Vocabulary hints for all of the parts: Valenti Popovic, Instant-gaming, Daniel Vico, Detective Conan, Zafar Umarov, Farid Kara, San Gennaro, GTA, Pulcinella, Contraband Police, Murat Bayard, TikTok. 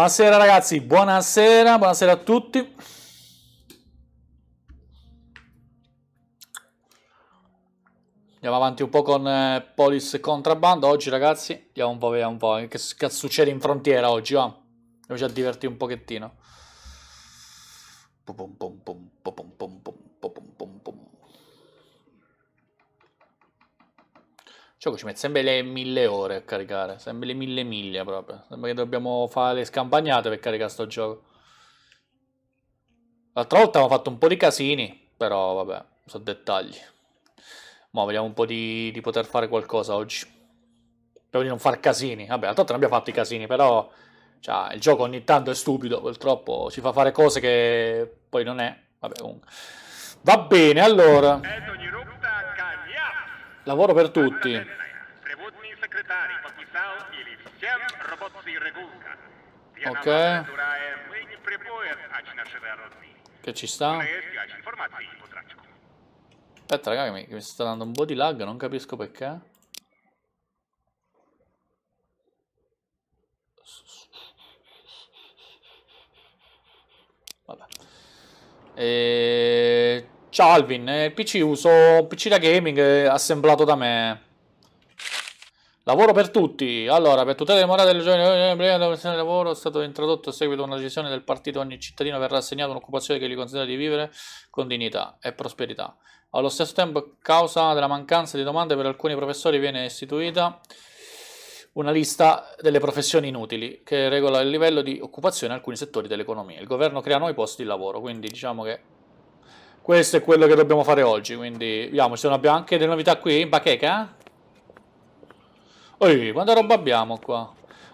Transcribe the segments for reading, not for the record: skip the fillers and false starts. Buonasera ragazzi, buonasera, buonasera a tutti. Andiamo avanti un po' con Police Contraband. Oggi ragazzi, andiamo un po' a vedere un po' che cazzo succede in frontiera oggi, va? Devo già divertirmi un pochettino. Il gioco ci mette sempre le 1000 ore a caricare, sempre le 1000 miglia proprio. Sembra che dobbiamo fare le scampagnate per caricare sto gioco. L'altra volta abbiamo fatto un po' di casini, però vabbè, sono dettagli. Ma vediamo un po' di poter fare qualcosa oggi. Spero di non far casini. Vabbè, l'altra volta non abbiamo fatto i casini, però cioè, il gioco ogni tanto è stupido, purtroppo ci fa fare cose che poi non è. Vabbè, comunque. Va bene, allora. Lavoro per tutti. Ok. Che ci sta? Aspetta raga che mi sta dando un po' di lag, non capisco perché. Vabbè. Ciao Alvin, il PC uso un PC da gaming assemblato da me. Lavoro per tutti. Allora, per tutelare le morali delle giovani, prima della questione del lavoro è stato introdotto a seguito di una decisione del partito. Ogni cittadino verrà assegnato un'occupazione che gli consenta di vivere con dignità e prosperità. Allo stesso tempo, a causa della mancanza di domande per alcuni professori, viene istituita una lista delle professioni inutili che regola il livello di occupazione in alcuni settori dell'economia. Il governo crea nuovi posti di lavoro, quindi diciamo che questo è quello che dobbiamo fare oggi, quindi vediamo se abbiamo anche delle novità qui in bacheca. Oi, quanta roba abbiamo qua?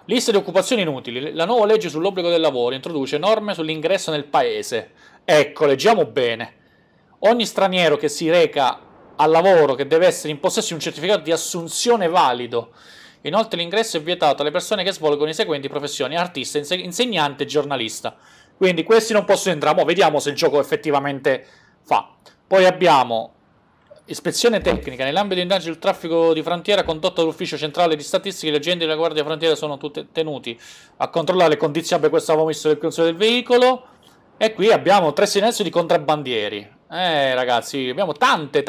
Lista di occupazioni inutili. La nuova legge sull'obbligo del lavoro introduce norme sull'ingresso nel paese. Ecco, leggiamo bene. Ogni straniero che si reca al lavoro che deve essere in possesso di un certificato di assunzione valido. Inoltre l'ingresso è vietato alle persone che svolgono i seguenti professioni: artista, insegnante e giornalista. Quindi questi non possono entrare. Mo vediamo se il gioco effettivamente fa. Poi abbiamo ispezione tecnica nell'ambito di indagine sul traffico di frontiera condotta dall'ufficio centrale di statistica. Gli agenti della guardia frontiera sono tenuti a controllare le condizioni per questo avevamo visto del console del veicolo. E qui abbiamo tre silenzi di contrabbandieri. Ragazzi, abbiamo tante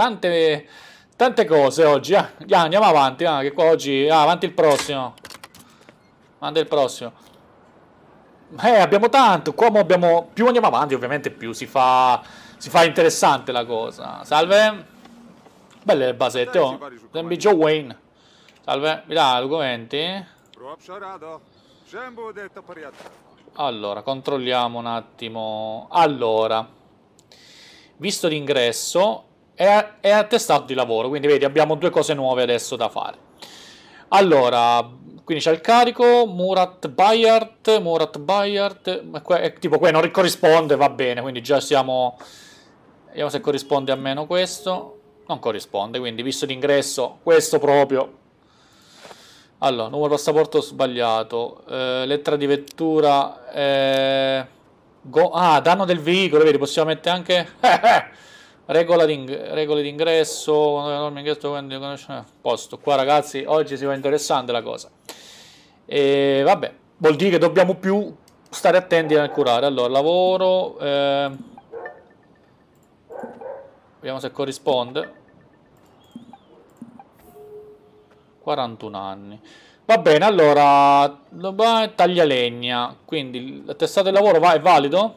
cose oggi. Andiamo avanti, che qua oggi avanti il prossimo. Manda il prossimo. Abbiamo tanto. Qua abbiamo più andiamo avanti, ovviamente più si fa. Si fa interessante la cosa. Salve. Belle le basette, oh. Sembri Joe Wayne. Salve. Mi dà documenti. Allora, controlliamo un attimo. Allora. Visto l'ingresso è attestato di lavoro. Quindi vedi, abbiamo due cose nuove adesso da fare. Allora, quindi c'è il carico, Murat Bayard. Ma tipo qua non corrisponde, va bene. Quindi già siamo. Vediamo se corrisponde a meno questo. Non corrisponde, quindi visto l'ingresso, questo proprio. Allora, numero passaporto sbagliato, lettera di vettura, danno del veicolo, vedi, possiamo mettere anche regole d'ingresso, norme d'ingresso, posto. Qua ragazzi, oggi si fa interessante la cosa. E vabbè, vuol dire che dobbiamo più stare attenti nel curare. Allora, lavoro. Vediamo se corrisponde. 41 anni. Va bene, allora, taglialegna. Quindi l'attestato del lavoro è valido,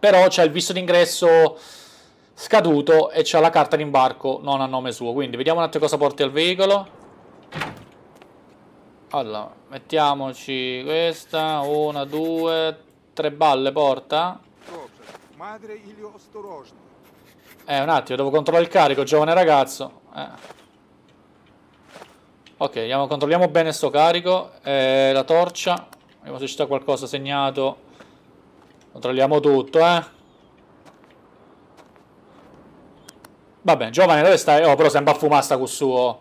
però c'è il visto d'ingresso scaduto e c'è la carta d'imbarco non a nome suo. Quindi vediamo un attimo cosa porti al veicolo. Allora, mettiamoci questa, una, due, tre balle porta. Un attimo, devo controllare il carico, giovane ragazzo. Ok, andiamo, controlliamo bene sto carico. La torcia, vediamo se c'è qualcosa segnato. Controlliamo tutto, Va bene, giovane, dove stai? Oh, però sembra fumare sta con suo.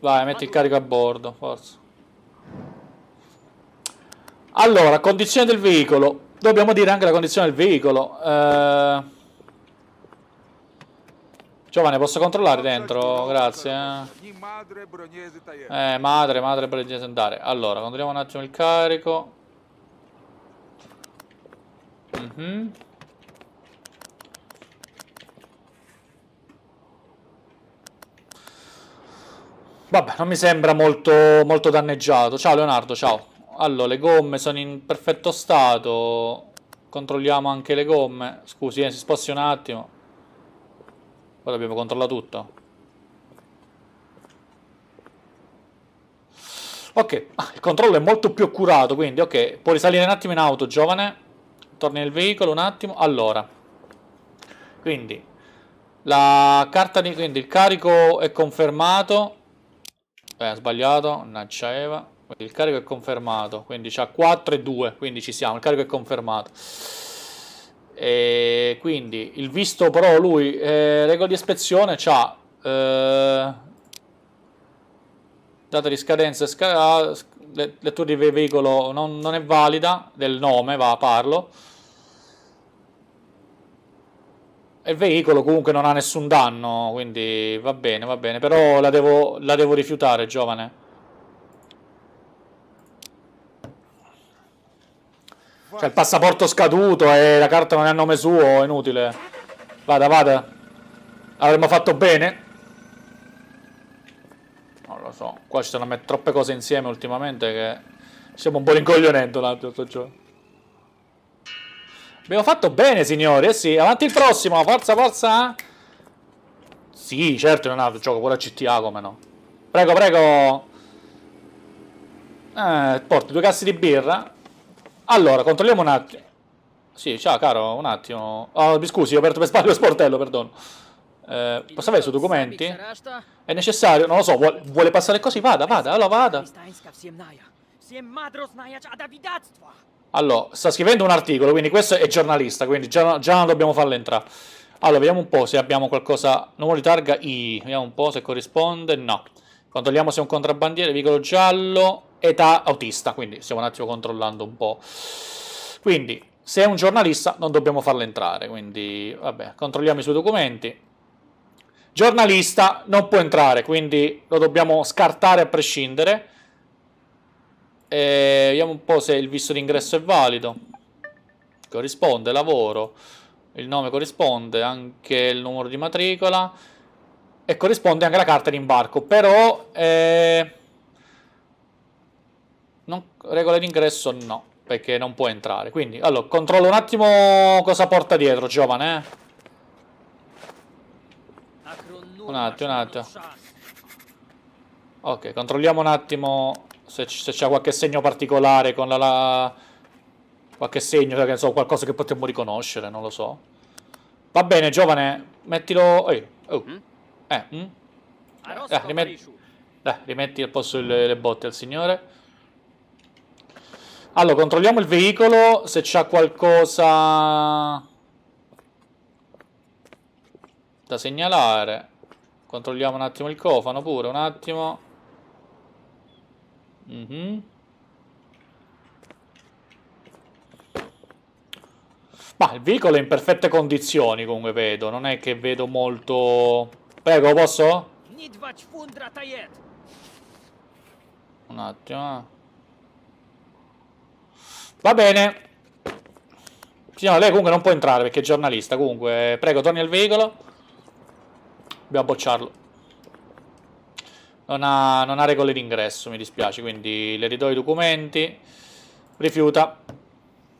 Vai, metti il carico a bordo, forza. Allora, condizione del veicolo. Dobbiamo dire anche la condizione del veicolo. Giovane, posso controllare dentro? Grazie. Madre bolognese andare. Allora, controlliamo un attimo il carico. Vabbè, non mi sembra molto danneggiato. Ciao Leonardo, ciao. Allora, le gomme sono in perfetto stato. Controlliamo anche le gomme. Scusi, si sposti un attimo. Poi dobbiamo controllare tutto. Ok, il controllo è molto più accurato, quindi ok. Puoi risalire un attimo in auto, giovane. Torni nel veicolo un attimo. Allora, quindi la carta di... quindi il carico è confermato. Ho sbagliato, mannaggia Eva. Quindi il carico è confermato, quindi c'ha 4 e 2, quindi ci siamo, il carico è confermato. E quindi il visto però lui, regola di ispezione c'ha data di scadenza, lettura di veicolo non è valida, del nome va a parlo, e il veicolo comunque non ha nessun danno, quindi va bene, però la devo rifiutare, giovane. Cioè il passaporto scaduto e la carta non è a nome suo, è inutile. Vada. Avremmo fatto bene? Non lo so. Qua ci stanno a mettere troppe cose insieme ultimamente che... siamo un po' rincoglionendo l'altro giorno. Abbiamo fatto bene, signori. Eh sì, avanti il prossimo. Forza. Sì, certo, è un altro gioco. Pure a CTA, come no. Prego. Porti 2 casse di birra. Allora, controlliamo un attimo. Sì, ciao caro, un attimo. Oh, mi scusi, ho aperto per sbaglio lo sportello, perdono. Posso avere i suoi documenti? È necessario? Non lo so, vuole passare così? Vada, allora vada. Allora, sta scrivendo un articolo, quindi questo è giornalista, quindi già non dobbiamo farlo entrare. Allora, vediamo un po' se abbiamo qualcosa. Numero di targa I, vediamo un po' se corrisponde. No. Controlliamo se è un contrabbandiere, veicolo giallo... età autista, quindi stiamo un attimo controllando un po'. Quindi se è un giornalista non dobbiamo farlo entrare, quindi vabbè, controlliamo i suoi documenti. Giornalista non può entrare, quindi lo dobbiamo scartare a prescindere. E vediamo un po' se il visto d'ingresso è valido. Corrisponde, lavoro, il nome corrisponde, anche il numero di matricola e corrisponde anche la carta di imbarco, però regola d'ingresso no, perché non può entrare. Quindi, allora, controllo un attimo cosa porta dietro, giovane. Un attimo. Ok, controlliamo un attimo se c'è qualche segno particolare con la... qualche segno, che ne so, qualcosa che potremmo riconoscere, non lo so. Va bene, giovane, mettilo... rimetti al posto le botte al signore. Allora, controlliamo il veicolo, se c'ha qualcosa da segnalare. Controlliamo un attimo il cofano pure, un attimo. Ma il veicolo è in perfette condizioni, comunque vedo. Non è che vedo molto... Prego, posso? Un attimo... Va bene. Signora, lei comunque non può entrare perché è giornalista. Comunque, prego, torni al veicolo. Dobbiamo bocciarlo. Non ha regole d'ingresso, mi dispiace. Quindi le ridò i documenti. Rifiuta.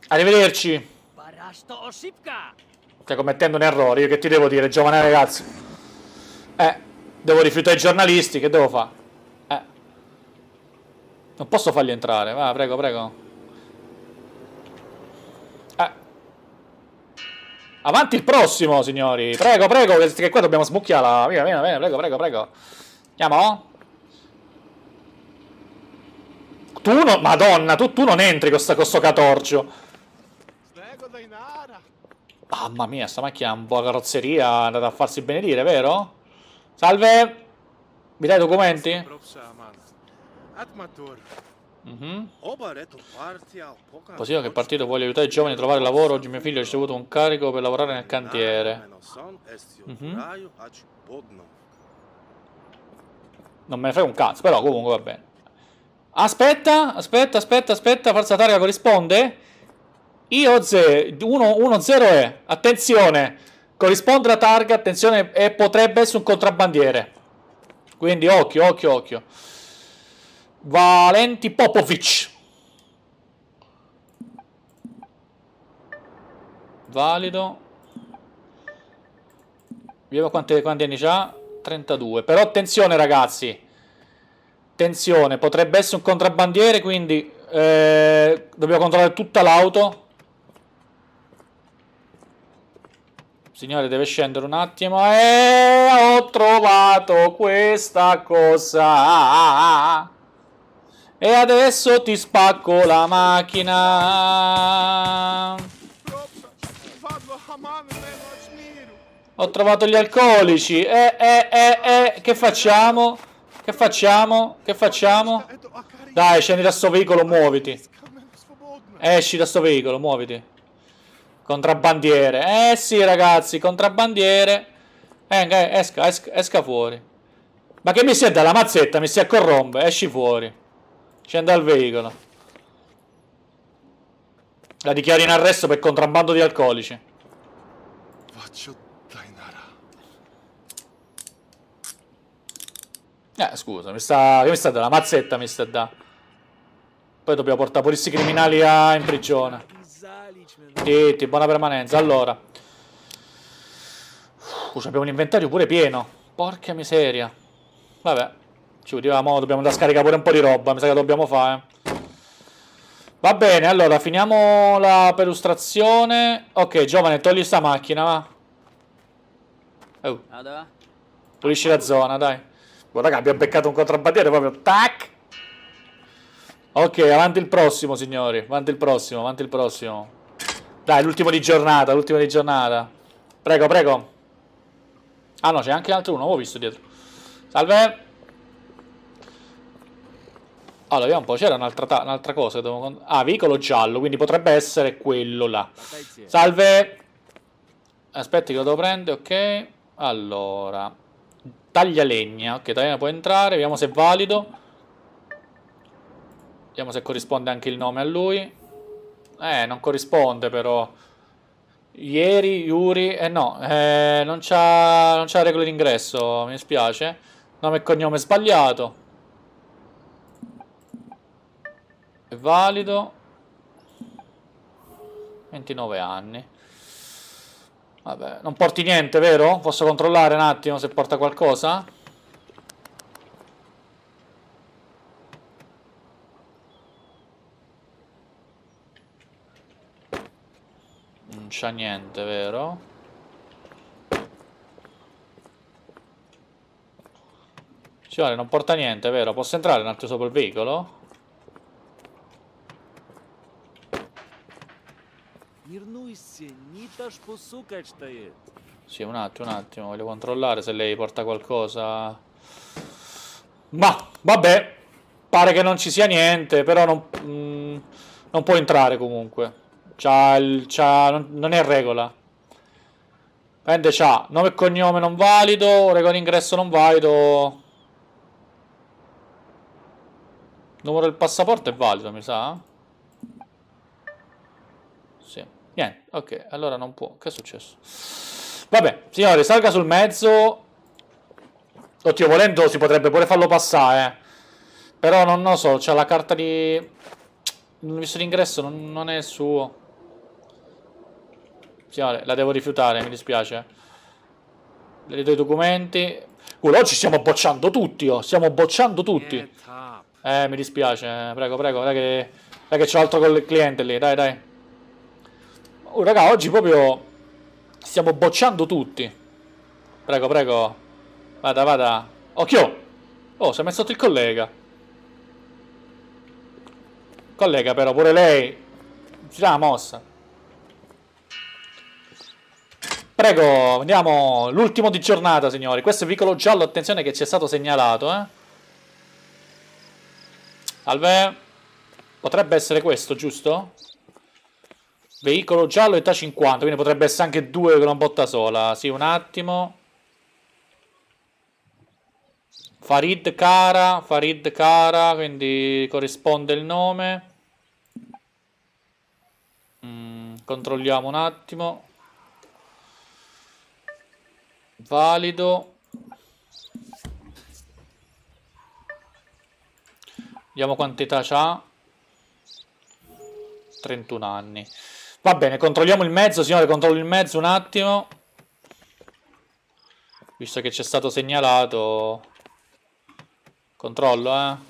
Arrivederci. Stai commettendo un errore. Io che ti devo dire, giovane ragazzo? Devo rifiutare i giornalisti. Che devo fare? Non posso farli entrare. Va, prego. Avanti il prossimo, signori. Prego, che qua dobbiamo smucchiarla. Vieni, prego. Andiamo. Tu non... Madonna, tu non entri con questo catorcio. Mamma mia, sta macchina è un po' carrozzeria. È andata a farsi benedire, vero? Salve. Mi dai i documenti? Possiamo che il partito voglia aiutare i giovani a trovare lavoro. Oggi mio figlio ha ricevuto un carico per lavorare nel cantiere. Non me ne frega un cazzo, però comunque va bene. Aspetta, aspetta, aspetta, aspetta. Forza Targa corrisponde. IOZ 110 è. Attenzione. Corrisponde la targa, attenzione, e potrebbe essere un contrabbandiere. Quindi occhio, occhio, occhio. Valenti Popovic. Valido. Vediamo quanti anni c'ha. 32. Però attenzione ragazzi. Attenzione, potrebbe essere un contrabbandiere, quindi dobbiamo controllare tutta l'auto. Signore, deve scendere un attimo. Ho trovato questa cosa. E adesso ti spacco la macchina. Ho trovato gli alcolici. Che facciamo? Che facciamo? Che facciamo? Dai, scendi da sto veicolo, muoviti. Esci da sto veicolo, muoviti. Contrabbandiere. Eh sì, ragazzi, contrabbandiere. Esca, esca fuori. Ma che mi si è dalla mazzetta? Mi si corrompe. Esci fuori. Scende al veicolo. La dichiari in arresto per contrabbando di alcolici. Scusa, che mi sta dando? La mazzetta mi sta dando. Poi dobbiamo portare pure questi criminali in prigione. Titti, buona permanenza. Allora. Abbiamo un inventario pure pieno. Porca miseria. Vabbè. Ci vediamo, dobbiamo andare a scaricare pure un po' di roba, mi sa che dobbiamo fare. Va bene, allora, finiamo la perlustrazione. Ok, giovane, togli sta macchina, va. Pulisci la zona, dai. Guarda che abbiamo beccato un contrabbandiere proprio. Tac! Ok, avanti il prossimo, signori. Avanti il prossimo, avanti il prossimo. Dai, l'ultimo di giornata, l'ultimo di giornata. Prego, prego. Ah no, c'è anche l'altro uno, avevo visto dietro. Salve! Allora, vediamo un po', c'era un'altra cosa. Ah, veicolo giallo, quindi potrebbe essere quello là. Salve. Aspetti che lo devo prendere, ok. Allora. Taglialegna, ok, taglialegna può entrare, vediamo se è valido. Vediamo se corrisponde anche il nome a lui. Non corrisponde però. Ieri, Yuri, no, non c'ha regole d'ingresso, mi dispiace. Nome e cognome sbagliato. È valido. 29 anni. Vabbè, non porti niente, vero? Posso controllare un attimo se porta qualcosa? Non c'ha niente, vero? Signore, non porta niente, vero? Posso entrare un attimo sopra il veicolo? Sì, un attimo, voglio controllare se lei porta qualcosa. Ma, vabbè, pare che non ci sia niente, però non può entrare comunque. Non è regola. Prende, c'ha nome e cognome non valido, regola d'ingresso non valido. Numero del passaporto è valido, mi sa. Niente, ok, allora non può. Che è successo? Vabbè, signore, salga sul mezzo. Oddio, volendo si potrebbe pure farlo passare. Però non lo so, c'ha la carta di... Il visto d'ingresso non è il suo. Signore, la devo rifiutare, mi dispiace. Le do i documenti. Oggi stiamo bocciando tutti, oh. Stiamo bocciando tutti. Mi dispiace, prego, prego. Dai che c'ho altro col cliente lì, dai, dai. Oh, raga, oggi proprio stiamo bocciando tutti. Prego, prego. Vada, vada. Occhio! Oh, si è messo il collega. Collega però, pure lei. Gira la mossa. Prego, andiamo. L'ultimo di giornata, signori. Questo è il veicolo giallo, attenzione che ci è stato segnalato, Salve. Potrebbe essere questo, giusto? Veicolo giallo età 50, quindi potrebbe essere anche due con una botta sola. Sì, un attimo. Farid Kara, Farid Kara, quindi corrisponde il nome. Controlliamo un attimo. Valido. Vediamo quant'età c'ha. 31 anni. Va bene, controlliamo il mezzo, signore, controllo il mezzo un attimo. Visto che ci è stato segnalato. Controllo,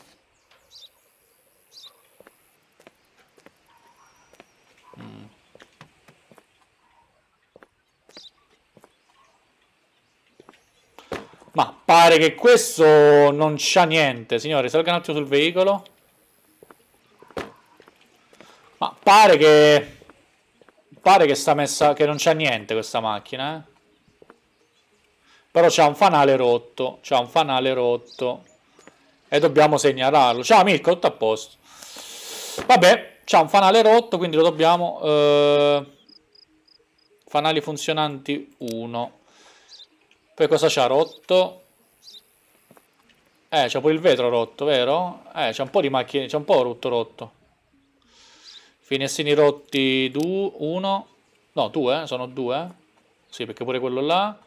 Ma pare che questo non c'ha niente, signori, salga un attimo sul veicolo. Ma pare che sta messa, che non c'ha niente questa macchina, Però c'ha un fanale rotto, e dobbiamo segnalarlo. Ciao Mirko, tutto a posto. Vabbè, c'ha un fanale rotto, quindi lo dobbiamo... fanali funzionanti 1. Poi cosa c'ha rotto? C'ha pure il vetro rotto, vero? C'ha un po' di macchine, c'ha un po' rotto. Finestrini rotti 1. No, 2, sono 2. Sì, perché pure quello là...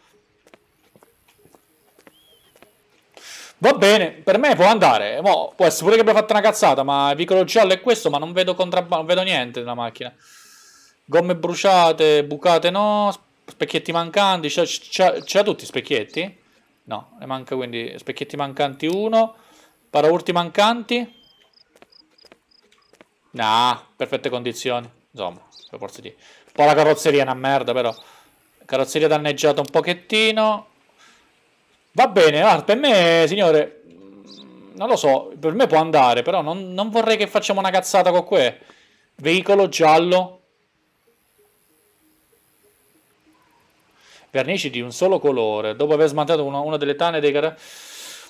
Va bene, per me può andare. Mo, può essere pure che abbia fatto una cazzata, ma il vicolo giallo è questo, ma non vedo contrabbando, non vedo niente della macchina. Gomme bruciate, bucate no, specchietti mancanti, c'era tutti specchietti? No, ne manca, quindi specchietti mancanti 1, paraurti mancanti. Nah, perfette condizioni, insomma, per forza di. Poi la carrozzeria è una merda, però. Carrozzeria danneggiata un pochettino. Va bene, per me, signore, non lo so, per me può andare, però non vorrei che facciamo una cazzata con qua. Veicolo giallo. Vernici di un solo colore, dopo aver smantellato una delle tane dei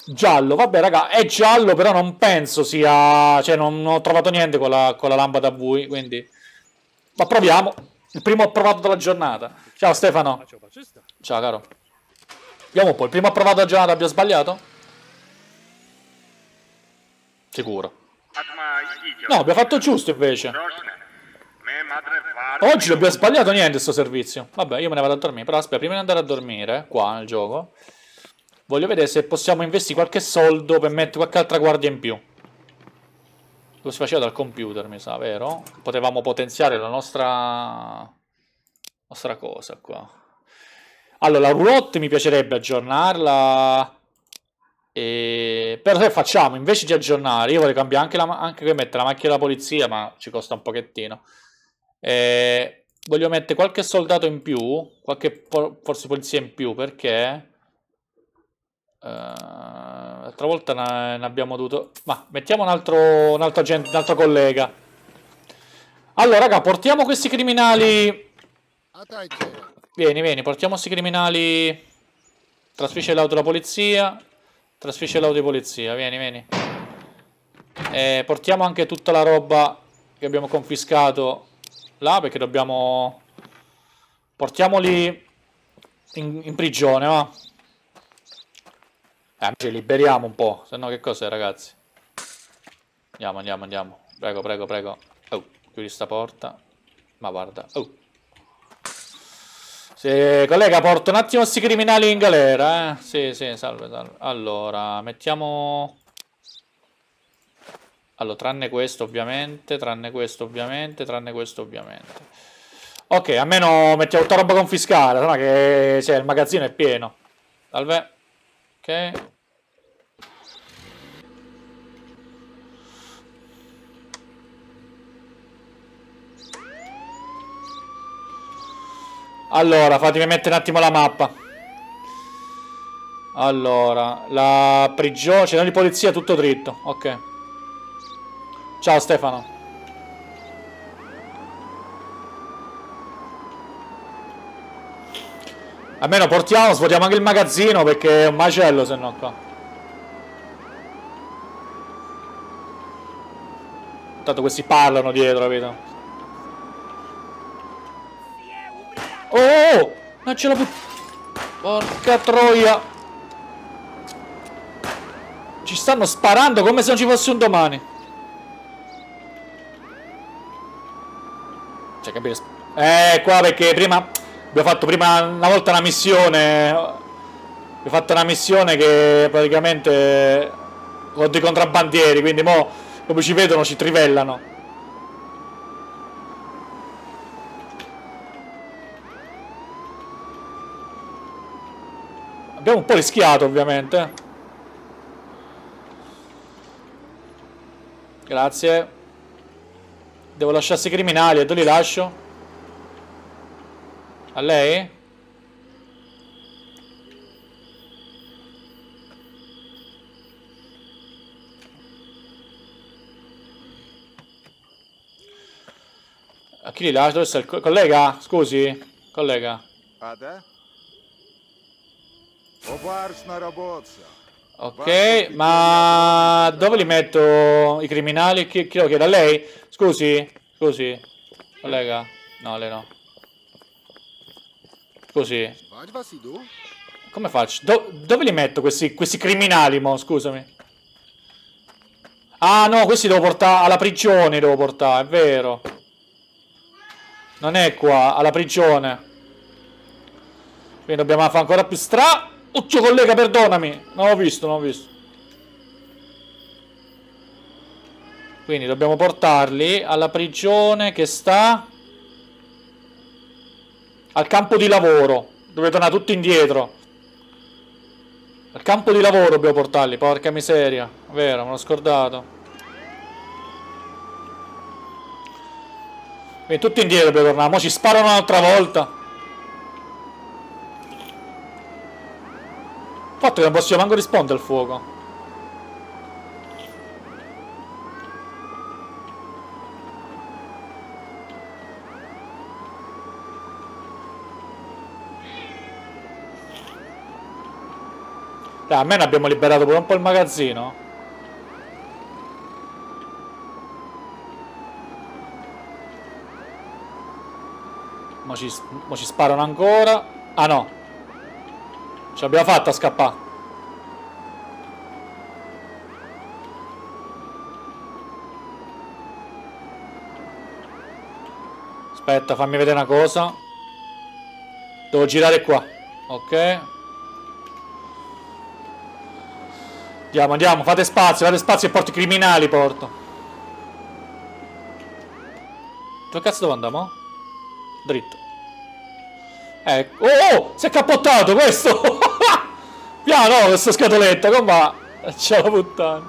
giallo, vabbè raga, è giallo, però non penso sia... Cioè, non ho trovato niente con la lampada a voi, quindi... Ma proviamo, il primo approvato della giornata. Ciao Stefano. Ciao caro. Vediamo un po', il primo approvato a giornata abbia sbagliato? Sicuro. No, abbiamo fatto giusto invece. Oggi non abbiamo sbagliato niente sto servizio. Vabbè, io me ne vado a dormire, però aspetta, prima di andare a dormire, qua nel gioco, voglio vedere se possiamo investire qualche soldo per mettere qualche altra guardia in più. Lo si faceva dal computer, mi sa, vero? Potevamo potenziare la nostra cosa qua. Allora, la roulotte mi piacerebbe aggiornarla, però se facciamo, invece di aggiornare, io vorrei cambiare anche qui mettere la macchina della polizia, ma ci costa un pochettino. Voglio mettere qualche soldato in più, qualche forse polizia in più, perché... l'altra volta ne abbiamo dovuto... Ma mettiamo un altro agente, un altro collega. Allora, raga, portiamo questi criminali... Vieni, vieni, portiamo questi criminali. Trasferisce l'auto alla polizia. Trasferisce l'auto di polizia, vieni, vieni. E portiamo anche tutta la roba che abbiamo confiscato là, perché dobbiamo... Portiamoli in prigione, va. Ci liberiamo un po', se no che cos'è, ragazzi? Andiamo, andiamo, andiamo. Prego, prego, prego. Oh, chiudi sta porta. Ma guarda, oh. Sì, collega, porto un attimo questi criminali in galera, eh? Sì, sì, salve, salve. Allora, mettiamo... Allora, tranne questo, ovviamente, tranne questo, ovviamente, tranne questo, ovviamente. Ok, almeno mettiamo tutta roba confiscata, sennò che cioè, il magazzino è pieno. Salve. Ok. Allora, fatemi mettere un attimo la mappa. Allora, la prigione, c'è di polizia tutto dritto, ok. Ciao Stefano. Almeno portiamo, svuotiamo anche il magazzino perché è un macello se no qua. Tanto questi parlano dietro, capito? Oh! Non ce la può... Porca troia! Ci stanno sparando come se non ci fosse un domani. Cioè, capito? Qua perché prima... Abbiamo fatto prima una volta una missione. Abbiamo fatto una missione che praticamente... Con dei contrabbandieri, quindi mo... Come ci vedono ci trivellano. Abbiamo un po' rischiato ovviamente. Grazie. Devo lasciare questi criminali e dove li lascio? A lei? A chi li lascio? Dove sta il collega? Scusi, collega. Ok, ma dove li metto i criminali? Chi lo chiede? A lei? Scusi, scusi, collega. No, lei no. Scusi. Come faccio? Dove li metto questi criminali, mo? Scusami. Ah, no, questi devo portare alla prigione, devo portare, è vero. Non è qua, alla prigione. Quindi dobbiamo fare ancora più stra... Uccio collega, perdonami. Non l'ho visto, non l'ho visto. Quindi dobbiamo portarli alla prigione che sta... Al campo di lavoro. Dove tornare tutti indietro. Al campo di lavoro dobbiamo portarli, porca miseria. Vero, me l'ho scordato. Quindi tutti indietro per tornare, mo ci sparano un'altra volta. Il fatto è che non possiamo manco rispondere al fuoco. Dai, almeno abbiamo liberato pure un po' il magazzino. Mo ci sparano ancora. Ah no, ce l'abbiamo fatta a scappare. Aspetta, fammi vedere una cosa. Devo girare qua. Ok. Andiamo, andiamo. Fate spazio e porto i criminali, porto. Dove cazzo dove andiamo? Dritto. Ecco. Oh! Si è cappottato questo! Piano questa scatoletta, come va? Ciao puttana.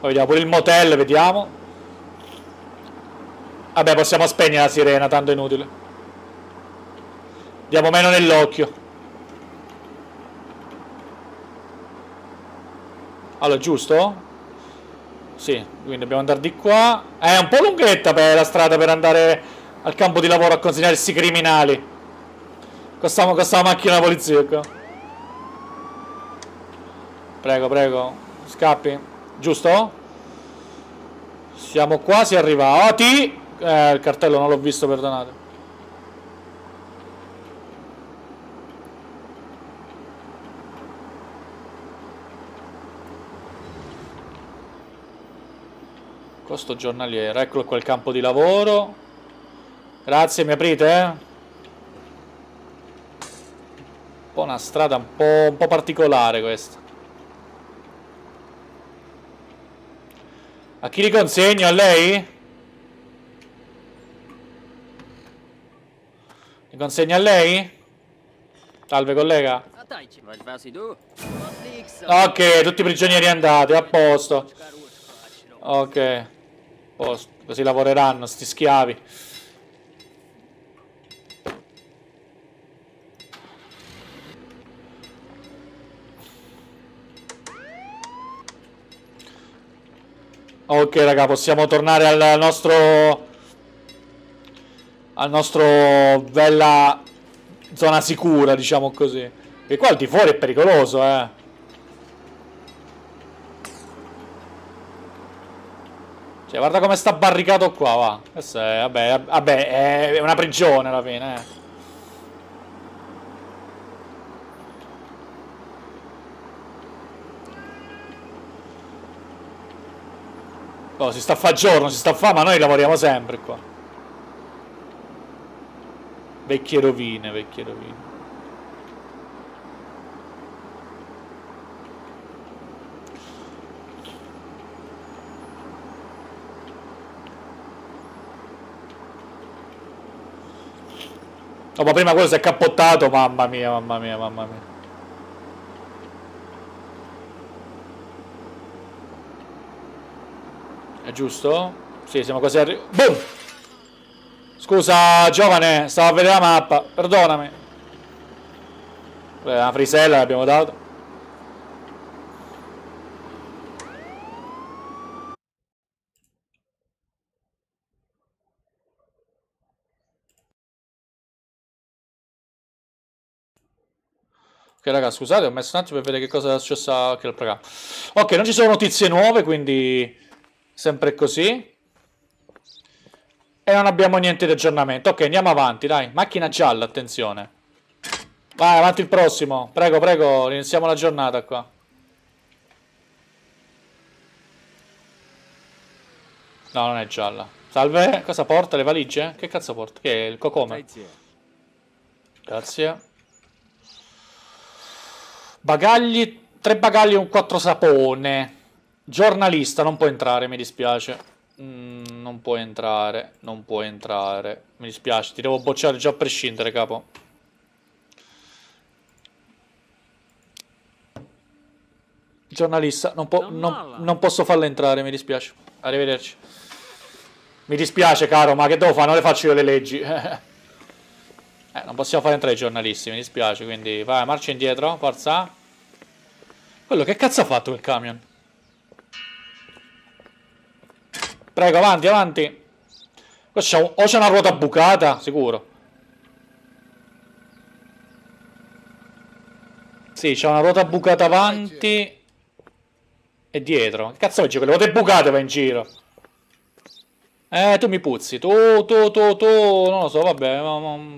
Poi vediamo pure il motel, vediamo. Vabbè, possiamo spegnere la sirena, tanto è inutile. Diamo meno nell'occhio. Allora, giusto? Sì, quindi dobbiamo andare di qua. È un po' lunghetta per la strada per andare al campo di lavoro a consegnare questi criminali. Costiamo la macchina della polizia qua. Prego, prego. Scappi. Giusto? Siamo quasi arrivati. Il cartello non l'ho visto, perdonate. Costo giornaliero, eccolo qua il campo di lavoro. Grazie, mi aprite? Un po' una strada un po' particolare questa. A chi li consegno? A lei? Li consegno a lei? Salve collega. Ok, tutti i prigionieri andati, a posto. Ok. Così lavoreranno sti schiavi. Ok raga, possiamo tornare al nostro bella zona sicura, diciamo così. E qua al di fuori è pericoloso, eh. Cioè, guarda come sta barricato qua, va. Questo è, vabbè, è una prigione alla fine, eh. Oh, si sta a fa giorno, si sta a fa, ma noi lavoriamo sempre qua. Vecchie rovine, vecchie rovine. Oh, ma prima quello si è cappottato, mamma mia, mamma mia, mamma mia. È giusto? Sì, siamo quasi arrivati. Boom! Scusa, giovane, stavo a vedere la mappa, perdonami. La frisella l'abbiamo dato. Ok raga, scusate, ho messo un attimo per vedere che cosa è successo a quel programma. Ok, non ci sono notizie nuove, quindi sempre così. E non abbiamo niente di aggiornamento. Ok, andiamo avanti, dai. Macchina gialla, attenzione. Vai, avanti il prossimo. Prego, prego, iniziamo la giornata qua. No, non è gialla. Salve, cosa porta? Le valigie? Che cazzo porta? Che è il cocome? Grazie. Bagagli, 3 bagagli e un 4 sapone. Giornalista, non può entrare, mi dispiace. Non può entrare, non può entrare. Mi dispiace, ti devo bocciare già a prescindere, capo. Giornalista, non posso farla entrare, mi dispiace. Arrivederci. Mi dispiace, caro, ma che devo fare? Non le faccio io le leggi. Non possiamo fare entrare i giornalisti, mi dispiace, quindi vai, marcia indietro, forza. Quello che cazzo ha fatto quel camion? Prego, avanti, avanti. O c'è una ruota bucata, sicuro. Sì, c'è una ruota bucata avanti e dietro. Che cazzo c'è? Quelle ruote bucate va in giro. Tu mi puzzi, tu, non lo so, vabbè,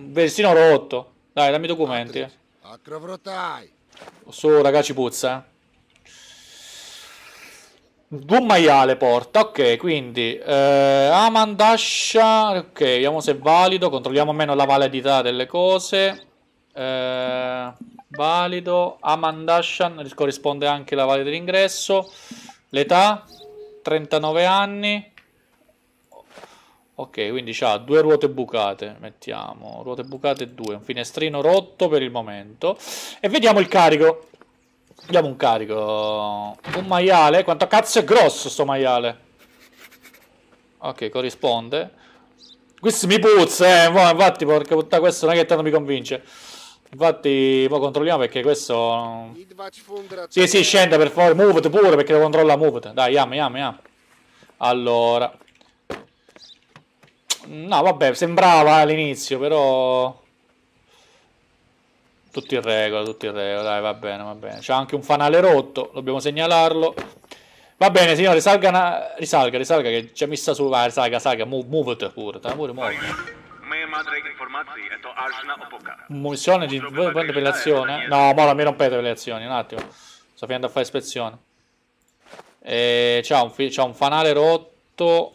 vestino rotto. Dai, dammi i documenti. Su, ragazzi, puzza. Un maiale porta, ok, quindi Amandascia, ok, vediamo se è valido, controlliamo meno la validità delle cose. Valido, Amandascia, corrisponde anche la valida dell'ingresso. L'età, 39 anni. Ok, quindi c'ha 2 ruote bucate, mettiamo, ruote bucate e 2, un finestrino rotto per il momento. E vediamo il carico. Vediamo un carico. Un maiale, quanto cazzo è grosso sto maiale. Ok, corrisponde. Questo mi puzza, infatti, porca puttana, questo non è che tanto mi convince. Infatti, poi controlliamo perché questo... Sì, sì, scende per favore, muovete pure perché lo controlla, muovete. Dai, yam. Allora... No, vabbè, sembrava all'inizio, però... tutti in regola, dai, va bene, va bene. C'è anche un fanale rotto, dobbiamo segnalarlo. Va bene, signore, risalga, risalga, che c'è messa su... Vai, salga, muovete pure, muovete. Munizione di... Voi prende per le azioni? No, ma non mi rompete per le azioni, un attimo. Sto finendo a fare ispezione. C'è un fanale rotto...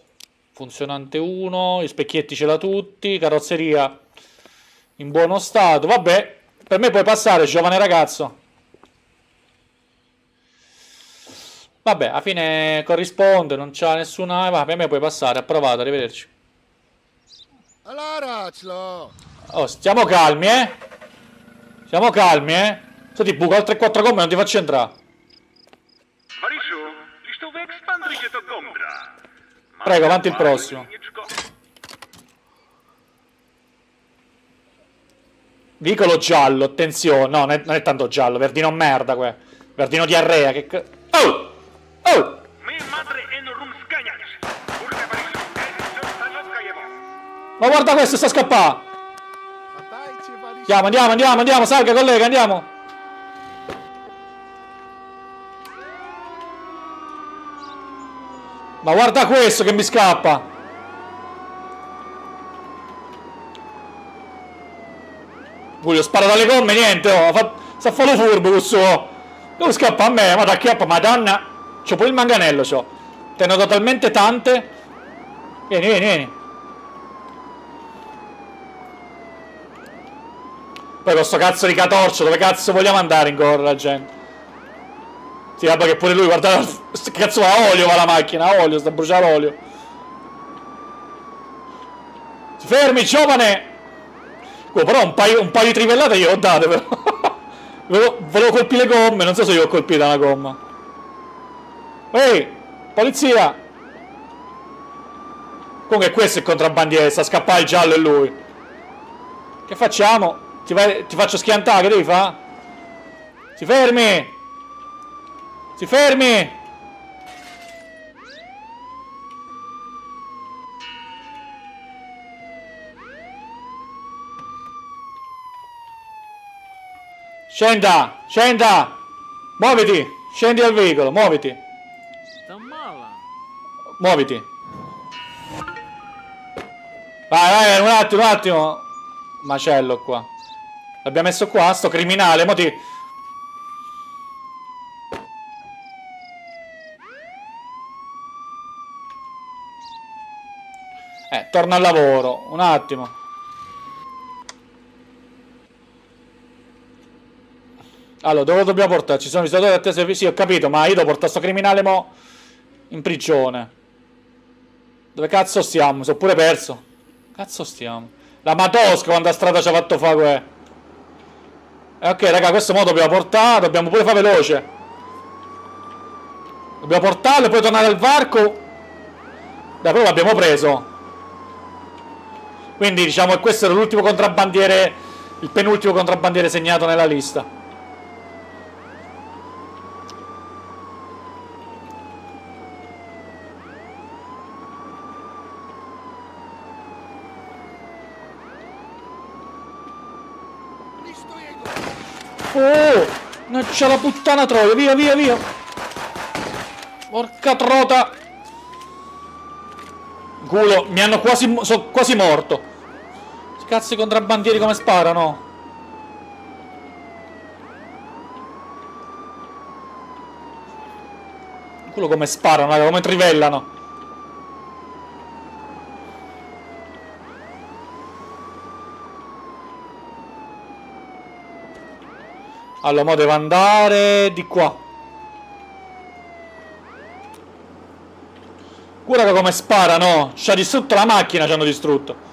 Funzionante 1, gli specchietti ce l'ha tutti, carrozzeria in buono stato, vabbè, per me puoi passare, giovane ragazzo. Vabbè, alla fine corrisponde, non c'ha nessuna, va, per me puoi passare, approvato, arrivederci. Oh, stiamo calmi, eh? Stiamo calmi, eh? Se ti buco altre 4 gomme non ti faccio entrare. Prego, avanti il prossimo. Vicolo giallo, attenzione. No, non è tanto giallo, verdino merda que. Verdino diarrea, che c... Oh! Oh! Ma guarda questo, sta scappando. Andiamo, salga collega, andiamo. Ma guarda questo che mi scappa. Voglio sparare dalle gomme, niente, oh. Sta fallo furbo questo. Dove scappa a me? Ma da chiappa, madonna. C'ho pure il manganello, c'ho. Te ne ho totalmente tante. Vieni, vieni, vieni. Poi questo cazzo di catorcio, dove cazzo vogliamo andare in corda, gente? Sì, vabbè che pure lui, guardate, cazzo a olio va la macchina, a olio, sta a bruciare olio. Fermi, giovane! Oh, però un paio di trivellate io ho date, però. Volevo colpire le gomme, non so se io ho colpito una gomma. Ehi, polizia! Comunque questo è il contrabbandiere, sta a scappare il giallo e lui. Che facciamo? Ti faccio schiantare, che devi fare? Si fermi! Si fermi! Scenda! Scenda! Muoviti! Scendi dal veicolo, muoviti! Muoviti! Vai, vai, un attimo! Macello qua. L'abbiamo messo qua, sto criminale, mo ti... torna al lavoro, un attimo. Allora, dove lo dobbiamo portare? Ci sono visitatori da te servizi, sì, ho capito, ma io devo portare sto criminale mo in prigione. Dove cazzo stiamo? Mi sono pure perso. Cazzo stiamo? La Matosca quanta strada ci ha fatto fare qua. Ok raga, questo mo dobbiamo portare, dobbiamo pure fare veloce. Dobbiamo portarlo e poi tornare al varco. Dai, però l'abbiamo preso. Quindi diciamo che questo era l'ultimo contrabbandiere, il penultimo contrabbandiere segnato nella lista. Oh, non c'è la puttana troia, via, via, via. Porca trota. Culo, mi hanno quasi... sono quasi morto. Cazzo i contrabbandieri come sparano. Culo come sparano, raga, come trivellano. Allora, mo devo andare di qua. Guarda come sparano. Ci ha distrutto la macchina, ci hanno distrutto.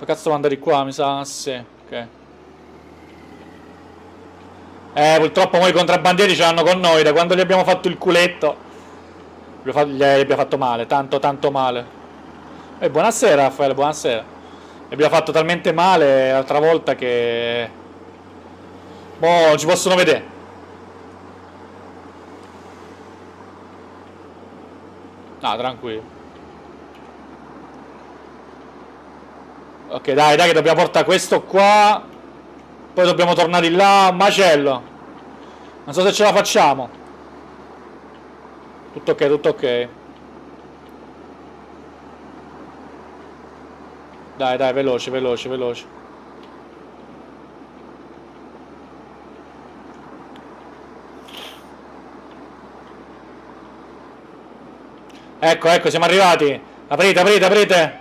Ma cazzo devo andare di qua, mi sa? Sì, ok. Purtroppo mo i contrabbandieri ce l'hanno con noi. Da quando gli abbiamo fatto il culetto, gli abbiamo fatto male. Tanto, tanto male. Buonasera, Raffaele, buonasera. Gli abbiamo fatto talmente male l'altra volta che... oh, non ci possono vedere. No, tranquillo. Ok, dai, dai, che dobbiamo portare questo qua. Poi dobbiamo tornare di là. Macello. Non so se ce la facciamo. Tutto ok, tutto ok. Dai, dai, veloce, veloce, veloce. Ecco, ecco, siamo arrivati. Aprite, aprite, aprite.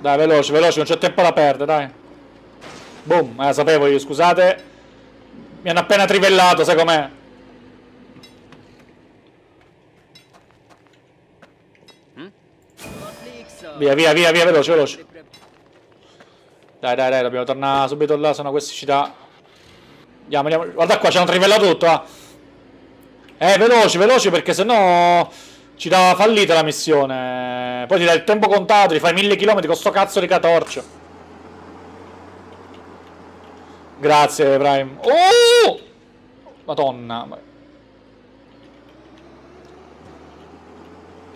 Dai, veloce, veloce, non c'è tempo da perdere, dai. Boom, sapevo io, scusate. Mi hanno appena trivellato, sai com'è. Via, via, via, via, veloce, veloce. Dai, dai, dai, dobbiamo tornare subito là, sennò questi ci dà... andiamo, andiamo. Guarda qua, ci hanno trivellato tutto, va. Veloce, veloce, perché sennò ci dà fallita la missione. Poi ti dà il tempo contato, ti fai 1000 chilometri con sto cazzo di catorcio. Grazie, Prime. Oh! Madonna.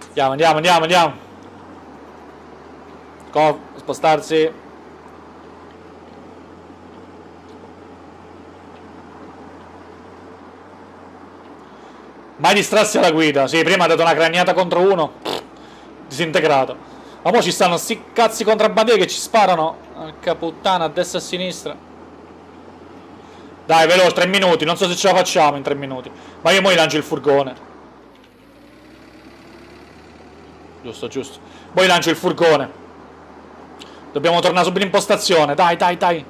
Andiamo, andiamo, andiamo, andiamo. Spostarsi. Mai distrarsi alla guida. Sì, prima ha dato una craniata contro uno. Disintegrato. Ma poi ci stanno sti cazzi contrabbandieri che ci sparano. Porca puttana, a destra e a sinistra. Dai, veloce, 3 minuti. Non so se ce la facciamo in 3 minuti. Ma io mo' gli lancio il furgone. Giusto, giusto. Poi lancio il furgone. Dobbiamo tornare subito in postazione. Dai, dai, dai.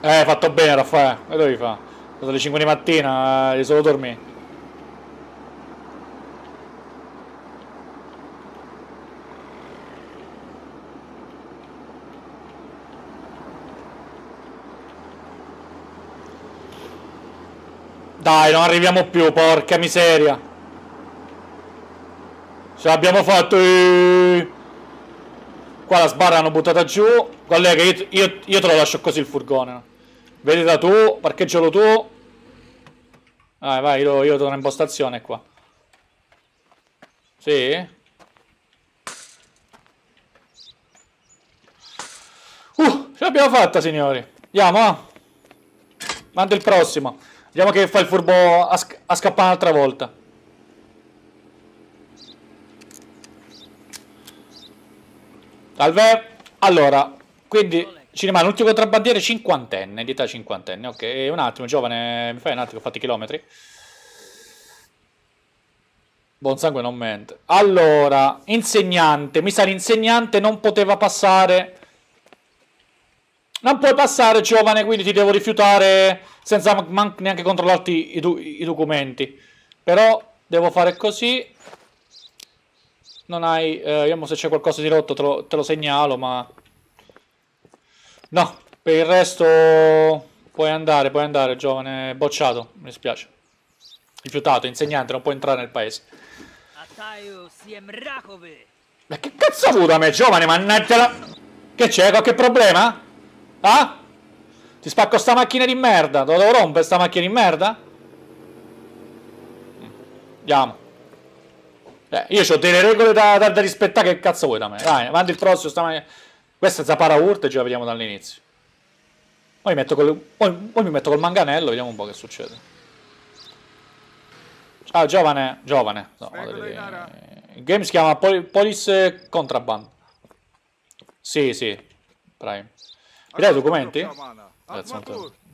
Fatto bene, Raffaele. E dove fa? Sono le 5 di mattina, devi solo dormire. Dai, non arriviamo più, porca miseria. Ce l'abbiamo fatto. Qua la sbarra l'hanno buttata giù. Collega, io te lo lascio così il furgone. Vedila tu, parcheggialo tu. Vai, vai, io torno in postazione qua. Sì. Ce l'abbiamo fatta, signori. Andiamo. Mando il prossimo. Vediamo che fa il furbo a scappare un'altra volta. Salve. Allora, quindi ci rimane l'ultimo contrabbandiere cinquantenne, di età cinquantenne. Ok, un attimo, giovane, mi fai un attimo, ho fatto i chilometri. Buon sangue non mente. Allora, insegnante, mi sa l'insegnante non poteva passare. Non puoi passare, giovane, quindi ti devo rifiutare senza neanche controllarti i documenti. Però devo fare così. Non hai... vediamo se c'è qualcosa di rotto, te lo segnalo, ma... No, per il resto... puoi andare, giovane. Bocciato, mi dispiace. Rifiutato, insegnante, non puoi entrare nel paese. Ma che cazzo ha avuto a me, giovane, mannaggia la... Che c'è, qualche problema? Ah? Ti spacco sta macchina di merda, te lo devo rompere sta macchina di merda? Andiamo. Io ho delle regole da rispettare, che cazzo vuoi da me? Dai, avanti il prossimo, stamane... Questa è Zapara Hurt e ce la vediamo dall'inizio. Poi mi metto col manganello, vediamo un po' che succede. Ciao, giovane... Giovane... No, il game si chiama Police Contraband. Sì, sì. Prime. Mi dai i documenti?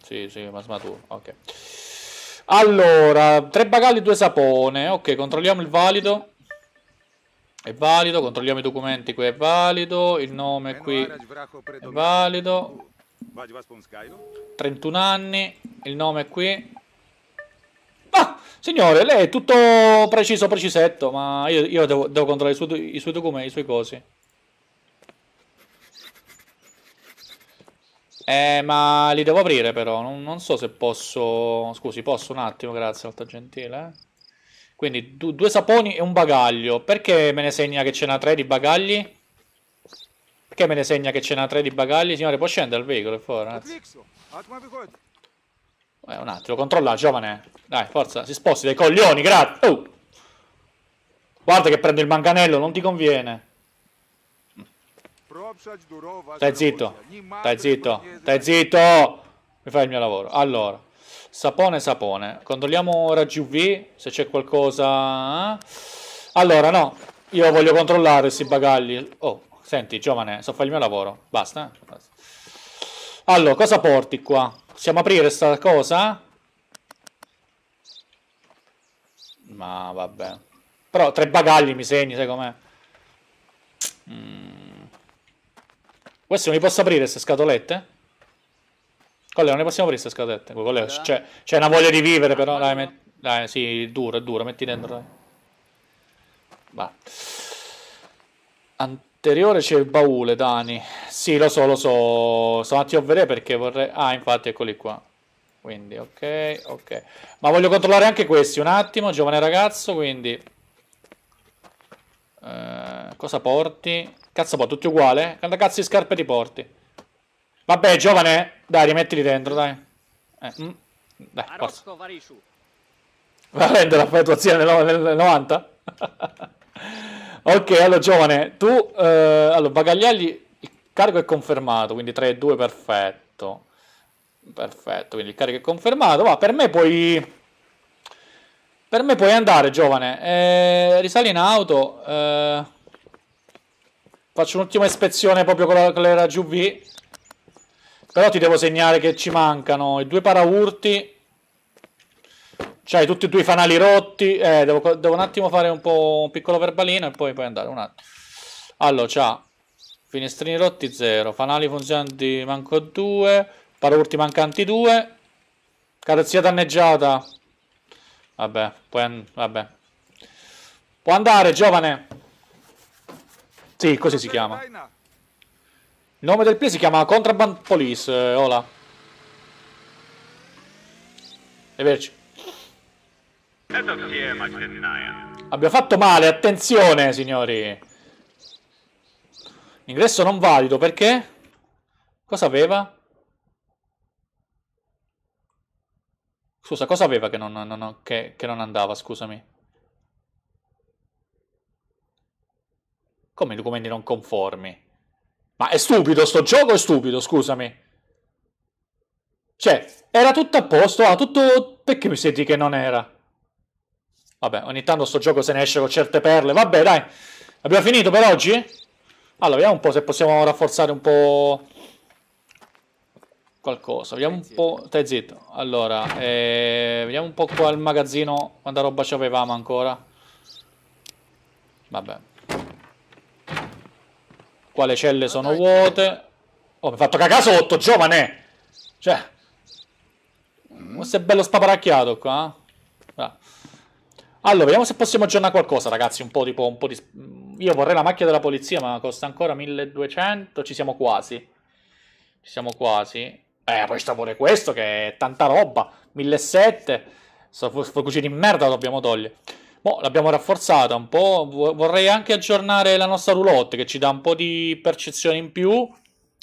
Sì, sì, ma smaturo. Ok. Allora, 3 bagagli, 2 sapone. Ok, controlliamo il valido. È valido, controlliamo i documenti, qui è valido, il nome qui è valido, 31 anni, il nome qui. Ah, signore, lei è tutto preciso, precisetto, ma io devo controllare i suoi documenti, i suoi cosi. Ma li devo aprire però, non so se posso... Scusi, posso un attimo, grazie, molto gentile. Quindi 2 saponi e un bagaglio. Perché me ne segna che ce n'ha 3 di bagagli? Perché me ne segna che ce n'ha 3 di bagagli? Signore, può scendere il veicolo, per favore? Un attimo, controlla, giovane. Dai, forza, si sposti dai coglioni, grazie. Oh. Guarda che prendo il manganello, non ti conviene. Stai zitto, stai zitto, stai zitto. Mi fai il mio lavoro. Allora, sapone, sapone. Controlliamo raggi UV se c'è qualcosa. Allora, no, io voglio controllare questi bagagli. Oh, senti, giovane, so fare il mio lavoro. Basta, basta. Allora, cosa porti qua? Possiamo aprire sta cosa? Ma vabbè. Però 3 bagagli mi segni, sai com'è? Questo non li posso aprire queste scatolette? Collega, non le possiamo aprire queste scatolette. Collega, c'è una voglia di vivere, però. Dai, dai, sì, è duro, metti dentro. Dai. Va. Anteriore c'è il baule, Dani. Sì, lo so. Sono andati a vedere perché vorrei. Ah, infatti, eccoli qua. Quindi, ok. Ma voglio controllare anche questi un attimo, giovane ragazzo, quindi. Cosa porti? Cazzo, poi tutti uguali, eh? Quanta cazzo di scarpe ti porti? Vabbè, giovane, dai, rimettili dentro, dai. Dai, forza. Va a prendere la fattuazione nel 90? Ok, allora, giovane, tu... allora, bagagliali, il carico è confermato, quindi 3 e 2, perfetto. Perfetto, quindi il carico è confermato. Va, per me puoi andare, giovane. Risali in auto. Faccio un'ultima ispezione proprio con la Raggio V. Però ti devo segnare che ci mancano i due paraurti. C'hai tutti e due i fanali rotti. Devo un attimo fare un po' un piccolo verbalino e poi puoi andare un attimo. Allora, c'ha finestrini rotti 0, fanali funzionanti manco 2, paraurti mancanti 2, carrozzeria danneggiata. Vabbè, può andare, giovane. Sì, così si chiama. Il nome del play si chiama Contraband Police, Ola. Arrivederci. Abbiamo fatto male, attenzione signori. Ingresso non valido, perché? Cosa aveva? Scusa, cosa aveva che non andava, scusami? Come i documenti non conformi? Ma è stupido, sto gioco è stupido, scusami. Cioè, era tutto a posto, ah, tutto... Perché mi senti che non era? Vabbè, ogni tanto sto gioco se ne esce con certe perle. Vabbè, dai. Abbiamo finito per oggi? Allora, vediamo un po' se possiamo rafforzare un po' qualcosa. Vediamo un po'... Stai zitto. Allora, vediamo un po' qua il magazzino. Quanta roba ci avevamo ancora. Vabbè. Qua le celle sono vuote. Oh, mi ha fatto cagà sotto, giovane! Cioè... Questo è bello spaparacchiato qua. Bravo. Allora, vediamo se possiamo aggiornare qualcosa, ragazzi, un po' tipo, io vorrei la macchina della polizia, ma costa ancora 1200, ci siamo quasi. Ci siamo quasi. Poi sta pure questo, che è tanta roba, 1700, sto cucina di merda lo dobbiamo togliere. Boh, l'abbiamo rafforzata un po', vorrei anche aggiornare la nostra roulotte, che ci dà un po' di percezione in più,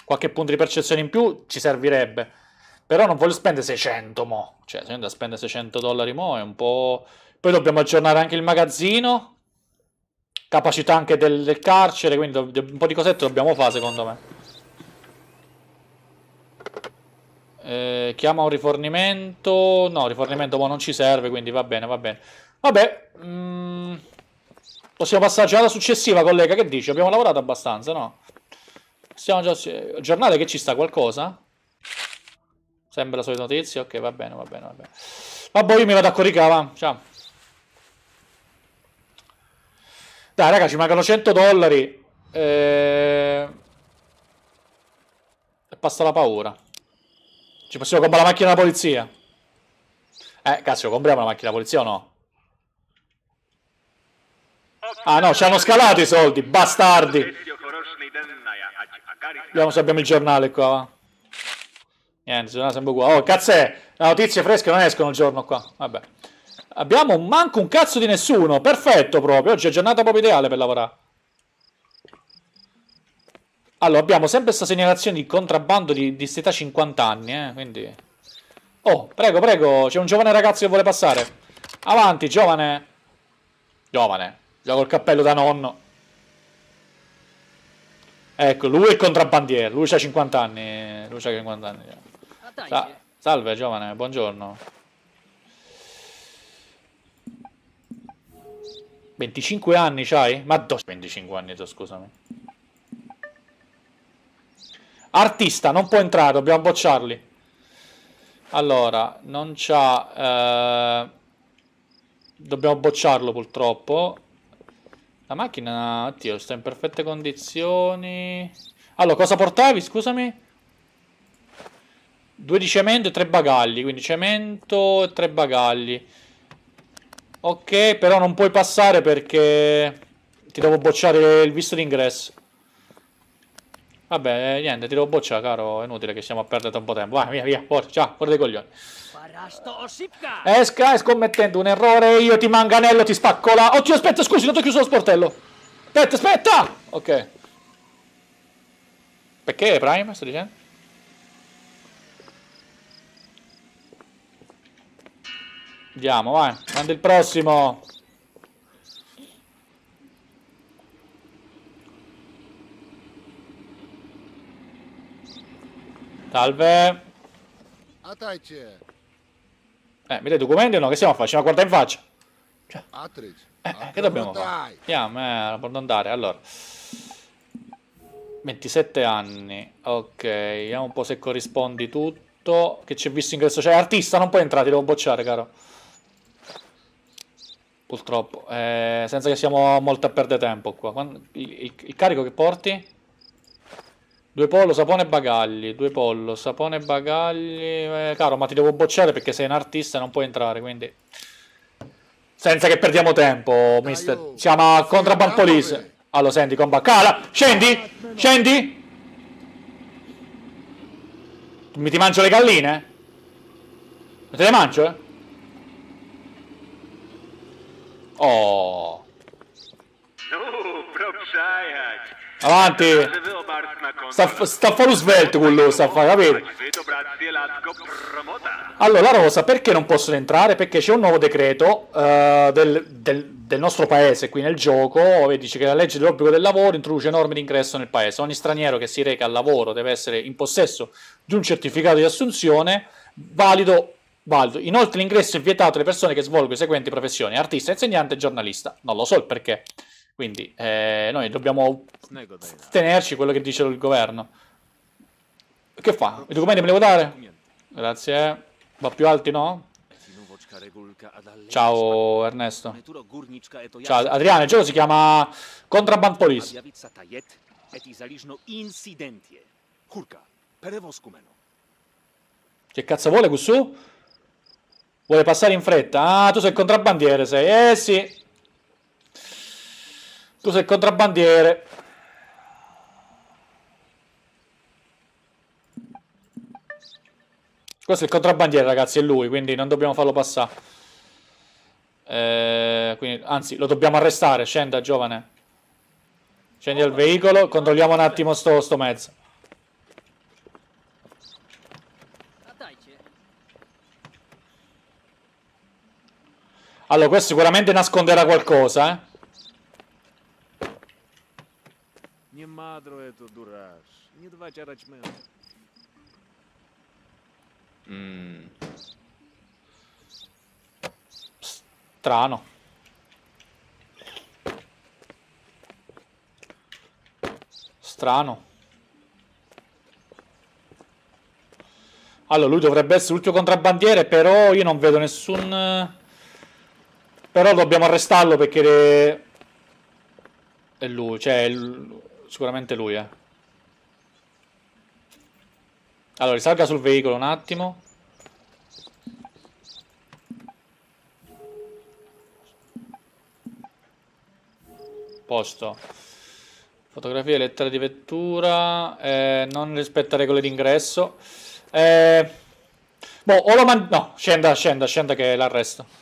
qualche punto di percezione in più ci servirebbe. Però non voglio spendere 600 mo, cioè se andiamo a spendere $600 mo è un po'... Poi dobbiamo aggiornare anche il magazzino, capacità anche del carcere, quindi un po' di cosette dobbiamo fare secondo me. Chiama un rifornimento, no, rifornimento boh, non ci serve, quindi va bene, va bene. Vabbè, possiamo passare alla giornata successiva, collega, che dici? Abbiamo lavorato abbastanza, no? Stiamo già... Giornata che ci sta qualcosa? Sempre la solita notizia, ok, va bene, va bene, va bene. Vabbè, io mi vado a coricare, va, ciao. Dai, raga, ci mancano $100. E passa la paura. Ci possiamo comprare la macchina della polizia? Cazzo, compriamo la macchina della polizia o no? Ah, no, ci hanno scalato i soldi, bastardi. Vediamo se abbiamo il giornale qua, va. Niente, sono sempre qua. Oh, cazzo è! Le notizie fresche non escono il giorno qua. Vabbè. Abbiamo manco un cazzo di nessuno. Perfetto proprio. Oggi è giornata proprio ideale per lavorare. Allora, abbiamo sempre questa segnalazione di contrabbando di età 50 anni, quindi... Oh, prego, prego. C'è un giovane ragazzo che vuole passare. Avanti, giovane. Giovane. Già col cappello da nonno. Ecco, lui è il contrabbandiere. Lui c'ha 50 anni. Lui c'ha 50 anni. Salve giovane, buongiorno. 25 anni c'hai? Ma 25 anni, scusami. Artista, non può entrare, dobbiamo bocciarli. Allora, non c'ha... Dobbiamo bocciarlo purtroppo. La macchina, oddio, sta in perfette condizioni. Allora, cosa portavi, scusami? 2 di cemento e 3 bagagli, quindi cemento e 3 bagagli. Ok, però non puoi passare perché ti devo bocciare il visto d'ingresso. Vabbè, niente, ti devo bocciare, caro, è inutile che stiamo a perdere troppo tempo. Vai, via, via, forza, ciao, fuori dai coglioni. Stai scommettendo un errore, io ti manganello, ti spacco la... Oddio, aspetta, scusi, non ti ho chiuso lo sportello. Aspetta, aspetta! Ok. Perché, Prime, sto dicendo? Andiamo, vai, manda il prossimo. Salve. Mi dai i documenti o no? Che stiamo a fare? C'è una corda in faccia. Cioè, che dobbiamo fare? Andiamo, per andare. Allora, 27 anni. Ok, vediamo un po' se corrispondi tutto. Che c'è visto ingresso? Cioè, artista, non puoi entrare, ti devo bocciare, caro. Purtroppo, senza che siamo molto a perdere tempo qua. Il carico che porti? 2 pollo, sapone e bagagli. 2 pollo, sapone e bagagli. Caro, ma ti devo bocciare perché sei un artista e non puoi entrare, quindi... Senza che perdiamo tempo, mister. Siamo a Contraband Police. Allora, senti, Cala, scendi, scendi. Mi ti mangio le galline? Ma te le mangio, eh? Oh. Avanti. Sta fuori svelto quello, sta a fare, capito? Allora, la rosa, perché non possono entrare? Perché c'è un nuovo decreto del nostro paese qui nel gioco, e dice che la legge dell'obbligo del lavoro introduce norme di ingresso nel paese. Ogni straniero che si reca al lavoro deve essere in possesso di un certificato di assunzione valido. Inoltre l'ingresso è vietato alle persone che svolgono le seguenti professioni: artista, insegnante e giornalista. Non lo so il perché. Quindi noi dobbiamo tenerci quello che dice il governo. Che fa? I documenti me li devo dare? Grazie. Va più alti, no? Ciao Ernesto. Ciao Adriano, il gioco si chiama Contraband Police. Che cazzo vuole Gussù? Vuole passare in fretta? Ah, tu sei il contrabbandiere, sei. Eh sì. Tu sei il contrabbandiere. Questo è il contrabbandiere, ragazzi, è lui, quindi non dobbiamo farlo passare. Quindi, anzi, lo dobbiamo arrestare. Scenda, giovane. Scendi al veicolo, controlliamo un attimo sto mezzo. Allora, questo sicuramente nasconderà qualcosa, eh. Strano. Strano. Allora, lui dovrebbe essere l'ultimo contrabbandiere, però io non vedo nessun... Però dobbiamo arrestarlo perché... È lui, cioè... Sicuramente lui, eh. Allora, risalga sul veicolo un attimo. Posto. Fotografie, lettera di vettura. Non rispetta regole d'ingresso. Boh, o lo mando... No, scenda che l'arresto.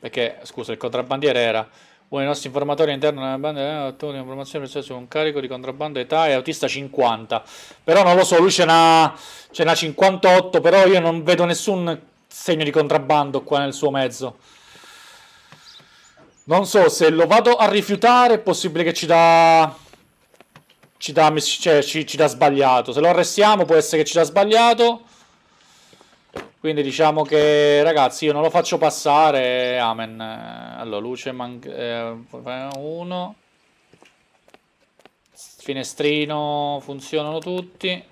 Perché, scusa, il contrabbandiere era uno dei nostri informatori all'interno della banda, ottenuto un'informazione preziosa con carico di contrabbando, età e autista 50. Però non lo so, lui ce n'ha 58, però io non vedo nessun segno di contrabbando qua nel suo mezzo. Non so, se lo vado a rifiutare è possibile che ci dà sbagliato. Se lo arrestiamo può essere che ci dà sbagliato. Quindi diciamo che, ragazzi, io non lo faccio passare. Amen. Allora, luce manca... 1. Finestrino, funzionano tutti.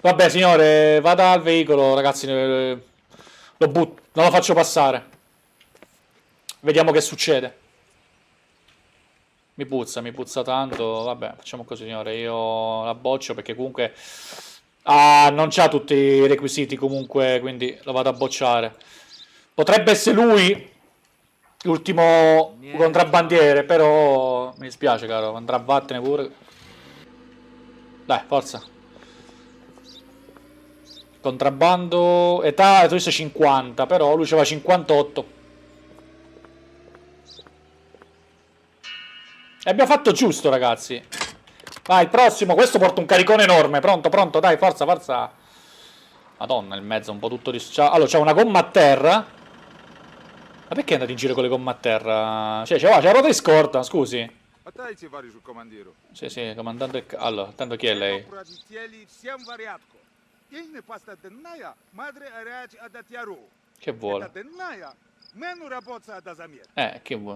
Vabbè, signore, vada al veicolo, ragazzi. Lo butto, non lo faccio passare. Vediamo che succede. Mi puzza tanto. Vabbè, facciamo così, signore. Io la boccio perché comunque... Ah, non c'ha tutti i requisiti comunque, quindi lo vado a bocciare. Potrebbe essere lui l'ultimo contrabbandiere, però mi dispiace, caro, andrà a vattene pure. Dai, forza. Contrabbando, età, tu sei 50, però lui c'aveva 58. E abbiamo fatto giusto, ragazzi. Vai, il prossimo, questo porta un caricone enorme. Pronto, dai, forza. Madonna, il mezzo è un po' tutto distrutto. Allora, c'è una gomma a terra. Ma perché è andato in giro con le gomme a terra? Cioè, c'è la ruota di scorta, scusi. Sì, comandante. Allora, tanto chi è lei? Che vuole? Che vuole?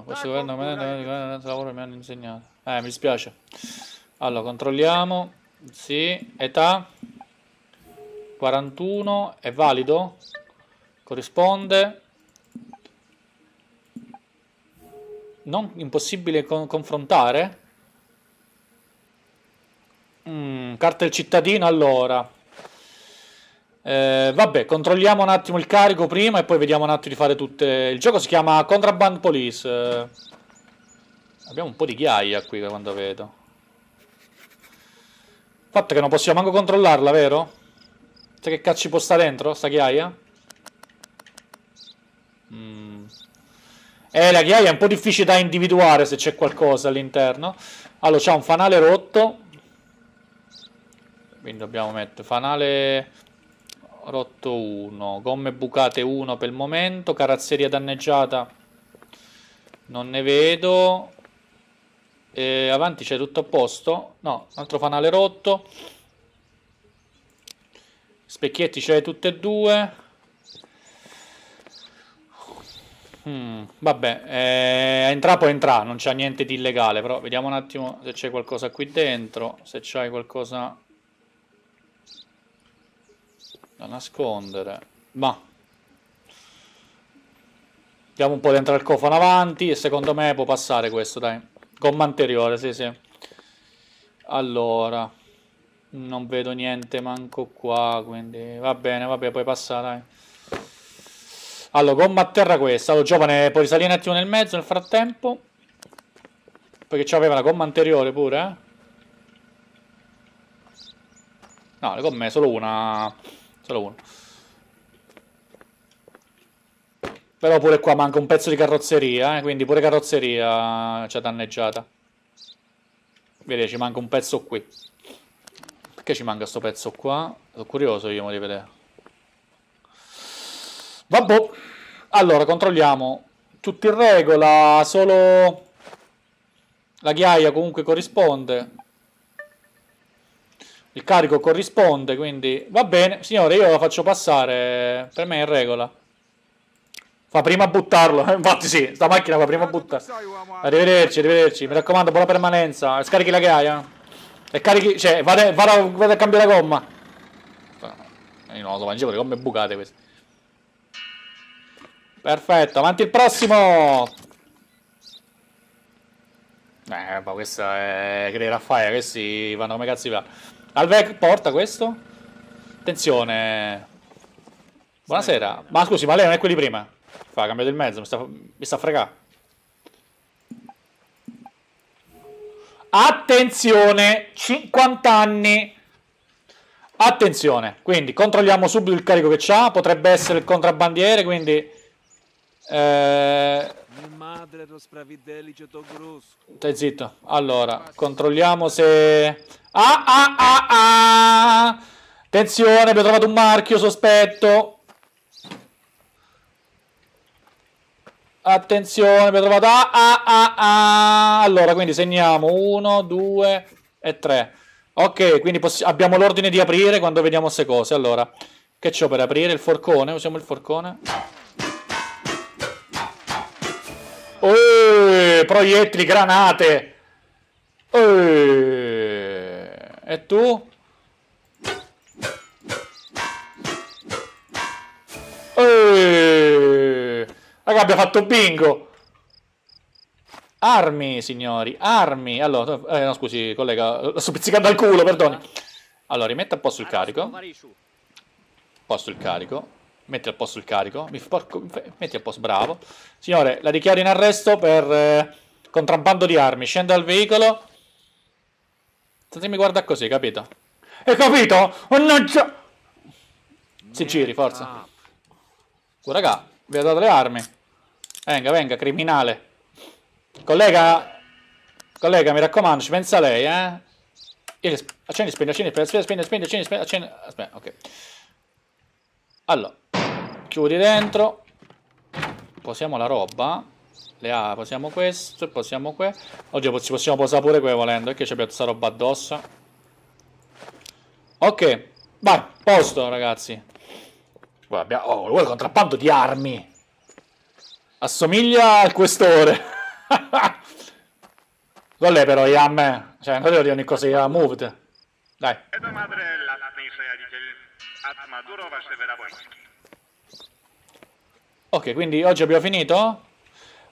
Questo governo mi hanno insegnato. Mi dispiace. Allora, controlliamo. Sì, età 41, è valido? Corrisponde. Non impossibile confrontare? Carta del cittadino, allora. Vabbè, controlliamo un attimo il carico prima e poi vediamo un attimo di fare tutte... Il gioco si chiama Contraband Police. Abbiamo un po' di ghiaia qui, da quando vedo. Il fatto è che non possiamo manco controllarla, vero? Sai che cazzo ci può sta dentro, sta ghiaia? La ghiaia è un po' difficile da individuare se c'è qualcosa all'interno. Allora, c'è un fanale rotto. Quindi dobbiamo mettere fanale rotto 1, gomme bucate 1 per il momento, carrozzeria danneggiata non ne vedo. E avanti c'è tutto a posto? No, un altro fanale rotto. Specchietti c'è tutte e due. Vabbè, entra poi entra, non c'è niente di illegale, però vediamo un attimo se c'è qualcosa qui dentro, se c'è qualcosa da nascondere. Ma andiamo un po' dentro al cofano avanti e secondo me può passare questo, dai. Gomma anteriore, sì. Allora, non vedo niente manco qua, quindi va bene, vabbè, puoi passare, dai. Allora, gomma a terra questa. Allora, giovane, puoi risalire un attimo nel mezzo nel frattempo. Perché c'aveva la gomma anteriore pure, eh? No, le gomme è solo una. Solo una. Però pure qua manca un pezzo di carrozzeria, eh? Quindi pure carrozzeria c'è danneggiata. Vedete, ci manca un pezzo qui. Perché ci manca sto pezzo qua? Sono curioso io di vedere. Vabbè, allora controlliamo, tutto in regola, solo la ghiaia comunque corrisponde, il carico corrisponde, quindi va bene, signore, io la faccio passare, per me è in regola. Fa prima a buttarlo, infatti sì, sta macchina fa prima a buttarlo. Arrivederci, arrivederci, mi raccomando, buona permanenza, scarichi la ghiaia e carichi, cioè, vada a cambiare la gomma. Non lo so, mangiavo le gomme bucate queste. Perfetto, avanti il prossimo. Ma questa è creerà fire, questi vanno come cazzo va. Alvec porta questo. Attenzione. Buonasera. Ma scusi, ma lei non è quelli prima? Fa, cambiato il mezzo, mi sta a fregare. Attenzione, 50 anni. Attenzione, quindi controlliamo subito il carico che c'ha, potrebbe essere il contrabbandiere, quindi stai zitto. Allora, controlliamo se... Attenzione, abbiamo trovato un marchio sospetto. Attenzione, abbiamo trovato... Allora, quindi segniamo 1, 2 e 3. Ok, quindi abbiamo l'ordine di aprire quando vediamo queste cose. Allora, che c'ho per aprire? Il forcone? Usiamo il forcone. Proiettili, granate. E tu? Raga, abbiamo fatto bingo. Armi, signori, armi. Allora, no, scusi, collega, lo sto pizzicando al culo, perdoni. Allora, rimetta a posto il carico. Posto il carico. Metti a posto il carico, metti a posto, bravo. Signore, la dichiaro in arresto per contrabbando di armi. Scendo dal veicolo. Se mi guarda così, capito? Hai capito? Mannaggia! Si giri, forza. Raga, vi ho dato le armi. Venga, venga, criminale. Collega, collega, mi raccomando, ci pensa lei, eh? Accendi, spegni, accendi, spegni, spegni, accendi. Aspetta, ok. Allora, chiudi dentro, posiamo la roba. le A, posiamo questo, posiamo qua. Oddio, ci possiamo posare pure qua volendo, perché c'abbiamo questa roba addosso. Ok, vai, posto ragazzi. Guarda, oh, lui è contrabbando di armi. Assomiglia al questore. Non è però a me. Cioè, non è ogni cosa che ha moved. Dai. Ok, quindi oggi abbiamo finito.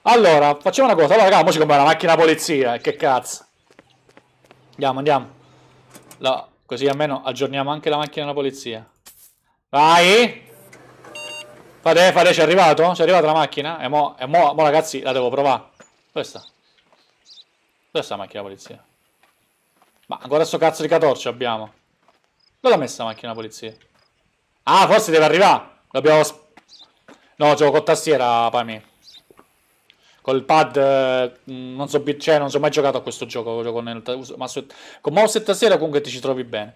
Allora, facciamo una cosa. Allora, raga, ora compra la macchina polizia. Che cazzo. Andiamo, andiamo. No, così almeno aggiorniamo anche la macchina della polizia. Vai. Fate, fate, c'è arrivato? C'è arrivata la macchina? E mo ragazzi, la devo provare. Dove sta? Dove sta la macchina polizia? Ma ancora sto cazzo di catorce abbiamo. Dove l'ha messa la macchina polizia? Ah, forse deve arrivare. Dobbiamo... No, gioco con tastiera, Pami. Col pad... non so, cioè, non so mai giocato a questo gioco. Gioco nel, ma su, con mouse e tastiera comunque ti ci trovi bene.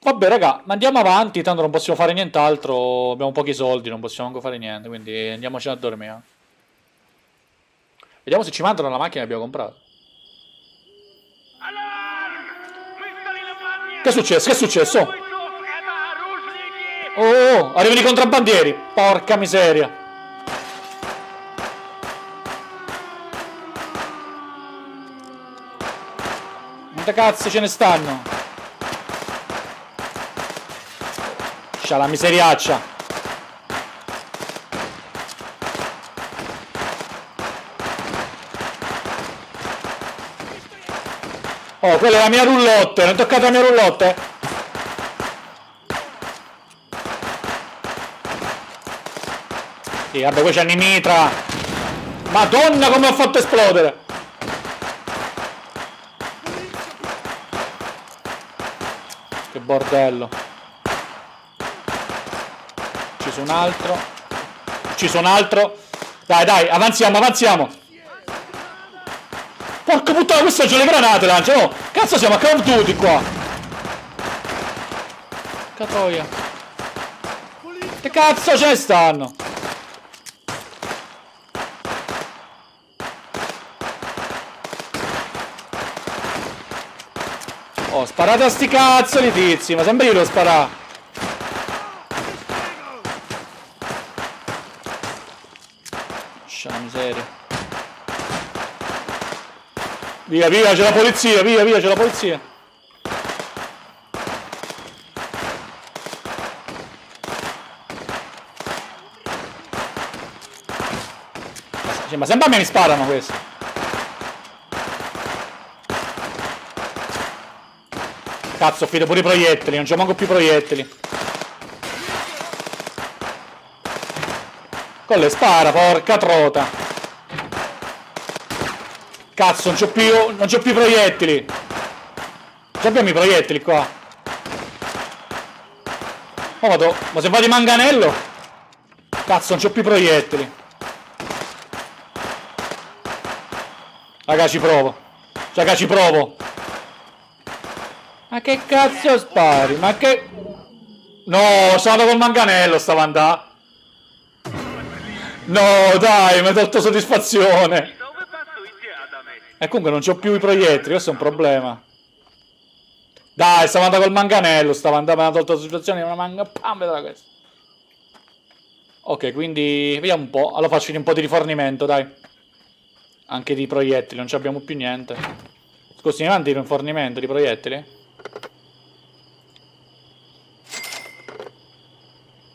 Vabbè raga, ma andiamo avanti, tanto non possiamo fare nient'altro, abbiamo pochi soldi, non possiamo anche fare niente, quindi andiamoci a dormire. Vediamo se ci mandano la macchina che abbiamo comprato. Che è successo? Che è successo? Oh, oh, oh, arrivano i contrabbandieri, porca miseria. Quante cazzo ce ne stanno? La miseriaccia. Oh, quella è la mia roulotte. Non toccate la mia roulotte. Sì, vabbè, poi c'è Nimitra. Madonna, come ho fatto esplodere. Che bordello. Un altro, ucciso un altro. Dai, dai, avanziamo, avanziamo. Porca puttana, questo c'è le granate, lancia. Oh, cazzo, siamo a Call of Duty qua. Catoia. Che cazzo ce ne stanno? Oh, sparate a sti cazzo di tizi. Ma sempre io devo sparare. Via, via, c'è la polizia, via, via, c'è la polizia. Ma sembra a me mi sparano questo. Cazzo, ho finito pure i proiettili, non c'ho manco più proiettili. Con le spara, porca trota. Cazzo, non c'ho più proiettili. Già abbiamo i proiettili qua. Oh, vado. Ma se vado di manganello. Cazzo, non c'ho più proiettili. Raga, ci provo. Raga, ci provo. Ma che cazzo spari? Ma che... No, sono andato col manganello, stavo andando. No, dai, mi ha tolto soddisfazione. E comunque non c'ho più i proiettili, questo è un problema. Dai, stavo andando col manganello, stavo andando per una tolta situazione, una manga, pam, vedrà questo. Ok, quindi vediamo un po', allora faccio un po' di rifornimento, dai. Anche di proiettili, non abbiamo più niente. Scusi, mi mandi un rifornimento di proiettili?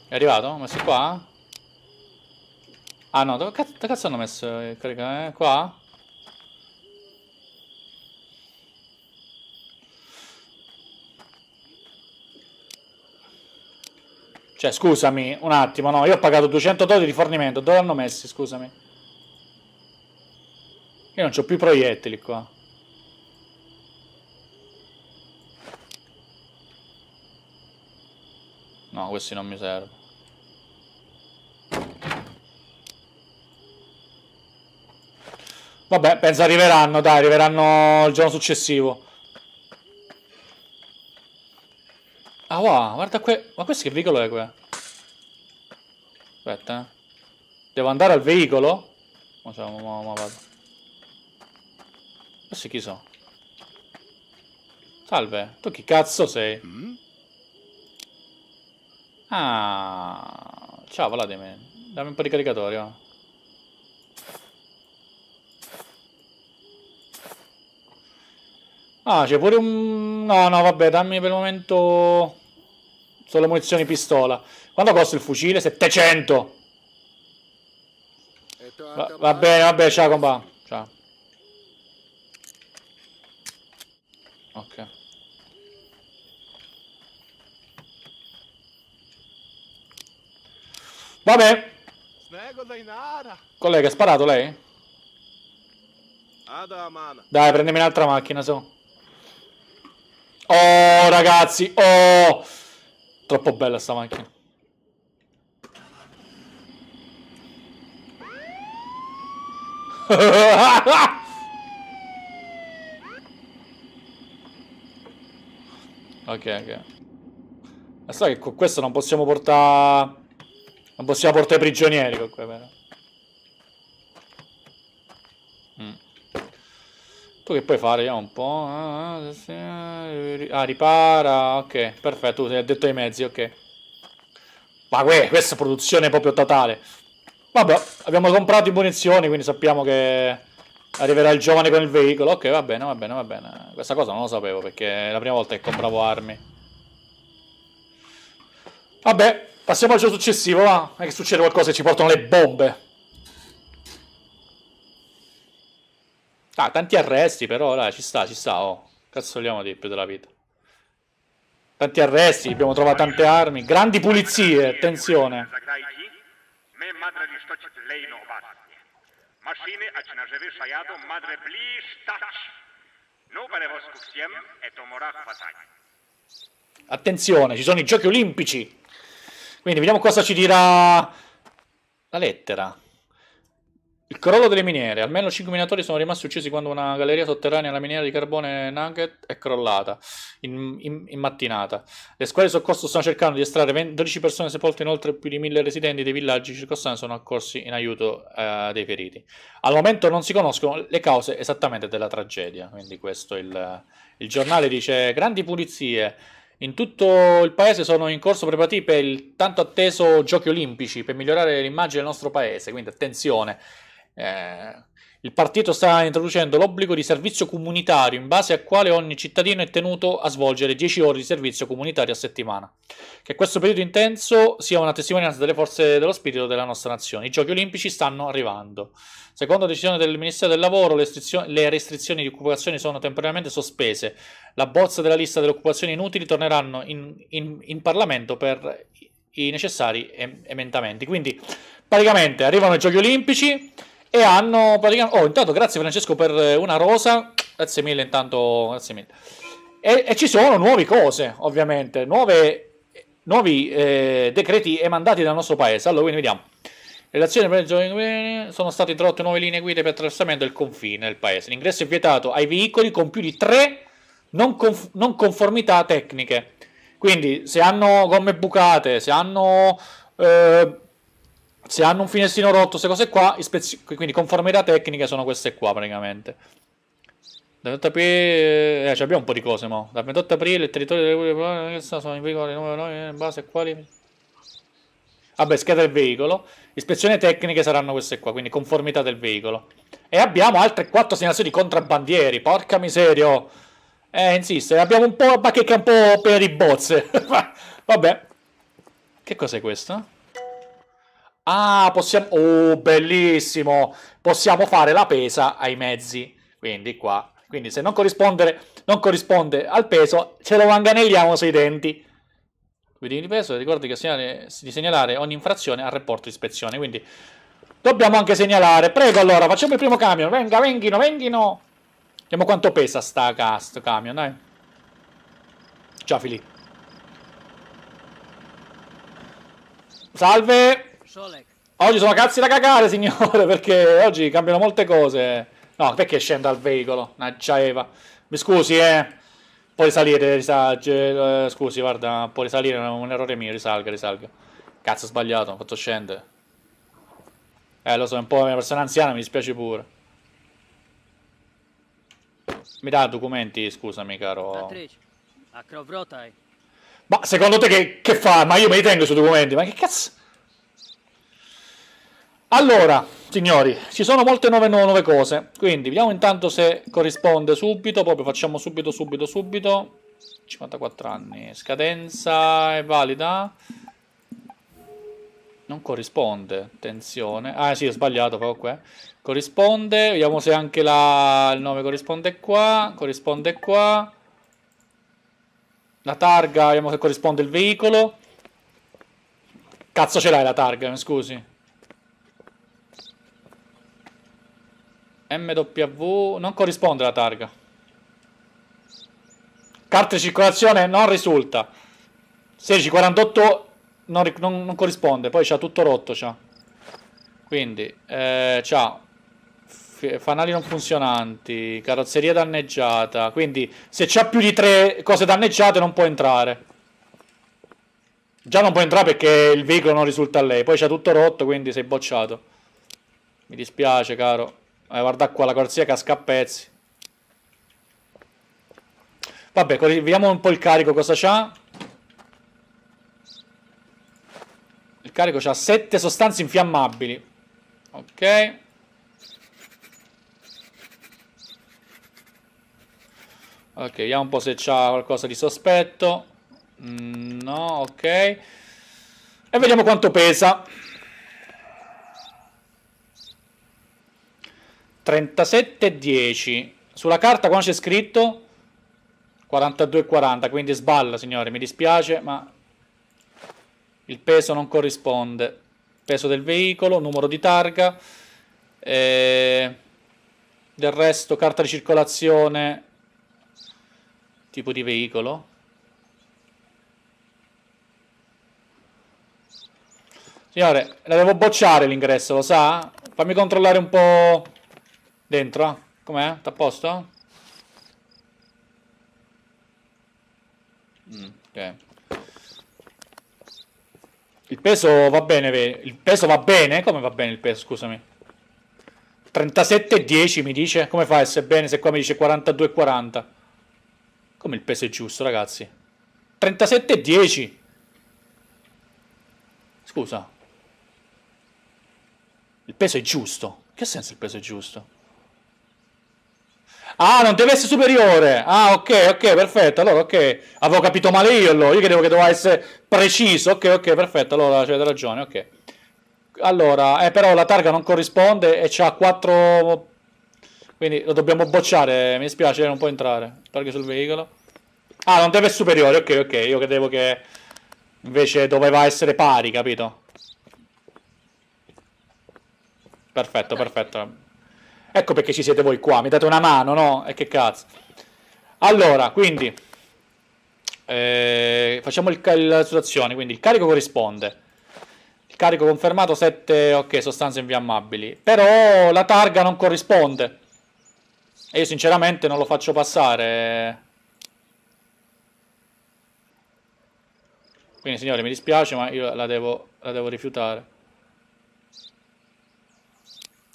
È arrivato? Ho messo qua? Ah no, dove cazzo hanno messo il caricatore? Qua? Cioè, scusami, un attimo, no, io ho pagato 200 dollari di fornimento, dove l'hanno messi, scusami? Io non c'ho più proiettili qua. No, questi non mi servono. Vabbè, penso arriveranno, dai, arriveranno il giorno successivo. Ah wow, guarda qui. Ma questo che veicolo è qua? Aspetta. Devo andare al veicolo? Facciamo, ma vado. Adesso chi so? Salve, tu chi cazzo sei? Ah, ciao Vladimir, dammi un po' di caricatorio. Ah, c'è pure un... No, no, vabbè, dammi per il momento... Solo munizioni pistola. Quanto costa il fucile? 700! Va bene, vabbè, ciao compa. Ciao. Ok. Vabbè. Collega, ha sparato lei? Dai, prendimi un'altra macchina, so. Oh, ragazzi, oh! Troppo bella sta macchina. Ok. Ma sai che con questo non possiamo portare... Non possiamo portare i prigionieri con qua, però. Tu che puoi fare? Vediamo un po'. Ah, ripara. Ok, perfetto. Tu ti hai detto i mezzi, ok. Ma questa è produzione proprio totale. Vabbè, abbiamo comprato i munizioni, quindi sappiamo che arriverà il giovane con il veicolo. Ok, va bene, va bene, va bene. Questa cosa non lo sapevo, perché è la prima volta che compravo armi. Vabbè, passiamo al gioco successivo, va. Non è che succede qualcosa e ci portano le bombe. Ah, tanti arresti però, dai, ci sta, oh. Cazzoliamo di più della vita. Tanti arresti, abbiamo trovato tante armi. Grandi pulizie, attenzione. Attenzione, ci sono i giochi olimpici. Quindi vediamo cosa ci dirà la lettera. Il crollo delle miniere. Almeno 5 minatori sono rimasti uccisi quando una galleria sotterranea alla miniera di carbone Nugget è crollata in mattinata. Le squadre di soccorso stanno cercando di estrarre 12 persone sepolte, inoltre più di 1000 residenti dei villaggi circostanti sono accorsi in aiuto dei feriti. Al momento non si conoscono le cause esattamente della tragedia. Quindi questo il giornale dice: grandi pulizie. In tutto il paese sono in corso preparativi per il tanto atteso giochi olimpici per migliorare l'immagine del nostro paese. Quindi attenzione. Il partito sta introducendo l'obbligo di servizio comunitario in base al quale ogni cittadino è tenuto a svolgere 10 ore di servizio comunitario a settimana. Che questo periodo intenso sia una testimonianza delle forze dello spirito della nostra nazione. I giochi olimpici stanno arrivando. Secondo decisione del Ministero del Lavoro, le restrizioni di occupazione sono temporaneamente sospese. La bozza della lista delle occupazioni inutili torneranno in Parlamento per i necessari emendamenti. Quindi praticamente arrivano i giochi olimpici e hanno praticamente... Oh, intanto grazie Francesco per una rosa. Grazie mille, intanto, grazie mille. E ci sono nuove cose, ovviamente. Nuovi decreti emandati dal nostro paese. Allora, quindi vediamo. Relazione per i giovani, sono state introdotte nuove linee guida per attraversamento del confine del paese. L'ingresso è vietato ai veicoli con più di 3 non conformità tecniche. Quindi, se hanno gomme bucate, se hanno... se hanno un finestrino rotto, queste cose qua, quindi conformità tecniche sono queste qua praticamente. Da 28 aprile, abbiamo un po' di cose, ma da 28 aprile il territorio delle Repubblica sono in vigore nuove in base a quali... Vabbè, scheda del veicolo, ispezioni tecniche saranno queste qua, quindi conformità del veicolo. E abbiamo altre 4 segnalazioni di contrabbandieri, porca miseria. Insiste, abbiamo un po' la bacheca un po' piena di bozze. Vabbè. Che cos'è questo? Ah, possiamo... Oh, bellissimo! Possiamo fare la pesa ai mezzi. Quindi qua. Quindi se non corrisponde al peso, ce lo manganelliamo sui denti. Quindi di peso, ricordi che di segnalare ogni infrazione al rapporto ispezione. Quindi dobbiamo anche segnalare. Prego, allora, facciamo il primo camion. Venga, venghino, venghino. Vediamo quanto pesa sto camion, dai. Ciao, Filippo. Salve! Oggi sono cazzi da cagare, signore, perché oggi cambiano molte cose. No, perché scendo al veicolo? Naggia Eva. Mi scusi, Puoi salire, risalga. Scusi, guarda, puoi risalire, è un errore mio, risalga. Cazzo, ho sbagliato, ho fatto scendere. Lo so, è un po' una persona anziana, mi dispiace pure. Mi dà documenti, scusami, caro. Ma secondo te che fa? Ma io me li tengo sui documenti, ma che cazzo? Allora, signori, ci sono molte nuove cose, quindi vediamo intanto se corrisponde subito, proprio facciamo subito. 54 anni, scadenza è valida. Non corrisponde, attenzione. Ah sì, ho sbagliato proprio qua. Corrisponde, vediamo se anche il nome corrisponde qua. Corrisponde qua. La targa, vediamo se corrisponde il veicolo. Cazzo ce l'hai la targa, mi scusi. MW, non corrisponde la targa. Carta di circolazione non risulta. 1648 non corrisponde, poi c'ha tutto rotto, c'ha. Quindi c'ha fanali non funzionanti, carrozzeria danneggiata, quindi se c'ha più di 3 cose danneggiate non può entrare. Già non può entrare perché il veicolo non risulta a lei, poi c'ha tutto rotto, quindi sei bocciato. Mi dispiace, caro. Guarda qua, la corsia casca a pezzi. Vabbè, vediamo un po' il carico cosa c'ha. Il carico c'ha 7 sostanze infiammabili. Ok. Ok, vediamo un po' se c'ha qualcosa di sospetto. No, ok. E vediamo quanto pesa. 37,10. Sulla carta quando c'è scritto 42,40, quindi sballa, signore, mi dispiace, ma il peso non corrisponde. Peso del veicolo, numero di targa, del resto carta di circolazione, tipo di veicolo. Signore, la devo bocciare l'ingresso, lo sa? Fammi controllare un po' dentro, eh? Com'è? T'ha posto? Ok. Il peso va bene, vedi? Il peso va bene? Come va bene il peso, scusami? 37,10 mi dice? Come fa a essere bene se qua mi dice 42,40? Come il peso è giusto, ragazzi? 37,10! Scusa. Il peso è giusto? Che senso il peso è giusto? Ah, non deve essere superiore. Ah, ok, perfetto. Allora, ok. Avevo capito male io, allora. Io credevo che doveva essere preciso. Ok, perfetto. Allora, avete ragione, ok. Allora, però la targa non corrisponde e c'ha 4... Quindi lo dobbiamo bocciare. Mi dispiace, non può entrare. Targa sul veicolo. Ah, non deve essere superiore. Ok. Io credevo che invece doveva essere pari, capito? Perfetto. Ecco perché ci siete voi qua, mi date una mano, no? E che cazzo. Allora, quindi facciamo la situazione. Quindi il carico corrisponde. Il carico confermato 7, ok, sostanze infiammabili. Però la targa non corrisponde. E io sinceramente non lo faccio passare. Quindi signore, mi dispiace, ma io la devo rifiutare.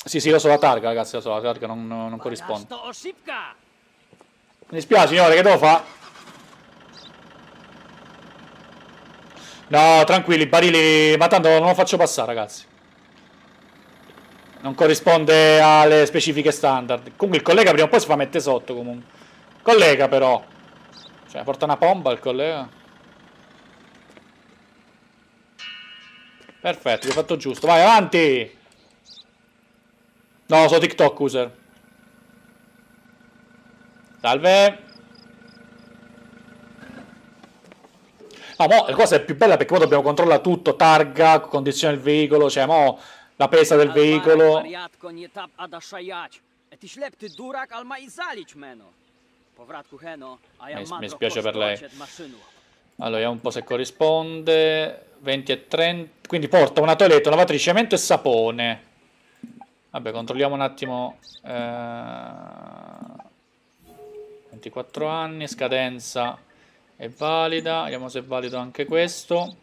Sì, lo so la targa, ragazzi, lo so, la targa non corrisponde. Mi dispiace, signore, che devo fare? No, tranquilli, barili, ma tanto non lo faccio passare, ragazzi. Non corrisponde alle specifiche standard. Comunque il collega prima o poi si fa mettere sotto, comunque. Collega, però. Cioè, porta una bomba il collega. Perfetto, l'ho fatto giusto. Vai, avanti! No, sono TikTok user. Salve. No, mo la cosa è più bella perché poi dobbiamo controllare tutto. Targa, condizione del veicolo. Cioè, mo la pesa del veicolo. Mi spiace per lei. Allora, vediamo un po' se corrisponde. 20,30. Quindi porta una toiletta, lavatrice, cemento e sapone. Vabbè, controlliamo un attimo. 24 anni, scadenza è valida. Vediamo se è valido anche questo.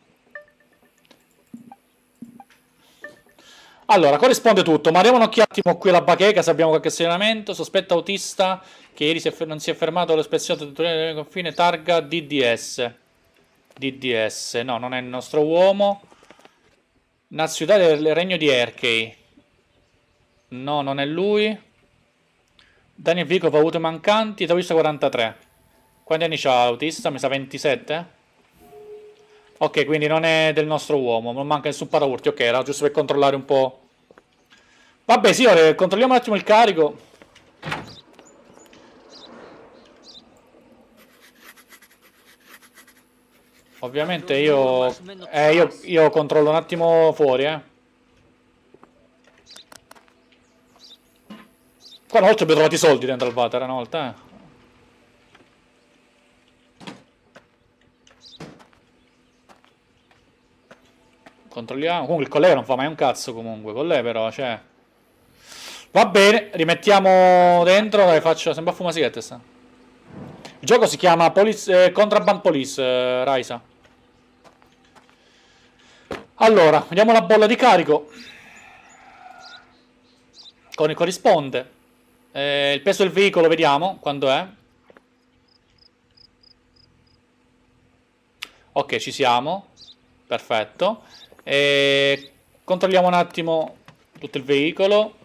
Allora, corrisponde tutto, ma diamo un'occhiata un attimo qui alla bacheca, se abbiamo qualche segnamento. Sospetto autista che ieri non si è fermato all'ispezione del confine, targa DDS. DDS, no, non è il nostro uomo. Nazionale del Regno di Erkei. No, non è lui. Daniel Vico ha avuto mancanti, età autista 43. Quanti anni c'ha autista? Mi sa 27? Ok, quindi non è del nostro uomo, non manca nessun paraurti. Ok, era giusto per controllare un po'. Vabbè, sì, ora controlliamo un attimo il carico. Ovviamente io controllo un attimo fuori, Qua una volta abbiamo trovato i soldi dentro al water, una volta, Controlliamo. Comunque il collega non fa mai un cazzo comunque. Con lei però, cioè. Va bene, rimettiamo dentro. Dai, faccio. Sembra fumasigette sta. Il gioco si chiama Police, Contraband Police, Raisa. Allora, vediamo la bolla di carico. Con il corrisponde. Il peso del veicolo, vediamo quando è. Ok, ci siamo. Perfetto. E controlliamo un attimo tutto il veicolo.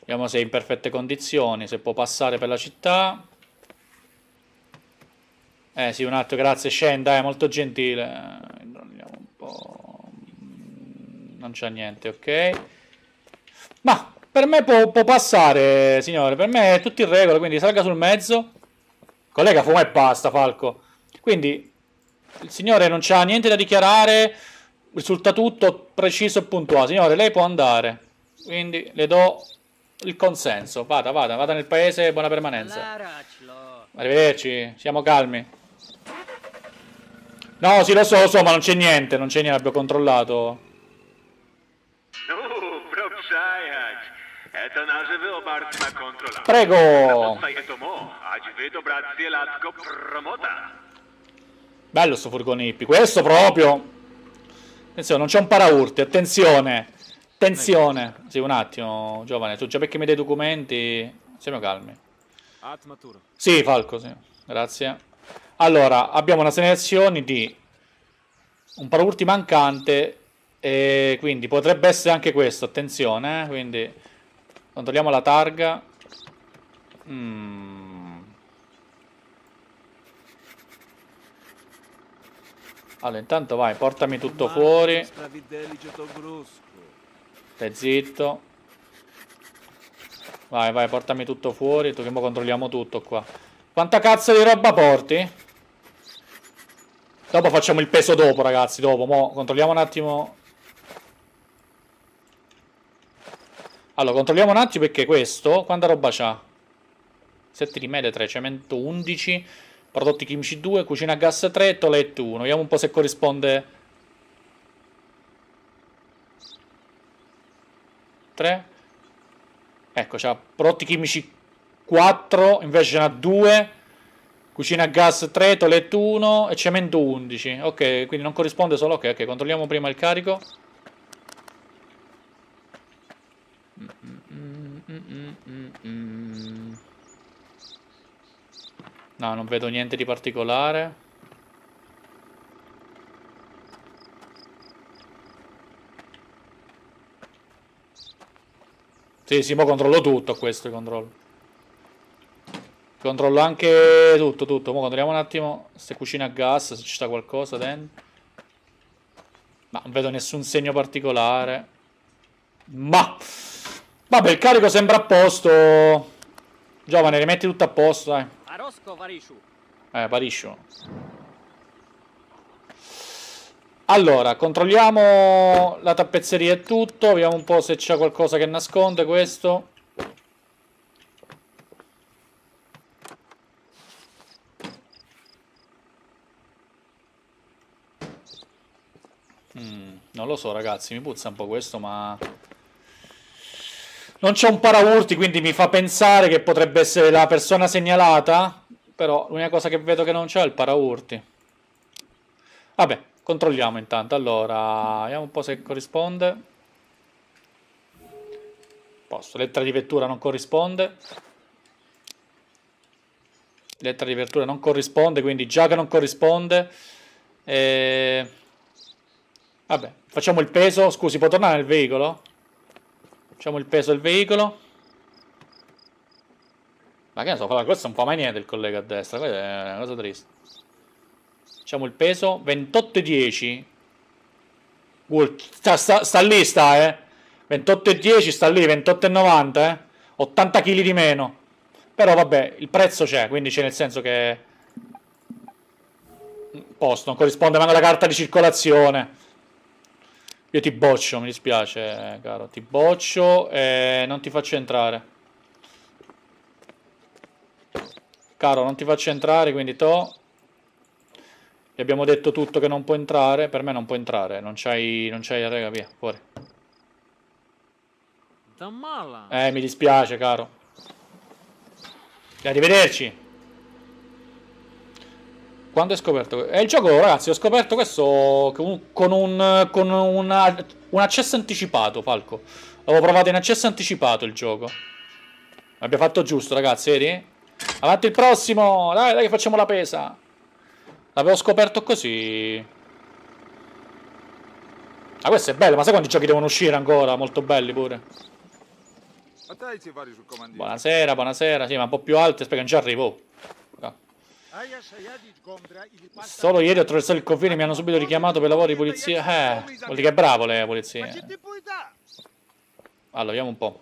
Vediamo se è in perfette condizioni, se può passare per la città. Eh sì, un attimo, grazie, scenda, è molto gentile. Andiamo un po'. Non c'è niente, ok. Ma per me può passare, signore, per me è tutto in regola, quindi salga sul mezzo. Collega, fuma e basta, Falco. Quindi, il signore non c'ha niente da dichiarare, risulta tutto preciso e puntuale. Signore, lei può andare, quindi le do il consenso. Vada, vada, vada nel paese, buona permanenza. Arrivederci, siamo calmi. No, sì, lo so, ma non c'è niente, non c'è niente, abbiamo controllato. Prego. Bello sto furgone hippie. Questo proprio. Attenzione, non c'è un paraurti. Attenzione. Attenzione. Sì, un attimo, giovane. Tu già perché mi dai i documenti. Siamo calmi. Sì, Falco, sì. Grazie. Allora, abbiamo una segnalazione di un paraurti mancante. E quindi potrebbe essere anche questo. Attenzione, quindi controlliamo la targa. Allora, intanto vai, portami tutto fuori. Stai zitto. Vai, vai, portami tutto fuori. Tu che mo controlliamo tutto qua. Quanta cazzo di roba porti? Dopo facciamo il peso dopo, ragazzi. Dopo, mo controlliamo un attimo. Allora, controlliamo un attimo perché questo, quanta roba c'ha? 7 di mele 3, cemento 11, prodotti chimici 2, cucina a gas 3, toiletto 1. Vediamo un po' se corrisponde. 3. Ecco, c'ha prodotti chimici 4, invece c'ha 2, cucina a gas 3, toiletto 1 e cemento 11. Ok, quindi non corrisponde solo, ok, controlliamo prima il carico. No, non vedo niente di particolare. Sì, ma controllo tutto questo, controllo. Controllo anche tutto. Mo controlliamo un attimo queste cucine a gas, se ci sta qualcosa dentro. Ma non vedo nessun segno particolare. Ma vabbè, il carico sembra a posto. Giovane, rimetti tutto a posto, dai. Pariscio. Allora, controlliamo la tappezzeria e tutto. Vediamo un po' se c'è qualcosa che nasconde questo. Non lo so, ragazzi, mi puzza un po' questo, ma... Non c'è un paraurti, quindi mi fa pensare che potrebbe essere la persona segnalata. Però l'unica cosa che vedo che non c'è è il paraurti. Vabbè, controlliamo intanto. Allora, vediamo un po' se corrisponde. Posto, lettera di vettura non corrisponde. Lettera di vettura non corrisponde, quindi già che non corrisponde. Vabbè, facciamo il peso. Scusi, può tornare nel veicolo? Facciamo il peso del veicolo. Ma che ne so, questo non fa mai niente il collega a destra, questa è una cosa triste. Facciamo il peso, 28,10. Sta lì, sta, 28,10, sta lì, 28,90, 80 kg di meno. Però vabbè, il prezzo c'è, quindi c'è, nel senso che... Posto, non corrisponde manco la carta di circolazione. Io ti boccio, mi dispiace, caro, ti boccio e non ti faccio entrare. Caro, non ti faccio entrare, quindi to. Gli abbiamo detto tutto che non può entrare. Per me non può entrare. Non c'hai la rega, via, fuori. Mi dispiace, caro. Arrivederci. Quando è scoperto? È il gioco, ragazzi, ho scoperto questo con un accesso anticipato, Falco. L'avevo provato in accesso anticipato il gioco. L'abbiamo fatto giusto, ragazzi, vedi? Avanti il prossimo, dai, dai che facciamo la pesa. L'avevo scoperto così. Ah, questo è bello, ma sai quanti giochi devono uscire ancora? Molto belli pure. Buonasera, buonasera, sì, ma un po' più alti, perché non ci arrivo. Solo ieri ho attraversato il confine e mi hanno subito richiamato per lavori di polizia. Vuol dire che è bravo le polizie. Allora, vediamo un po'.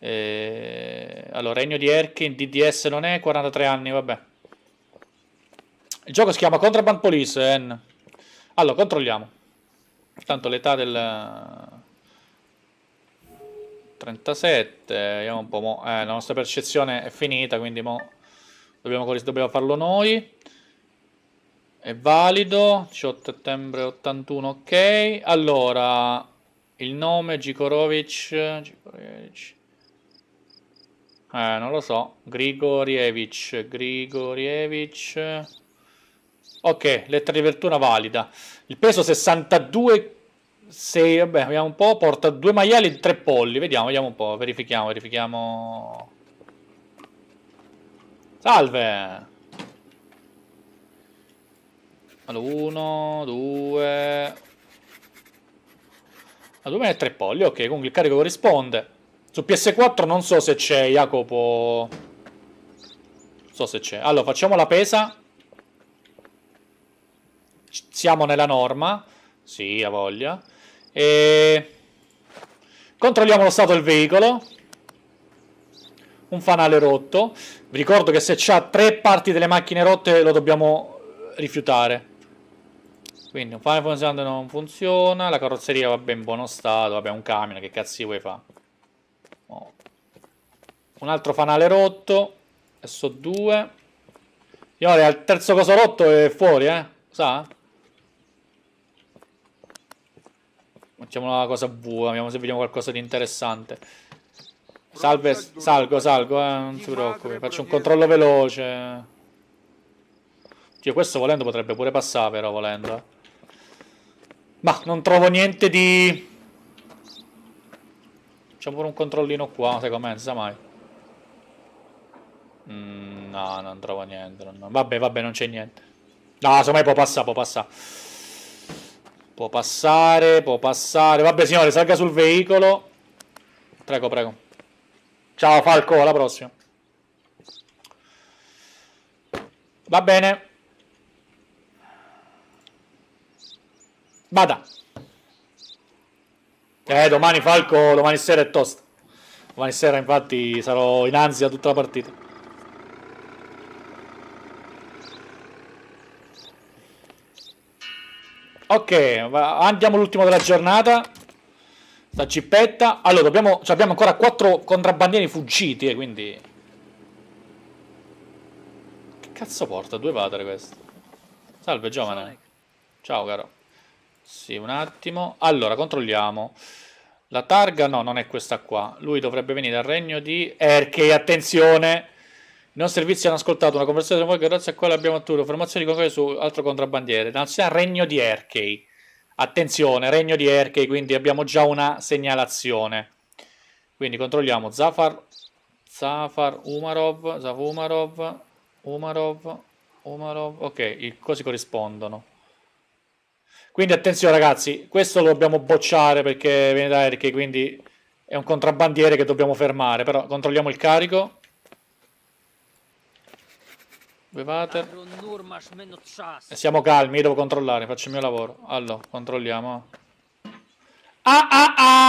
Allora, Regno di Erkin, DDS non è, 43 anni, vabbè. Il gioco si chiama Contraband Police. Allora, controlliamo. Intanto l'età del 37, vediamo un po'. La nostra percezione è finita, quindi mo dobbiamo farlo noi. È valido, 18 settembre 81, ok. Allora, il nome Gikorovic. Non lo so. Grigorievic. Ok, lettera di vertuna valida. Il peso 62. 6, vabbè, vediamo un po'. Porta 2 maiali e 3 polli. Vediamo un po'. Verifichiamo. Salve. Allora, 1, 2. A 2 maiali e 3 polli. Ok, comunque il carico corrisponde. Su PS4 non so se c'è, Jacopo. Non so se c'è. Allora, facciamo la pesa. Siamo nella norma. Sì, a voglia. E controlliamo lo stato del veicolo. Un fanale rotto. Vi ricordo che se c'ha 3 parti delle macchine rotte lo dobbiamo rifiutare. Quindi un fanale funzionante non funziona. La carrozzeria va in buono stato. Vabbè, un camion, che cazzi vuoi fare? Un altro fanale rotto. Adesso 2. Il terzo coso rotto è fuori, sa? Facciamo una cosa buona. Vediamo se vediamo qualcosa di interessante. Salve, salgo, non si preoccupi. Faccio un controllo veloce. Cioè, questo volendo potrebbe pure passare, però volendo. Ma non trovo niente di... Facciamo pure un controllino qua, sai com'è, non si sa mai. No, non trovo niente. Vabbè, non c'è niente. No, secondo me può passare. Vabbè, signore, salga sul veicolo. Prego. Ciao, Falco, alla prossima. Va bene. Vada. Domani, Falco, domani sera è tosta. Domani sera, infatti, sarò in ansia tutta la partita. Ok, andiamo all'ultimo della giornata. Sta cippetta. Allora, abbiamo ancora 4 contrabbandieri fuggiti, quindi... Che cazzo porta? 2 padre questo. Salve, giovane. Ciao, caro. Sì, un attimo. Allora, controlliamo. La targa, no, non è questa qua. Lui dovrebbe venire al regno di Erke. Attenzione, nostri servizi hanno ascoltato una conversazione con voi grazie a quale abbiamo ottenuto informazioni concrete su altro contrabbandiere, la nazione Regno di Erchei. Attenzione, Regno di Erchei, quindi abbiamo già una segnalazione. Quindi controlliamo Zafar Umarov, ok, i cosi corrispondono. Quindi attenzione ragazzi, questo lo dobbiamo bocciare perché viene da Erchei, quindi è un contrabbandiere che dobbiamo fermare, però controlliamo il carico. Bevate. E siamo calmi, devo controllare, faccio il mio lavoro. Allora, controlliamo.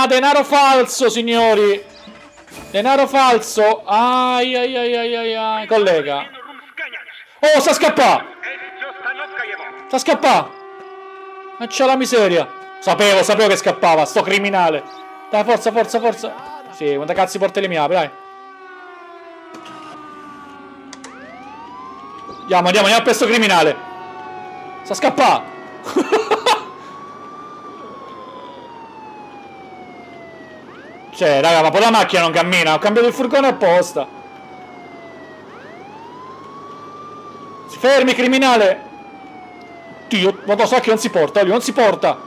Denaro falso, signori! Denaro falso! Ai, collega! Oh, sta scappando! Sta scappando! Ma c'è la miseria! Sapevo che scappava, sto criminale! Dai, forza! Sì, quanta cazzo porta le mie api, dai! Andiamo per sto criminale. Sta scappando. Cioè, raga, ma poi la macchina non cammina. Ho cambiato il furgone apposta. Si fermi, criminale. Dio, ma lo so che non si porta. Lui non si porta.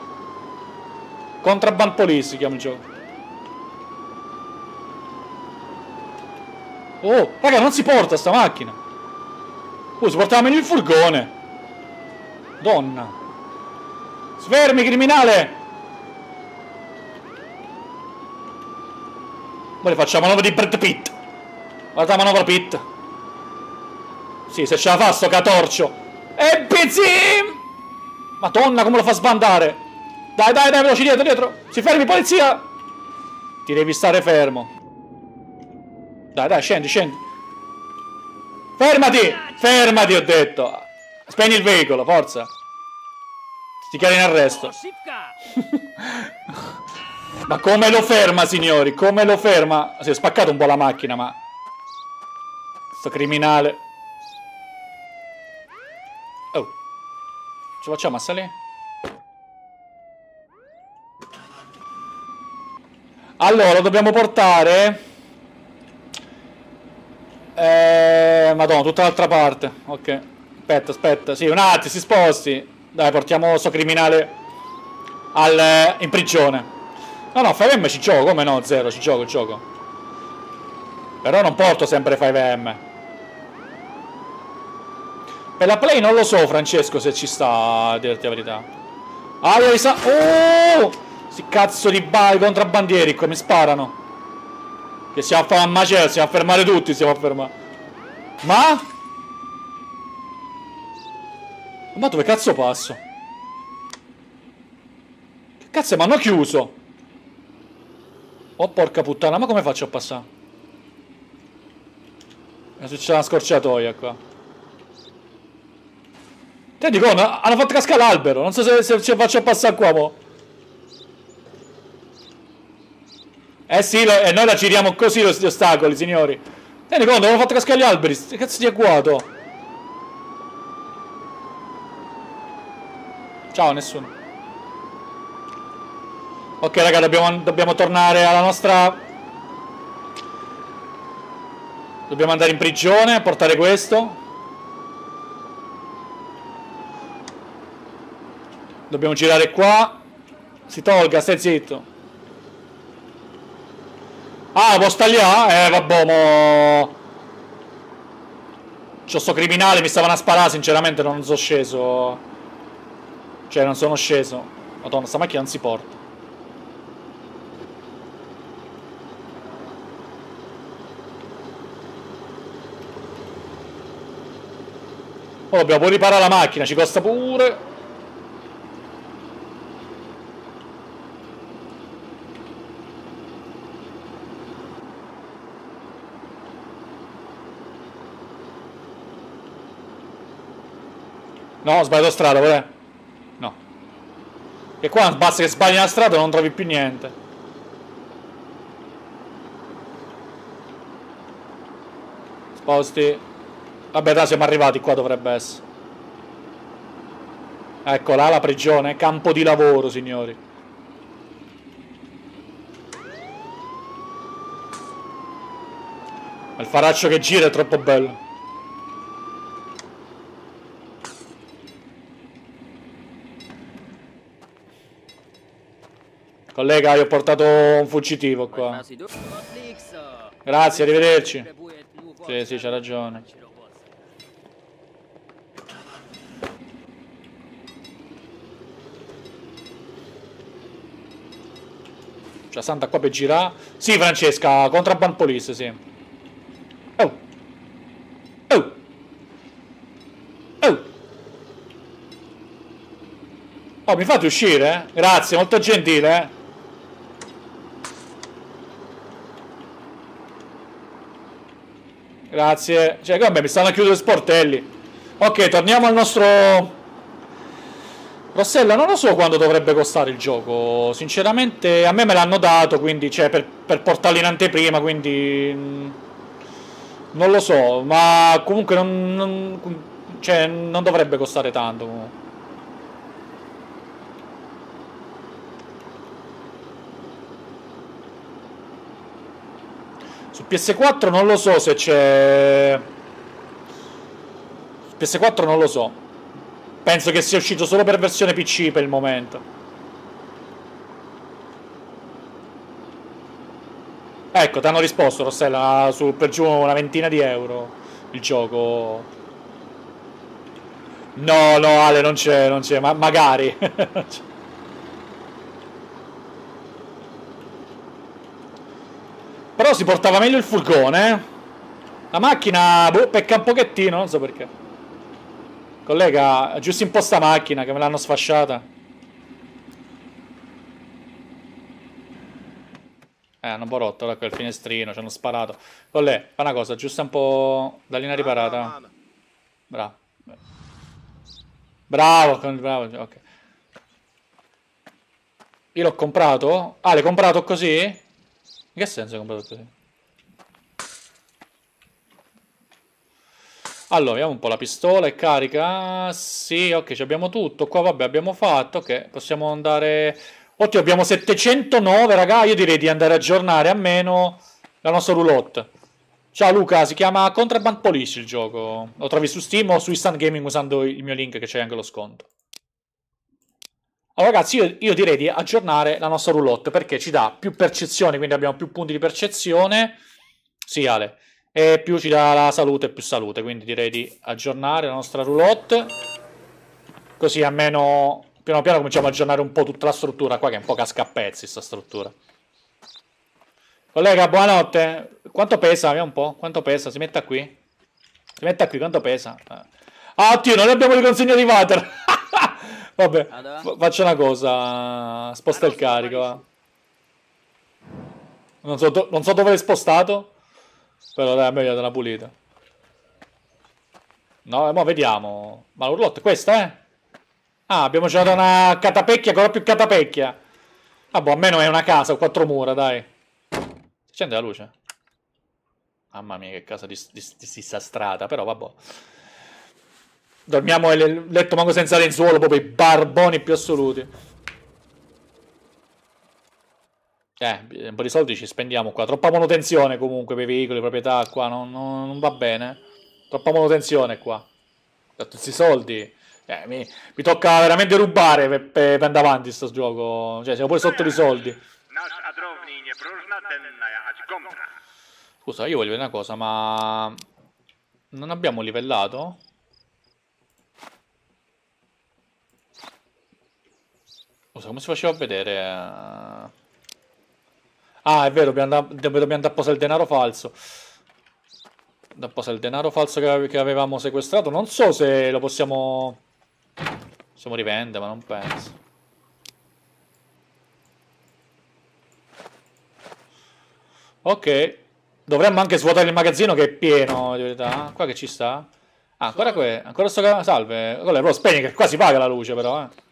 Contraband Police si chiama il gioco. Oh, raga, non si porta sta macchina. Si portava meno il furgone. Donna. Sfermi, criminale. Poi facciamo manovra di Brad Pitt. Guarda la manovra Pitt. Sì, se ce la fa sto catorcio. E pizzim. Madonna, come lo fa sbandare. Dai, veloci, dietro. Si fermi, polizia. Ti devi stare fermo. Dai, scendi. Fermati, ho detto. Spegni il veicolo, forza. Ti chiami in arresto. Ma come lo ferma, signori? Come lo ferma? Si è spaccato un po' la macchina, ma... Sto criminale. Oh. Ce la facciamo a salire? Allora, dobbiamo portare... Madonna, tutta l'altra parte. Ok. Aspetta. Sì, un attimo, si sposti. Dai, portiamo sto criminale in prigione. No, 5M ci gioco. Come no? Zero, ci gioco. Però non porto sempre 5M. Per la play non lo so, Francesco, se ci sta, a dirti la verità. Allora, oh! Sti cazzo di contrabbandieri come sparano. Che stiamo a fare un macello, stiamo a fermare tutti, Ma dove cazzo passo? Che cazzo, ma hanno chiuso? Oh porca puttana, ma come faccio a passare? C'è una scorciatoia qua. Te dico, hanno fatto cascare l'albero, non so se ci faccio passare qua mo'. Eh sì, e noi la giriamo così gli ostacoli, signori. Tieni conto, avevo fatto cascare gli alberi. Che cazzo di agguato. Ciao, nessuno. Ok, raga, dobbiamo tornare alla nostra... Dobbiamo andare in prigione, portare questo. Dobbiamo girare qua. Si tolga, stai zitto. Ah, può stagliare? Vabbè, mo... C'ho sto criminale, mi stavano a sparare, sinceramente non sono sceso. Cioè, non sono sceso. Madonna, sta macchina non si porta. Oh, dobbiamo pure riparare la macchina, ci costa pure... No, ho sbagliato strada, vabbè. No. E qua basta che sbagli la strada e non trovi più niente. Sposti. Vabbè, dai, siamo arrivati, qua dovrebbe essere. Eccola, la prigione, campo di lavoro, signori. Ma il faraccio che gira è troppo bello. Collega, io ho portato un fuggitivo qua. Grazie, arrivederci. Sì, sì, c'ha ragione. C'è Santa qua per girare. Sì, Francesca, Contraband Police, sì. Oh. Oh. Oh. Oh, mi fate uscire? Grazie, molto gentile, eh. Grazie. Cioè, vabbè, mi stanno a chiudere i sportelli. Ok, torniamo al nostro... Rossella, non lo so quando dovrebbe costare il gioco. Sinceramente, a me me l'hanno dato, quindi, cioè, per portarlo in anteprima, quindi... non lo so, ma comunque cioè, non dovrebbe costare tanto, comunque. Su PS4 non lo so se c'è. Su PS4 non lo so. Penso che sia uscito solo per versione PC per il momento. Ecco, ti hanno risposto, Rossella, su per giù una ventina di euro il gioco. No, no, Ale, non c'è, non c'è, ma magari. Però si portava meglio il furgone. La macchina, boh, pecca un pochettino, non so perché. Collega, giusto un po' sta macchina che me l'hanno sfasciata. Hanno un po' rotto là, quel finestrino, ci hanno sparato. Collega, fa una cosa, giusto un po' da linea riparata. Bravo. Bravo, bravo, ok. Io l'ho comprato? Ah, l'hai comprato così? In che senso ho comprato così? Allora, vediamo un po', la pistola è carica. Sì, ok, abbiamo tutto. Qua vabbè, abbiamo fatto. Ok, possiamo andare. Oddio, abbiamo 709, raga. Io direi di andare a aggiornare almeno la nostra roulotte. Ciao Luca, si chiama Contraband Police il gioco. Lo trovi su Steam o su Instant Gaming usando il mio link che c'è anche lo sconto. Allora ragazzi, io direi di aggiornare la nostra roulotte perché ci dà più percezione, quindi abbiamo più punti di percezione. Sì, Ale. E più ci dà la salute e più salute, quindi direi di aggiornare la nostra roulotte. Così almeno piano piano cominciamo a aggiornare un po' tutta la struttura qua, che è un po' casca a pezzi sta struttura. Collega, buonanotte. Quanto pesa? Vediamo un po'. Quanto pesa? Si metta qui. Si metta qui, quanto pesa? Ah, oddio, non abbiamo le consegne di water. Vabbè, faccio una cosa. Sposta il carico, va. Non so dove l'hai spostato. Però dai, a me gli ho dato una pulita. No, ma vediamo. Ma l'urlotto è questa, eh? Ah, abbiamo già dato una catapecchia, ancora più catapecchia. Ah, boh, almeno è una casa, 4 mura, dai. Si accende la luce. Mamma mia, che casa disastrata, però vabbè. Dormiamo nel letto manco senza lenzuolo, proprio i barboni più assoluti. Un po' di soldi ci spendiamo qua. Troppa manutenzione comunque per i veicoli, proprietà qua, non va bene. Troppa manutenzione qua. Da tutti i soldi. Mi tocca veramente rubare per andare avanti sto gioco. Cioè, siamo pure sotto di soldi. Scusa, io voglio vedere una cosa, ma... non abbiamo livellato? Scusa, come si faceva a vedere? Ah, è vero, dobbiamo andare a posare il denaro falso. Da posare il denaro falso che avevamo sequestrato. Non so se lo possiamo... possiamo rivendere, ma non penso. Ok. Dovremmo anche svuotare il magazzino che è pieno, di verità. Qua che ci sta? Ah, ancora qui. Ancora sto... salve. Però spegni che qua si paga la luce, però, eh.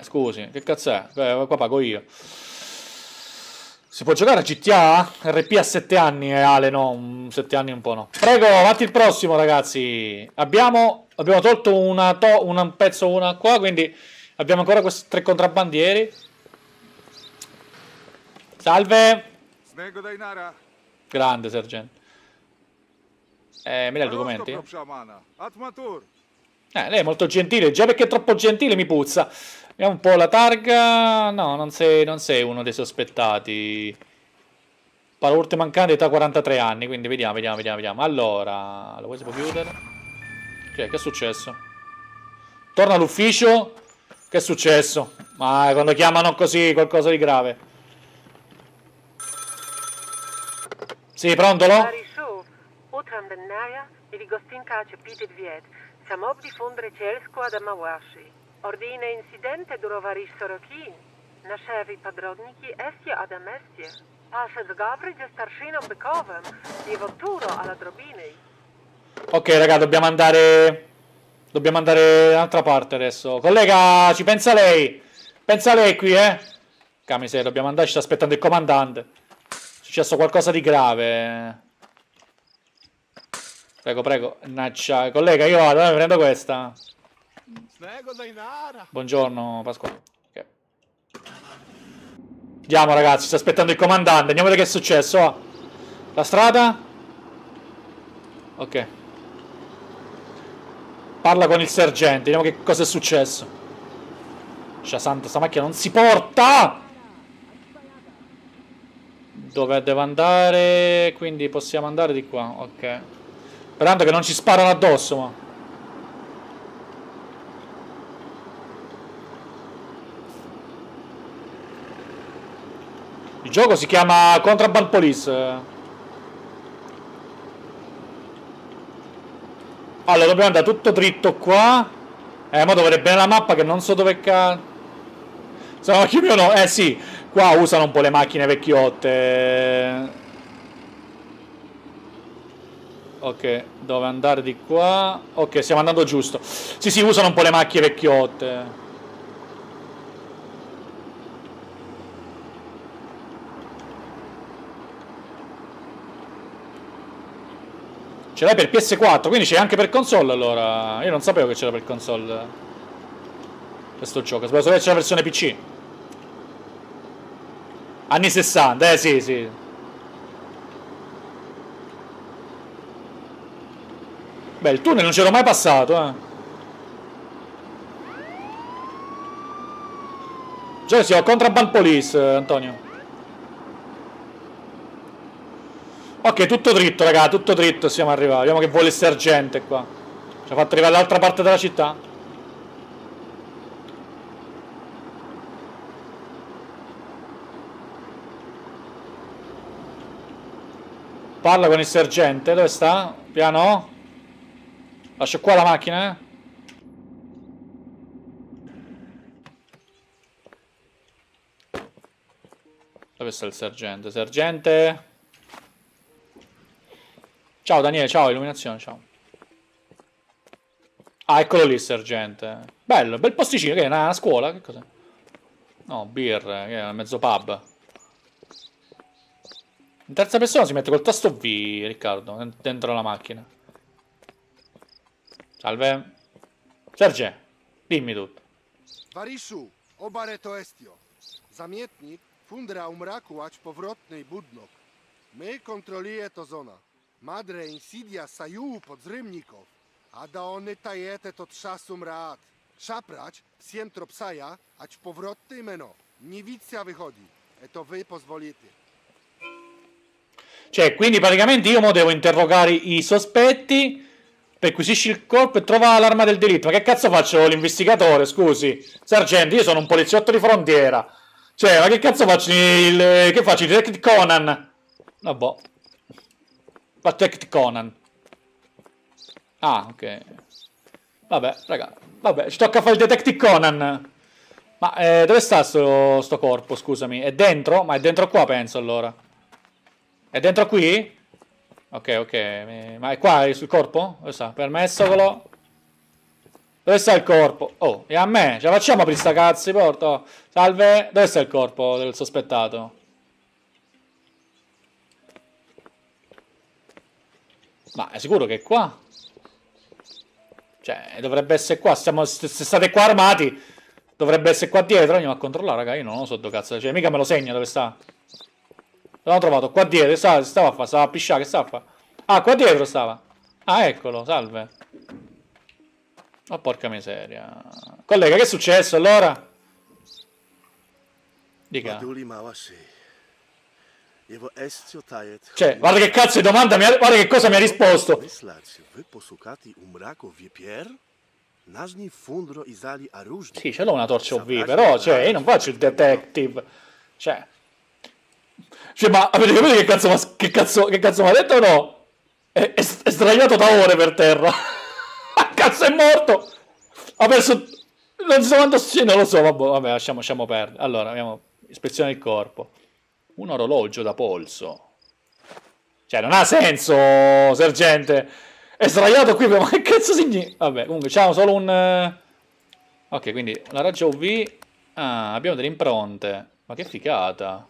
Scusi, che cazzo è? Qua pago io. Si può giocare a GTA? RP a 7 anni, Ale, no, 7 anni un po' no. Prego, avanti il prossimo, ragazzi. Abbiamo tolto un pezzo, una qua, quindi abbiamo ancora questi 3 contrabbandieri. Salve. Grande, sergente. Mi dai i documenti? Lei è molto gentile, già perché è troppo gentile mi puzza. Vediamo un po' la targa. No, non sei uno dei sospettati. Paraurte mancante, età 43 anni, quindi vediamo. Allora, lo vuoi si può chiudere? Che è successo? Torna all'ufficio. Che è successo? Ma quando chiamano così, qualcosa di grave. Sì, prontolo? Ok, raga, dobbiamo andare dall'altra parte adesso. Collega, ci pensa lei. Pensa lei qui, eh. Camisè, dobbiamo andare, ci sta aspettando il comandante. È successo qualcosa di grave. Prego. Naccia. Collega, io vado, prendo questa. Buongiorno, Pasquale. Okay. Andiamo, ragazzi, sta aspettando il comandante. Andiamo a vedere che è successo. Oh. La strada. Ok. Parla con il sergente. Vediamo che cosa è successo. Cioè, santo, sta macchina non si porta! Dove devo andare? Quindi possiamo andare di qua, ok. Sperando che non ci sparano addosso, ma. Il gioco si chiama Contraband Police. Allora, dobbiamo andare tutto dritto qua. Ma dovrei bene la mappa che non so dove cazzo. Sono macchine mio no? Eh sì, qua usano un po' le macchine vecchiotte. Ok, dove andare di qua? Ok, stiamo andando giusto. Sì, usano un po' le macchine vecchiotte. Ce l'hai per PS4, quindi c'è anche per console allora. Io non sapevo che c'era per console questo gioco, spero che c'è la versione PC. Anni 60, sì. Beh, il tunnel non c'ero mai passato, Già siamo Contraband Police, Antonio. Ok, tutto dritto, raga, tutto dritto siamo arrivati. Vediamo che vuole il sergente qua. Ci ha fatto arrivare all'altra parte della città. Parla con il sergente, dove sta? Piano? Lascio qua la macchina, Dove sta il sergente? Sergente? Ciao Daniele, ciao, illuminazione, ciao. Ah, eccolo lì il sergente. Bello, bel posticino, che è una scuola, che cos'è? No, birra, che è mezzo pub. In terza persona si mette col tasto V, Riccardo, dentro la macchina. Salve. Serge, dimmi tutto. Varisu, obareto estio. Zamietnik fundra umrakuac powrotny budnok. My kontroluje to zona. Madre insidia saju podzrymników. A da one tajete to trzasum raat. Szaprać psiem tropsaja, ać powrotny meno. Niewicja wychodzi. Eto wy pozwolicie. Cioè, quindi praticamente io mo devo interrogare i sospetti, perquisisci il corpo e trova l'arma del delitto. Ma che cazzo faccio l'investigatore, scusi? Sergente, io sono un poliziotto di frontiera. Cioè, ma che cazzo faccio che faccio, il Detective Conan? Vabbè. Detective Conan. Ah, ok. Vabbè, raga. Vabbè, ci tocca fare il Detective Conan. Ma dove sta sto corpo, scusami? È dentro? Ma è dentro qua, penso, allora. È dentro qui? Ok. Ma è qua sul corpo? Dove sta? Permesso, quello. Dove sta il corpo? Oh, e a me? Ce la facciamo per sta cazzo, porto. Salve. Dove sta il corpo del sospettato? Ma è sicuro che è qua? Cioè, dovrebbe essere qua. Se state qua armati, dovrebbe essere qua dietro. Andiamo a controllare, raga. Io non lo so dove cazzo. Cioè, mica me lo segna dove sta. L'ho trovato qua dietro, stava a fare, stava a pisciare, che stava a fare? Ah, qua dietro stava. Ah, eccolo, salve. Oh, porca miseria. Collega, che è successo allora? Dica. Cioè, guarda che cazzo di domanda, guarda che cosa mi ha risposto. Sì, ce l'ho una torcia UV, però, cioè, io non faccio il detective. Cioè, ma avete capito che cazzo mi ha detto o no? È sdraiato da ore per terra. Cazzo, è morto. Ha perso... Non so quanto... Non lo so, vabbè, lasciamo perdere. Allora, abbiamo ispezione del corpo. Un orologio da polso. Cioè, non ha senso, sergente. È sdraiato qui, ma che cazzo significa? Vabbè, comunque, c'è solo un... Ok, quindi, la raggia UV... Ah, abbiamo delle impronte. Ma che figata.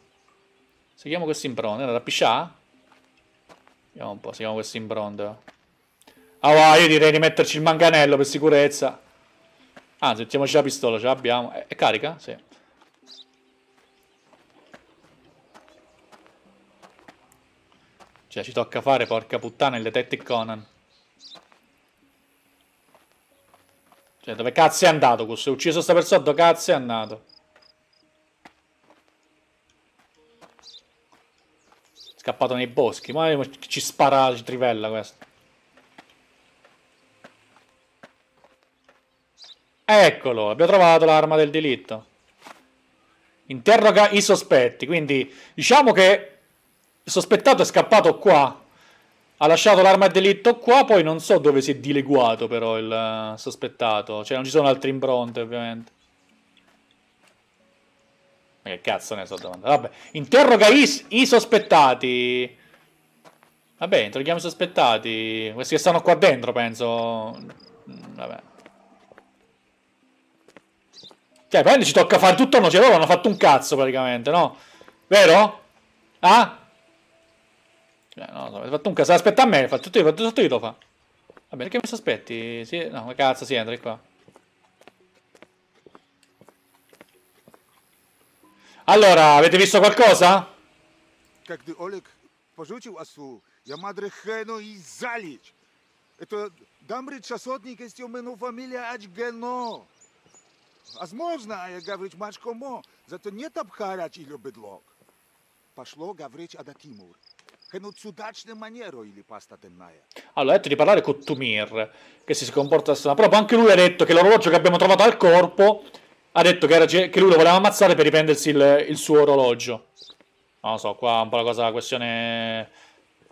Seguiamo queste impronte. Era da piscià? Vediamo un po', seguiamo queste impronte. Ah, wow, io direi di metterci il manganello per sicurezza. Anzi, mettiamoci la pistola, ce l'abbiamo. È carica? Sì. Cioè, ci tocca fare, porca puttana, il detective Conan. Cioè, dove cazzo è andato questo? Ho ucciso sta persona, dove cazzo è andato? Scappato nei boschi. Ma ci spara, ci trivella questo. Eccolo, abbiamo trovato l'arma del delitto. Interroga i sospetti, quindi diciamo che il sospettato è scappato qua, ha lasciato l'arma del delitto qua, poi non so dove si è dileguato però il sospettato, cioè non ci sono altre impronte ovviamente. Ma che cazzo ne so domanda? Vabbè, interroga i sospettati. Vabbè, interroghiamo i sospettati, questi che stanno qua dentro penso. Vabbè. Cioè, praticamente ci tocca fare tutto, no? Cioè, loro hanno fatto un cazzo, praticamente, no? Vero? Ah? Cioè, no, avete fatto un cazzo. Aspetta a me, fa tutto io lo fa. Vabbè, perché mi sospetti? Sì, no, ma cazzo, si entra qua. Allora, avete visto qualcosa? Возможно, я Гаврич Машкомо, зато нет обхаряч или бедлог. Пошло Гаврич Адатимур. Хенут судачной манеру или паста денная. Allora, ha detto di parlare con Tumir, che si comporta strano. Però anche lui ha detto che l'orologio che abbiamo trovato al corpo, ha detto che lui lo voleva ammazzare per riprendersi il suo orologio. Non lo so, qua è un po' la cosa, la questione...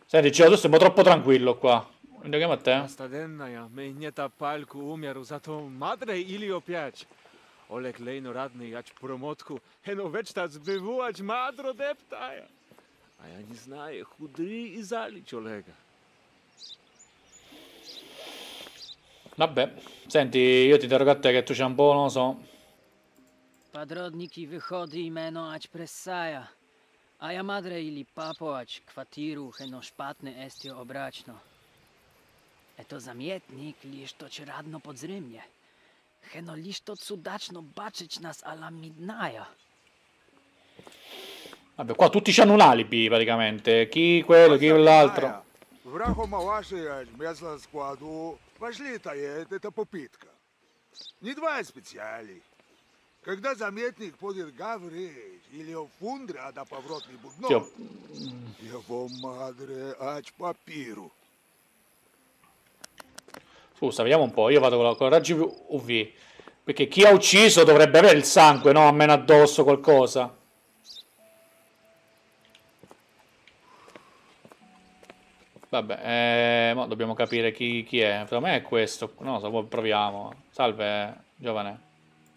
Senti, Gio, tu stiamo troppo tranquillo qua. Mi diamo a te. Pasta dennaia, me nieta palku umier usato madre ili opiac. Oleg Lejno radny, ać promotku, heno večtac bivuač madro deptaja. A ja ne znaje, hudri i zalič Olega. Vabbè, senti, io ti interrogo a te che tu c'è un po', non lo so. Padrodniki vyhodi imeno ać pressaja. A ja madre ili papo ać kvatiru heno špatne estio obračno. Eto zamietnik liš toč radno podzrymnie. Heno listo sudačno bacić nas alla midnaja. Vabbè, qua tutti hanno un alibi praticamente. Chi quello, chi l'altro. Scusa, vediamo un po', io vado con la raggi UV, perché chi ha ucciso dovrebbe avere il sangue, no? Almeno addosso qualcosa. Vabbè, ma dobbiamo capire chi è. Secondo me è questo. No, se vuoi proviamo. Salve, giovane.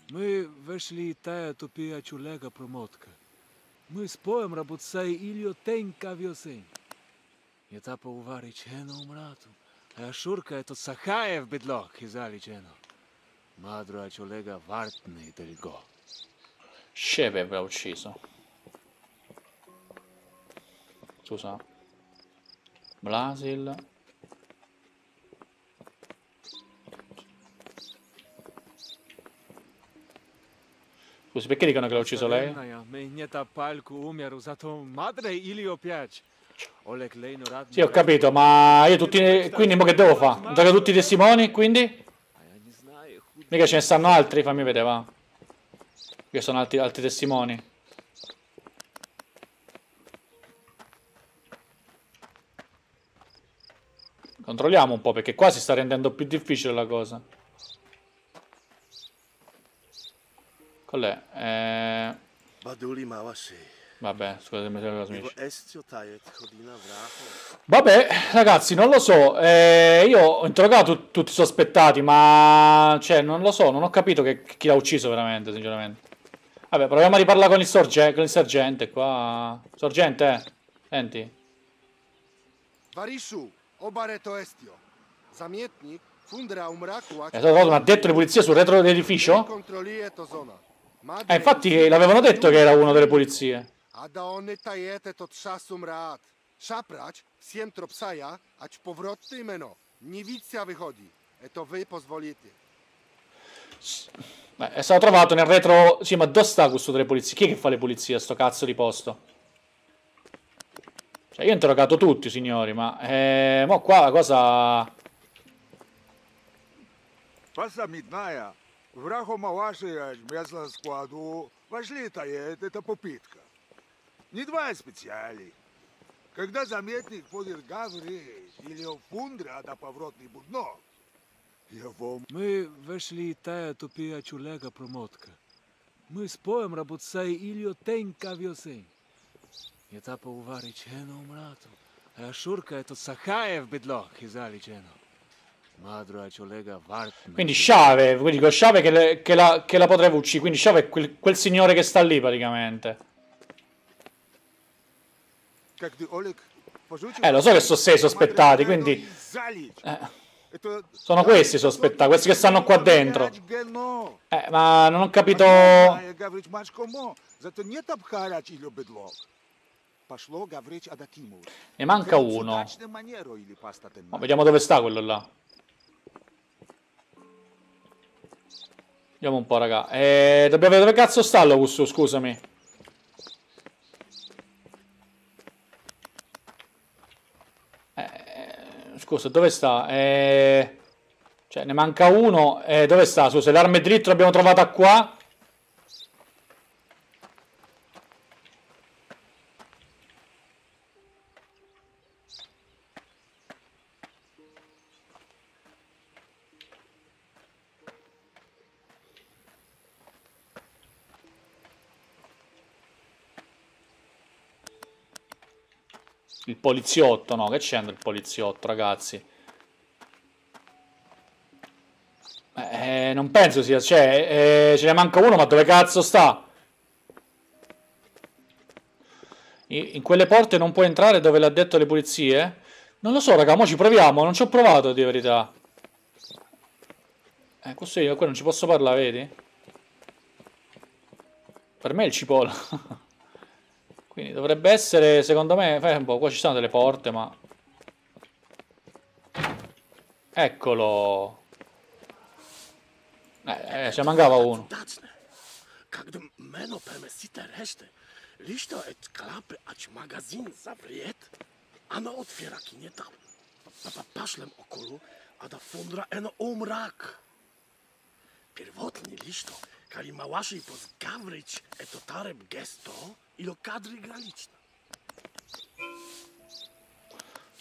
Noi veshli taia topia ciulega promotka. Noi spojem rabotsai ilio tenka viosen. Etapa uvari ceno umrato. A Shurka è tot Sakhaev bedlok, Isaliceno. Madro a Olega Vartny del Go. Shebe aveva ucciso. Scusa. Blasil. Scusi, perché dicono che l'ha ucciso lei? Sì, ho capito, ma io tutti... Quindi, mo che devo fare? Dato tutti i testimoni, quindi? Mica ce ne stanno altri? Fammi vedere, va. Che sono altri testimoni. Controlliamo un po', perché qua si sta rendendo più difficile la cosa. Qual è? Vabbè, scusatemi se lo smisci. Vabbè, ragazzi, non lo so. Io ho interrogato tutti i sospettati, ma... cioè, non lo so, non ho capito chi l'ha ucciso veramente, sinceramente. Vabbè, proviamo a riparlare con il sergente qua. Sergente, senti. Varishu, obareto estio. Zamietnik, fundera umraku... È stato un addetto di pulizia sul retro dell'edificio? Infatti l'avevano detto che era uno delle pulizie. Beh, è stato trovato nel retro. Sì, ma dove sta questo delle pulizie? Chi è che fa le pulizie a sto cazzo di posto? Cioè, io ho interrogato tutti, signori, ma mo qua la cosa... Passa midnaia. Quindi Shave, quindi con Shave che la potrebbe uccidere. Quindi Shave è quel signore che sta lì praticamente. Lo so che sono 6 sospettati, quindi sono questi sospettati, questi che stanno qua dentro. Ma non ho capito. Ne manca uno. Ma vediamo dove sta quello là. Vediamo un po', raga. Dobbiamo vedere dove cazzo sta lo Cussu, scusami. Scusa, dove sta? Cioè, ne manca uno. Dove sta? Scusa, l'arma dritto l'abbiamo trovata qua. Il poliziotto, no, che c'entra il poliziotto, ragazzi? Non penso sia, cioè, ce ne manca uno, ma dove cazzo sta? In quelle porte non può entrare dove l'ha detto le pulizie? Non lo so, raga, mo ci proviamo, non ci ho provato, di verità. Questo io, qua non ci posso parlare, vedi? Per me è il cipolla. Quindi dovrebbe essere, secondo me, un po', qua ci sono delle porte, ma... Eccolo! Ce ne mancava uno.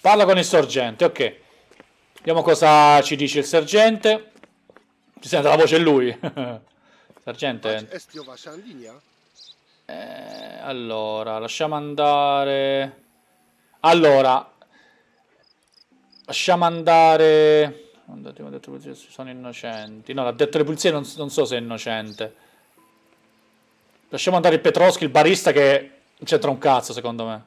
Parla con il sergente, ok. Vediamo cosa ci dice il sergente. Ci sente la voce lui. Sergente. Allora, lasciamo andare. Allora, lasciamo andare. Sono innocenti. No, l'ha detto le pulizie, non so se è innocente. Lasciamo andare il Petroschi, il barista, che c'entra un cazzo, secondo me.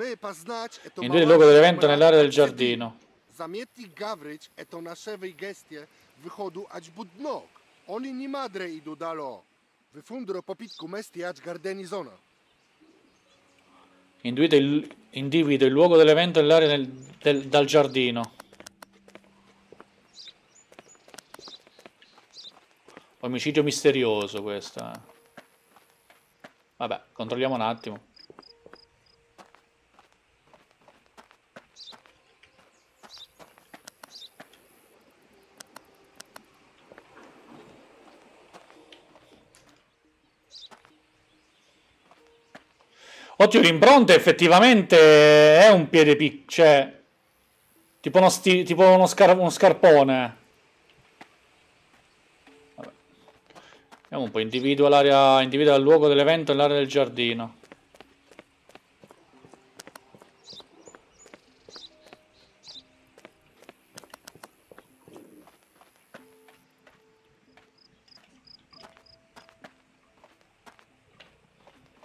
Indurre il luogo dell'evento nell'area del giardino. Individua il luogo dell'evento nell'area dal giardino. Omicidio misterioso, questo. Vabbè, controlliamo un attimo. Ottimo rimpronte, effettivamente è un piede picco, cioè tipo uno scarpone. Vabbè. Vediamo un po', individua il luogo dell'evento e l'area del giardino.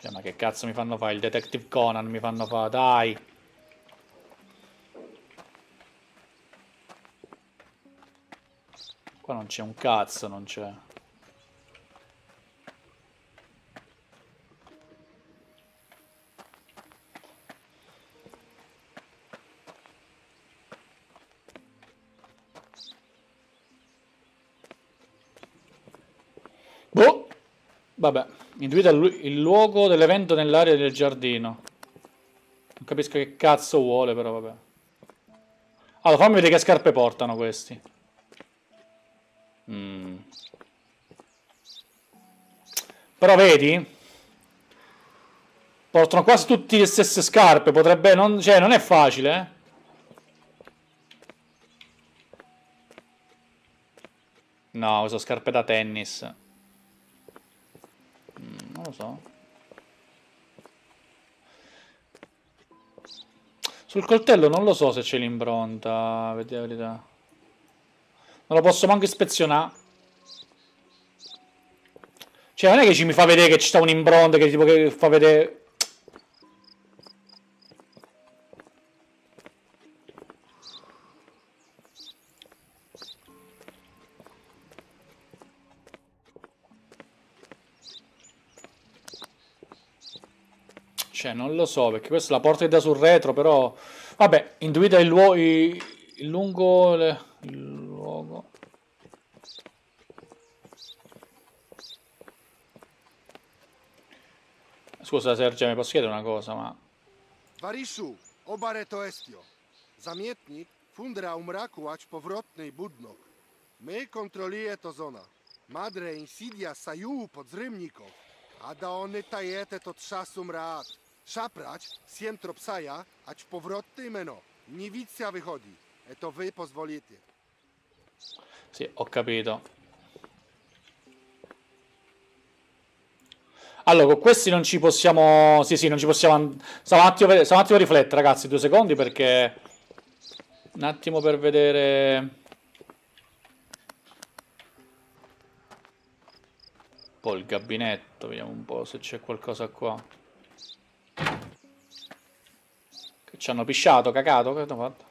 Cioè, ma che cazzo mi fanno fare? Il Detective Conan mi fanno fare, dai! Qua non c'è un cazzo, non c'è. Boh! Vabbè. Individua il luogo dell'evento nell'area del giardino. Non capisco che cazzo vuole, però vabbè. Allora, fammi vedere che scarpe portano questi. Però vedi? Portano quasi tutte le stesse scarpe. Potrebbe... cioè, non è facile, eh. No, uso scarpe da tennis. Non lo so. Sul coltello non lo so se c'è l'impronta, vediamo la verità. Non lo posso manco ispezionare. Cioè non è che ci mi fa vedere che ci sta un'impronta che tipo che fa vedere... Cioè, non lo so, perché questa è la porta che dà sul retro, però... Vabbè, individua il luogo... Scusa, Sergio, mi posso chiedere una cosa, ma... Varishu, obare to estio. Zamietnik fundra umrakuac povrotnej budnok. Me kontroluje to zona. Madre insidia saju podzrymnikov. A da one tajete to trzasum raat. Szaprać, siem tropsaja, acz powrotny meno. Niewicja wychodzi. E to wy pozwolicie. Sì, ho capito. Allora, con questi non ci possiamo... Sì, sì, non ci possiamo... Stiamo un attimo a riflettere, ragazzi, 2 secondi, perché... Un attimo per vedere... Un po' il gabinetto, vediamo un po' se c'è qualcosa qua. Ci hanno pisciato, cacato, che hanno fatto?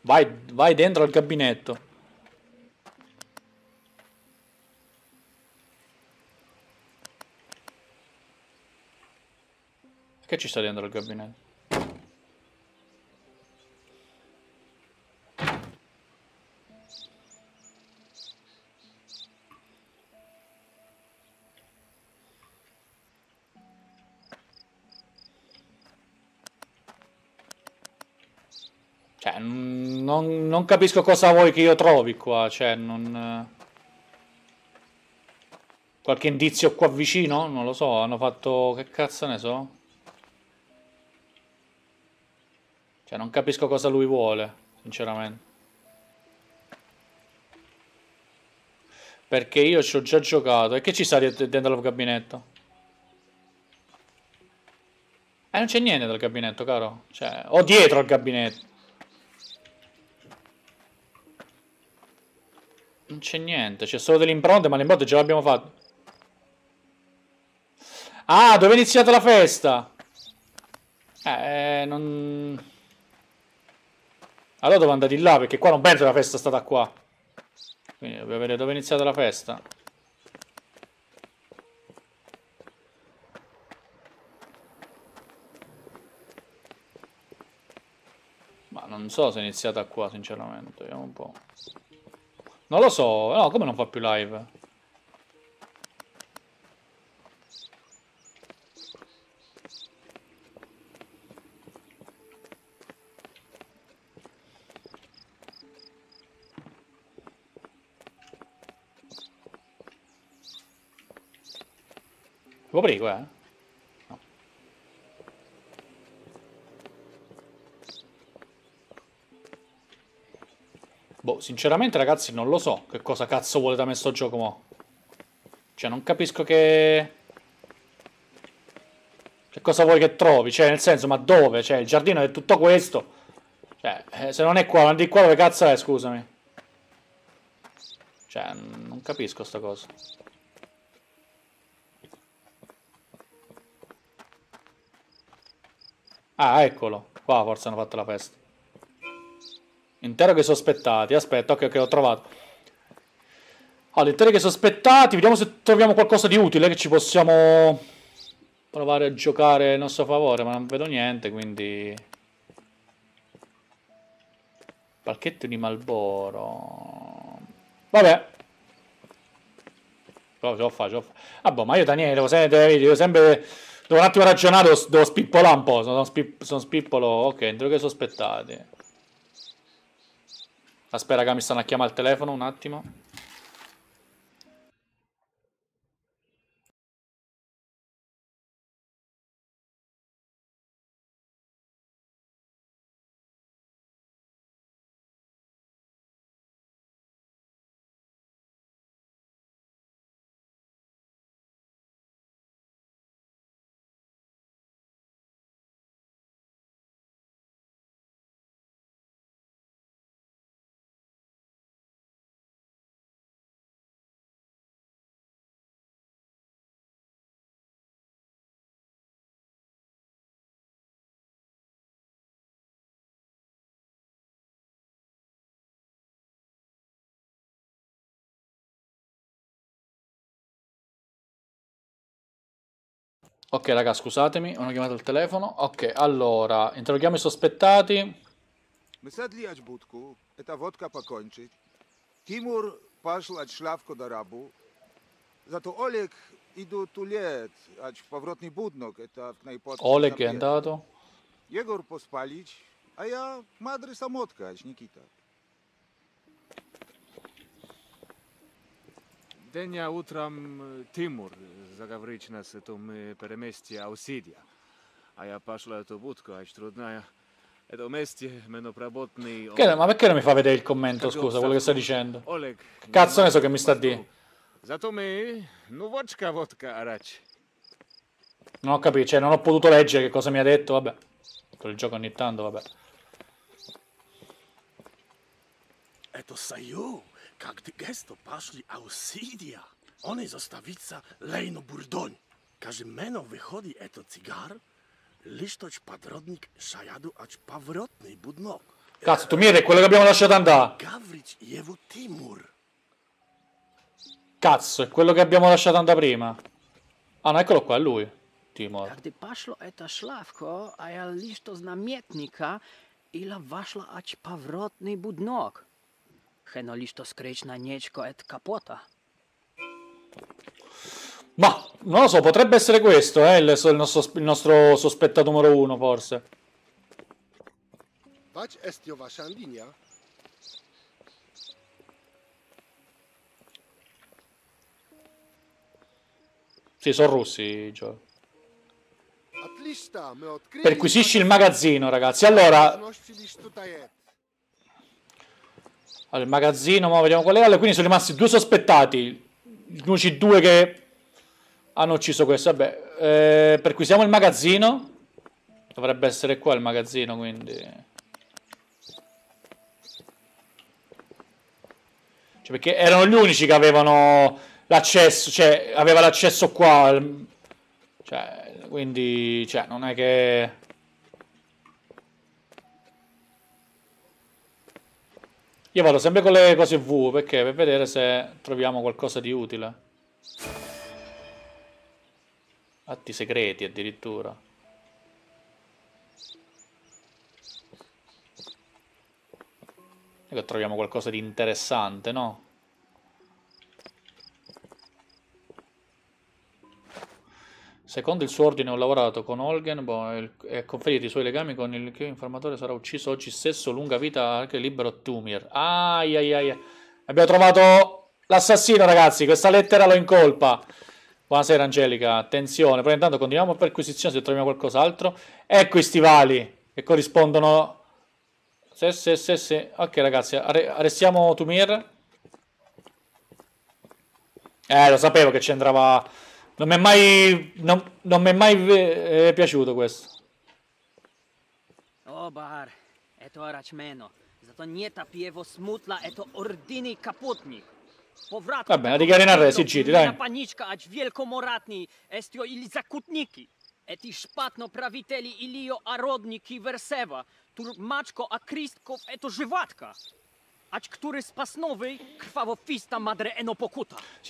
Vai dentro al gabinetto. Che ci sta dentro il gabinetto? Cioè, non capisco cosa vuoi che io trovi qua, cioè, non... Qualche indizio qua vicino? Non lo so, hanno fatto... che cazzo ne so? Cioè, non capisco cosa lui vuole, sinceramente. Perché io ci ho già giocato. E che ci sta dentro al gabinetto? Non c'è niente dal gabinetto, caro. Cioè, o dietro al gabinetto. Non c'è niente, c'è solo delle impronte, ma le impronte già le abbiamo fatte. Ah, dove è iniziata la festa? Non... Allora devo andare di là, perché qua non penso che la festa è stata qua. Quindi dobbiamo vedere dove è iniziata la festa. Ma non so se è iniziata qua, sinceramente. Vediamo un po'. Non lo so, no, come non fa più live? Lo prego, eh? No. Boh, sinceramente ragazzi non lo so che cosa cazzo vuole da me sto gioco mo. Cioè non capisco che cosa vuoi che trovi, cioè nel senso, ma dove? Cioè il giardino è tutto questo. Cioè, se non è qua, non di qua dove cazzo è, scusami. Cioè, non capisco sta cosa. Ah, eccolo. Qua forse hanno fatto la festa. Interroghi sospettati. Aspetta, ok, ho trovato. Allora, interroghi sospettati. Vediamo se troviamo qualcosa di utile che ci possiamo provare a giocare a nostro favore. Ma non vedo niente, quindi... Palchetto di Malboro... Vabbè. Ce l'ho fatta, ce l'ho fatta. Ah boh, ma io Daniele devo sempre... Devo un attimo ragionare, devo spippolare un po'. Sono spippolo... Ok, interroghi sospettati. Aspetta che mi stanno a chiamare al telefono un attimo. Ok raga, scusatemi, ho chiamato il telefono. Ok, allora, interroghiamo i sospettati. Oleg è andato. Сегодня утром Тимур заговорил нас о том переместии Аусидия, а я пошла эту будку, а трудная это месте менопработный. Ma perché non mi fa vedere il commento, scusa, quello che sta dicendo? Cazzo ne so che mi sta a dire. Non ho capito, cioè non ho potuto leggere che cosa mi ha detto, vabbè. Per il gioco ogni tanto, vabbè. Это союз. Как ты гесто пошли аусидия, он и заставится лейно бурдонь. Кажи мено выходи это цигар, лишь точ подродник шаяду ач поворотный буднок. Cazzo, tu mi vedi quello che abbiamo lasciato andare. Gavrić Jevo Timur. Cazzo, è quello che abbiamo lasciato andare prima. Ah, no, eccolo qua, è lui. Timur. Как ты пошло это шлавко, а я лишь то знаметника, ила вошла ач поворотный буднок. Heno listo screech na niečko et capota. Ma, non lo so, potrebbe essere questo, il nostro sospettato numero uno, forse. Sì, sono russi, Gio. Perquisisci il magazzino, ragazzi. Allora... Allora, il magazzino, ma vediamo qual è. Allora, quindi sono rimasti due sospettati. Nuci due che hanno ucciso questo. Vabbè, perquisiamo il magazzino. Dovrebbe essere qua il magazzino, quindi. Cioè, perché erano gli unici che avevano l'accesso. Cioè, aveva l'accesso qua. Cioè, quindi, cioè, non è che... Io vado sempre con le cose V, perché? Per vedere se troviamo qualcosa di utile. Atti segreti, addirittura. E che troviamo qualcosa di interessante, no? Secondo il suo ordine ho lavorato con Holgen e conferito i suoi legami con il che informatore sarà ucciso oggi stesso, lunga vita anche libero Tumir. Ai ai ai. Abbiamo trovato l'assassino, ragazzi, questa lettera lo incolpa. Buonasera Angelica, attenzione, però intanto continuiamo a perquisizione se troviamo qualcos'altro. Ecco i stivali che corrispondono... Sì. Ok ragazzi, arrestiamo Tumir. Lo sapevo che ci andava... Non mi è mai... Non mi è mai piaciuto questo. Oh Bahar, eto aracmeno. Zato nieta pievo smutla, eto ordini kaputnik. Va bene, dichiarina il re, si giri, dai. Sì, ho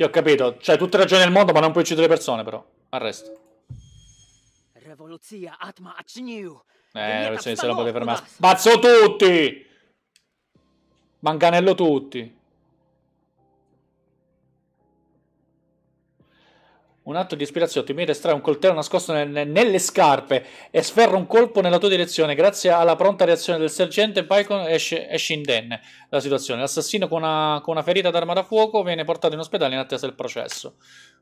capito. Cioè, tutte ragioni del mondo, ma non puoi uccidere le persone, però. Arresto. Se lo potete fermare. Spazzo tutti! Manganello tutti. Un atto di ispirazione, Tumir estrae un coltello nascosto nelle scarpe e sferra un colpo nella tua direzione. Grazie alla pronta reazione del sergente, Bacon esce indenne dalla situazione. L'assassino con una ferita d'arma da fuoco viene portato in ospedale in attesa del processo.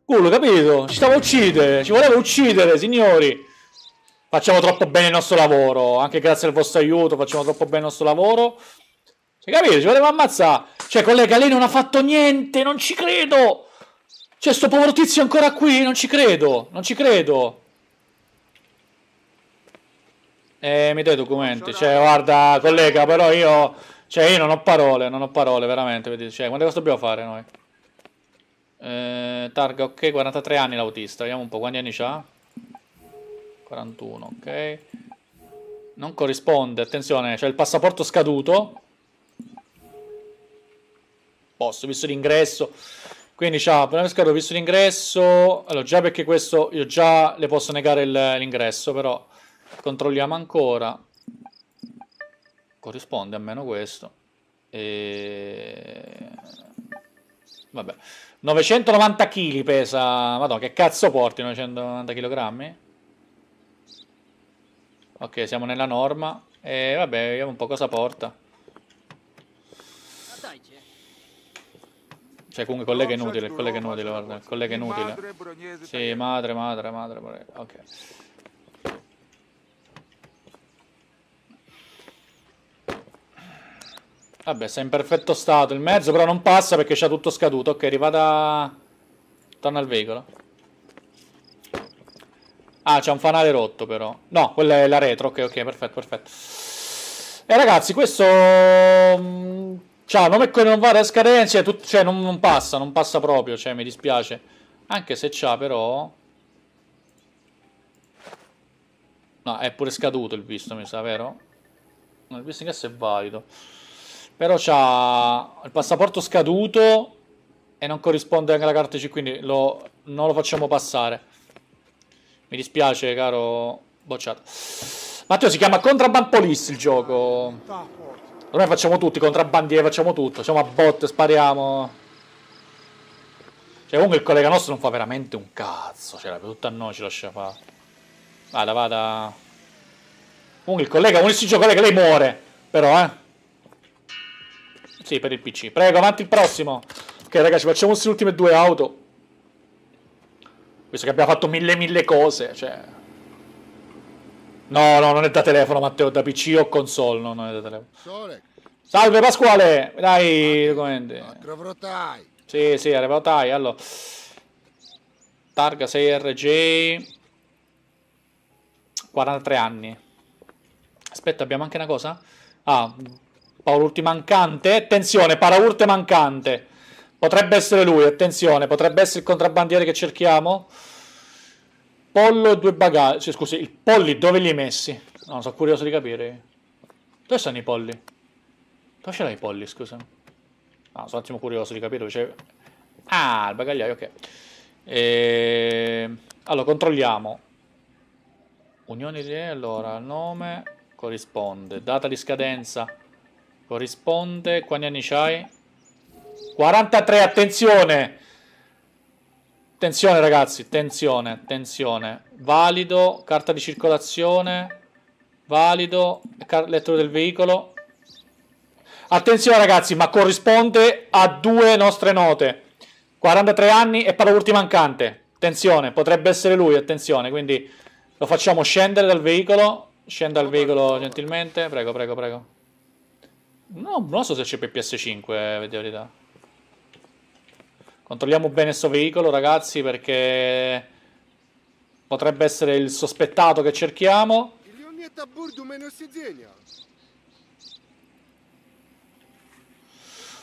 Culo, capito? Ci stava a uccidere, ci voleva uccidere, signori! Facciamo troppo bene il nostro lavoro, anche grazie al vostro aiuto facciamo troppo bene il nostro lavoro. Cioè, capito? Ci voleva ammazzare. Cioè, collega, lei non ha fatto niente, non ci credo! Cioè, sto povero tizio ancora qui? Non ci credo, non ci credo. Mi dai i documenti? Cioè, guarda, collega, però io... Cioè, io non ho parole, veramente. Cioè, quante cose dobbiamo fare noi? Targa, ok, 43 anni l'autista. Vediamo un po', quanti anni c'ha? 41, ok. Non corrisponde, attenzione, c'è il passaporto scaduto. Posso, visto l'ingresso... Quindi c'ha problema di scaduto, visto l'ingresso. Allora, già perché questo io già le posso negare l'ingresso, però controlliamo ancora. Corrisponde almeno questo. Vabbè. 990 kg pesa. Madonna, che cazzo porti 990 kg? Ok, siamo nella norma. E vabbè, vediamo un po' cosa porta. Cioè, comunque, il collega è inutile, guarda, il collega è inutile. Sì, madre, ok. Vabbè, sta in perfetto stato il mezzo, però non passa perché c'ha tutto scaduto. Ok, rivada... Torna al veicolo. Ah, c'è un fanale rotto, però. No, quella è la retro, ok, perfetto. E ragazzi, questo... Ciao, non è che non va a scadenza, cioè non passa proprio, cioè mi dispiace. Anche se c'ha però... No, è pure scaduto il visto, mi sa, vero? No, il visto in caso è valido. Però c'ha il passaporto scaduto e non corrisponde anche la carta C, quindi non lo facciamo passare. Mi dispiace, caro bocciato. Matteo, si chiama Contraband Police il gioco. Noi facciamo tutti, contrabbandieri, facciamo tutto. Facciamo a botte, spariamo. Cioè, comunque il collega nostro non fa veramente un cazzo. Cioè, tutto a noi ci lascia fare. Vada. Comunque il collega, con si gioca, collega, lei muore. Però, eh. Sì, per il PC. Prego, avanti il prossimo. Ok, ragazzi, facciamo queste ultime due auto. Visto che abbiamo fatto mille cose, cioè... No, non è da telefono, Matteo, da PC o console, no, non è da telefono. Salve Pasquale! Dai, documenti. Sì, arrivatai, allora. Targa 6RJ. 43 anni. Aspetta, abbiamo anche una cosa? Ah, Paolurti mancante. Attenzione, Paraurte mancante. Potrebbe essere lui, attenzione, potrebbe essere il contrabbandiere che cerchiamo. Pollo e due bagagli. Cioè, scusi, il polli dove li hai messi? No, sono curioso di capire. Dove stanno i polli? Dove ce l'hai i polli, scusa? No, sono un attimo curioso di capire dove c'è. Ah, il bagagliaio, ok. Allora, controlliamo. Unione di... Allora, nome corrisponde. Data di scadenza corrisponde. Quanti anni c'hai? 43, attenzione! Attenzione ragazzi, attenzione. Valido, carta di circolazione, valido, lettore del veicolo. Attenzione ragazzi, ma corrisponde a due nostre note. 43 anni e paraurti mancante. Attenzione, potrebbe essere lui, attenzione, quindi lo facciamo scendere dal veicolo. Scenda dal veicolo gentilmente, prego, prego, prego. No, non lo so se c'è PPS5, vedi la verità. Controlliamo bene sto veicolo, ragazzi, perché potrebbe essere il sospettato che cerchiamo.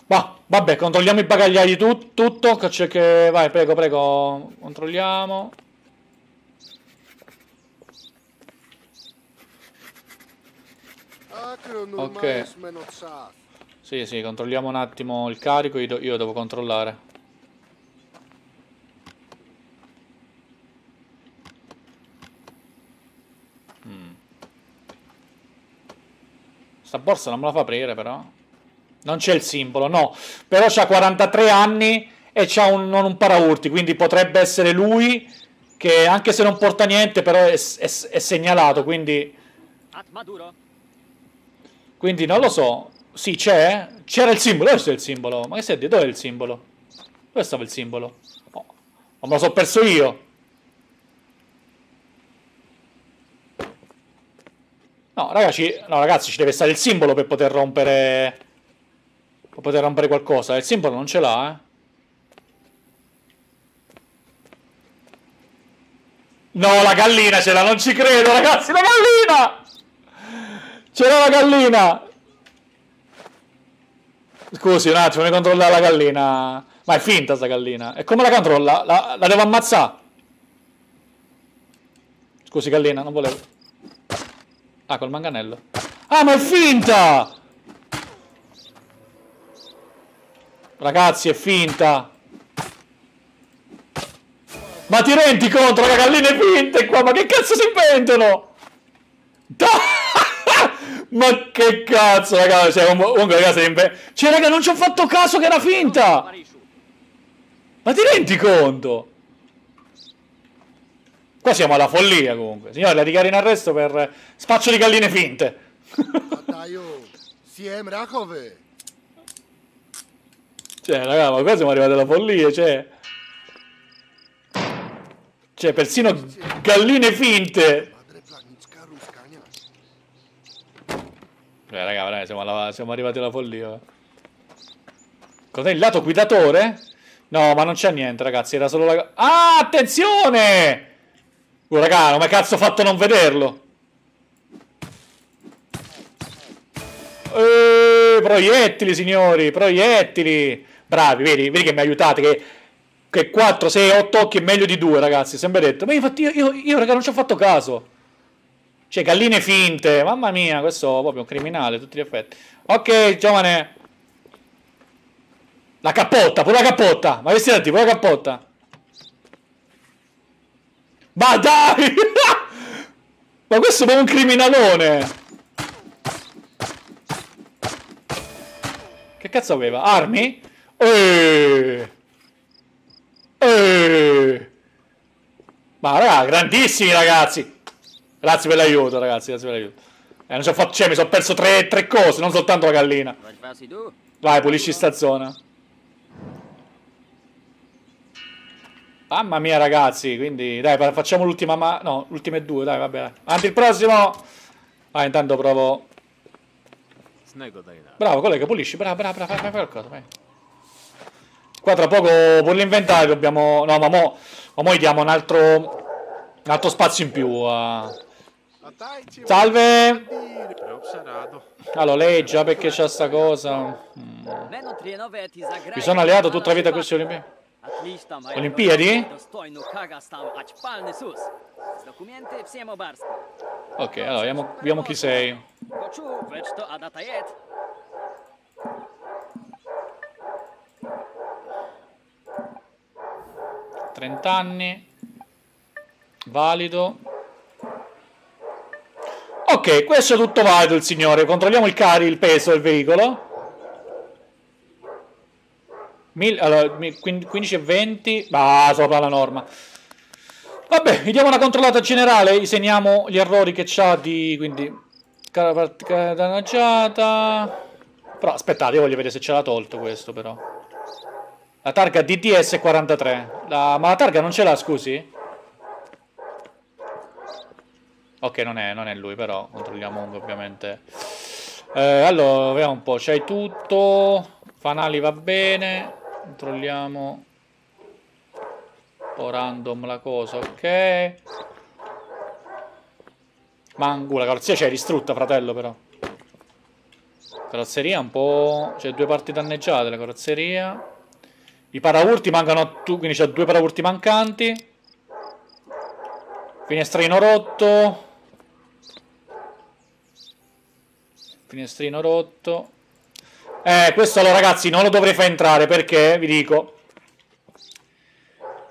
Ma vabbè, controlliamo i bagagliai di tutto. Vai, prego, prego. Controlliamo. Ok. Sì, sì, controlliamo un attimo il carico. Io devo controllare. Sta borsa non me la fa aprire, però. Non c'è il simbolo, no. Però c'ha 43 anni e c'ha un paraurti, quindi potrebbe essere lui, che anche se non porta niente, però è segnalato, quindi... Quindi non lo so. Sì, c'è. C'era il simbolo. Questo è il simbolo. Ma che sei? Dove è il simbolo? Dove stava il simbolo? Oh, me lo so perso io. No, ragazzi, ci deve stare il simbolo per poter rompere... Poter rompere qualcosa. Il simbolo non ce l'ha, eh. No, la gallina ce l'ha. Non ci credo, ragazzi. La gallina! Ce l'ha la gallina! Scusi, un attimo, mi controlla la gallina. Ma è finta sta gallina. E come la controlla? La devo ammazzare. Scusi, gallina, non volevo. Ah, col manganello. Ah, ma è finta! Ragazzi, è finta. Ma ti rendi conto? La gallina è finta qua. Ma che cazzo si pentono? Ma che cazzo, ragazzi. Cioè, comunque, ragazzi, cioè, raga, non ci ho fatto caso che era finta. Ma ti rendi conto? Qua siamo alla follia, comunque. Signore, la dichiaro in arresto per spaccio di galline finte. Cioè, raga, ma qua siamo arrivati alla follia, cioè. Cioè, persino galline finte. Cioè, raga, siamo arrivati alla follia. Cos'è il lato guidatore? No, ma non c'è niente, ragazzi, era solo la... Ah, attenzione! Raga, ma cazzo ho fatto non vederlo? Proiettili, signori, proiettili. Bravi, vedi che mi aiutate. Che 4, 6, 8 occhi è meglio di 2, ragazzi. Sempre detto. Ma infatti io raga, non ci ho fatto caso. Cioè, galline finte. Mamma mia, questo è proprio un criminale a tutti gli effetti. Ok, giovane. La cappotta, pure la cappotta. Ma vestiti, pure la cappotta. Ma dai! Ma questo è un criminalone! Che cazzo aveva? Armi? Ma raga, grandissimi, ragazzi! Grazie per l'aiuto, ragazzi, grazie per l'aiuto. Non ci ho fatto... Cioè, mi sono perso tre cose, non soltanto la gallina. Vai, pulisci sta zona. Mamma mia, ragazzi, quindi dai, facciamo l'ultima, ma no, ultime due, dai, vabbè, dai. Avanti il prossimo. Vai, intanto provo. Bravo, collega, pulisci, bravo, fai qualcosa, vai. Qua tra poco per l'inventario dobbiamo... No, ma mo diamo un altro spazio in più a... Salve. Allora, leggia perché c'ha sta cosa. Mi sono alleato tutta la vita a questi olimpiadi. Olimpiadi? Ok, allora vediamo chi sei. Trent'anni. Valido. Ok, questo è tutto valido, il signore. Controlliamo il peso del veicolo. Allora, 15 e 20. Sopra la norma. Vabbè, gli diamo una controllata generale. Gli segniamo gli errori che c'ha di... Quindi cara danneggiata. Però aspettate, io voglio vedere se ce l'ha tolto questo, però. La targa DDS 43. Ma la targa non ce l'ha, scusi? Ok, non è lui, però controlliamo ovviamente. Allora, vediamo un po'. C'hai tutto. Fanali va bene. Controlliamo. Un po' random la cosa, ok. Mangu, la carrozzeria c'è distrutta, fratello, però. Carrozzeria un po'... C'è due parti danneggiate, la carrozzeria. I paraurti mancano... Quindi c'è due paraurti mancanti. Finestrino rotto. Finestrino rotto. Questo allora, ragazzi, non lo dovrei far entrare perché, vi dico...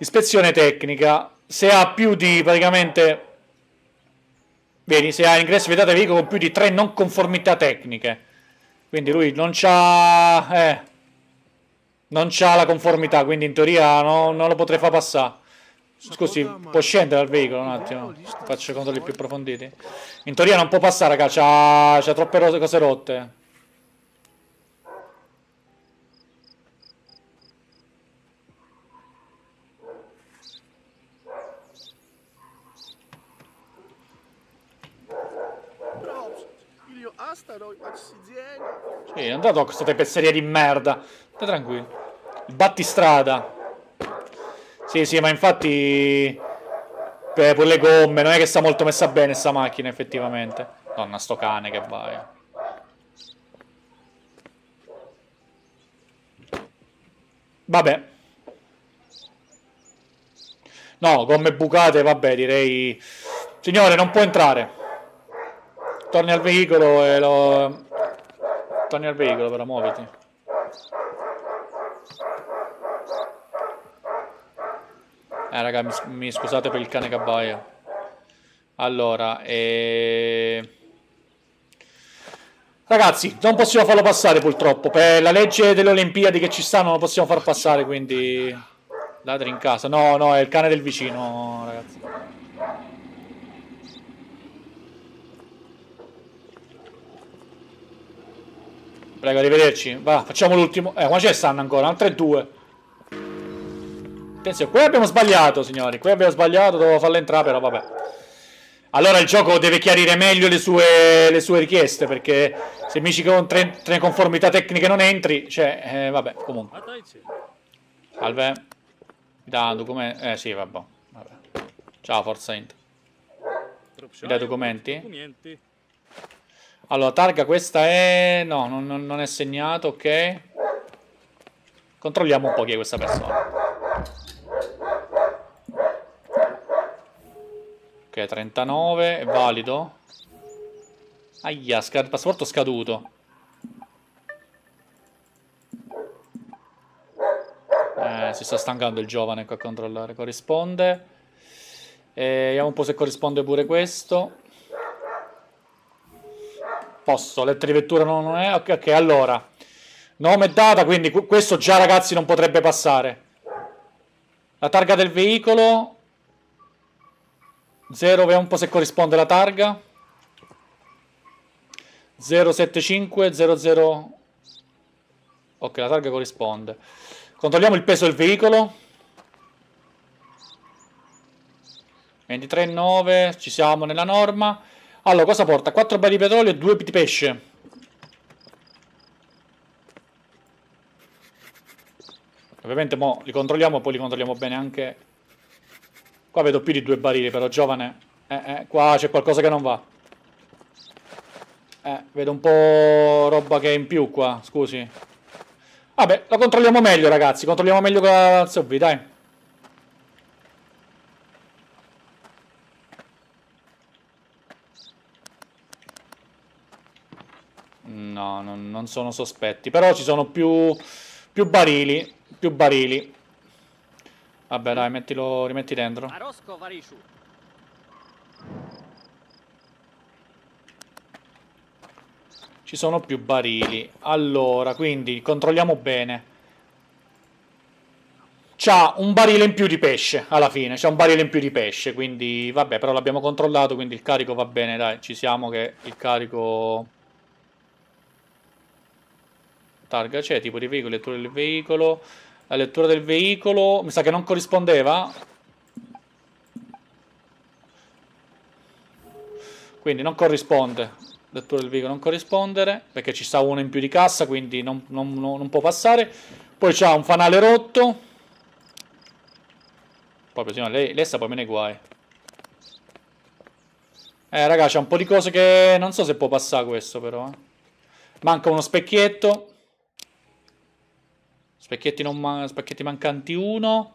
Ispezione tecnica. Se ha più di, praticamente... Vedi, se ha ingresso vietato ai veicoli con più di 3 non conformità tecniche. Quindi lui non c'ha... non c'ha la conformità, quindi in teoria non lo potrei far passare. Scusi, può scendere dal veicolo un attimo? Faccio controlli più approfonditi. In teoria non può passare, raga, c'ha troppe cose rotte. Sì, è andato a questa pezzeria di merda. Stai tranquillo. Il battistrada. Sì, ma infatti per le gomme non è che sta molto messa bene sta macchina effettivamente. Donna, sto cane che vai. Vabbè. No, gomme bucate, vabbè, direi. Signore, non può entrare. Torni al veicolo e lo... Torni al veicolo, però muoviti. Raga, mi scusate per il cane che abbaia. Allora, ragazzi, non possiamo farlo passare purtroppo. Per la legge delle Olimpiadi che ci stanno non lo possiamo far passare, quindi... Ladri in casa. No, è il cane del vicino, ragazzi. Prego, arrivederci. Va, facciamo l'ultimo. Ma ce ne stanno ancora? Altre 2. Attenzione, qui abbiamo sbagliato, signori. Qui abbiamo sbagliato, dovevo farla entrare, però vabbè. Allora il gioco deve chiarire meglio le sue richieste, perché se mi dici che con 3 conformità tecniche non entri, cioè, vabbè, comunque. Salve. Mi dà documenti? Sì, vabbè. Ciao, forza Int. Mi dai documenti? Allora, targa questa è... No, non è segnato, ok. Controlliamo un po' chi è questa persona. Ok, 39, è valido. Aia, passaporto scaduto. Si sta stancando il giovane qua a controllare. Corrisponde. Vediamo un po' se corrisponde pure questo. Posso, lettera di vettura non è, ok, allora, nome e data, quindi questo già, ragazzi, non potrebbe passare. La targa del veicolo, 0, vediamo un po' se corrisponde la targa, 07500, ok, la targa corrisponde. Controlliamo il peso del veicolo, 23,9, ci siamo nella norma. Allora, cosa porta? 4 barili di petrolio e 2 di pesce. Ovviamente mo li controlliamo, poi li controlliamo bene anche. Qua vedo più di 2 barili, però, giovane. Qua c'è qualcosa che non va. Vedo un po' roba che è in più qua, scusi. Vabbè, lo controlliamo meglio, ragazzi. Controlliamo meglio con la ZV, dai. No, non sono sospetti. Però ci sono più barili. Più barili. Vabbè, dai, mettilo, rimetti dentro. Ci sono più barili. Allora, quindi controlliamo bene. C'ha un barile in più di pesce. Alla fine, c'ha un barile in più di pesce. Quindi, vabbè, però l'abbiamo controllato. Quindi il carico va bene, dai. Ci siamo che il carico... Targa c'è, tipo di veicolo, lettura del veicolo. La lettura del veicolo, mi sa che non corrispondeva. Quindi non corrisponde. Lettura del veicolo non corrispondere, perché ci sta uno in più di cassa, quindi non può passare. Poi c'ha un fanale rotto. Proprio sì, no, lei sta poi meno nei guai. Raga, c'è un po' di cose che non so se può passare questo, però. Manca uno specchietto. Specchietti mancanti uno.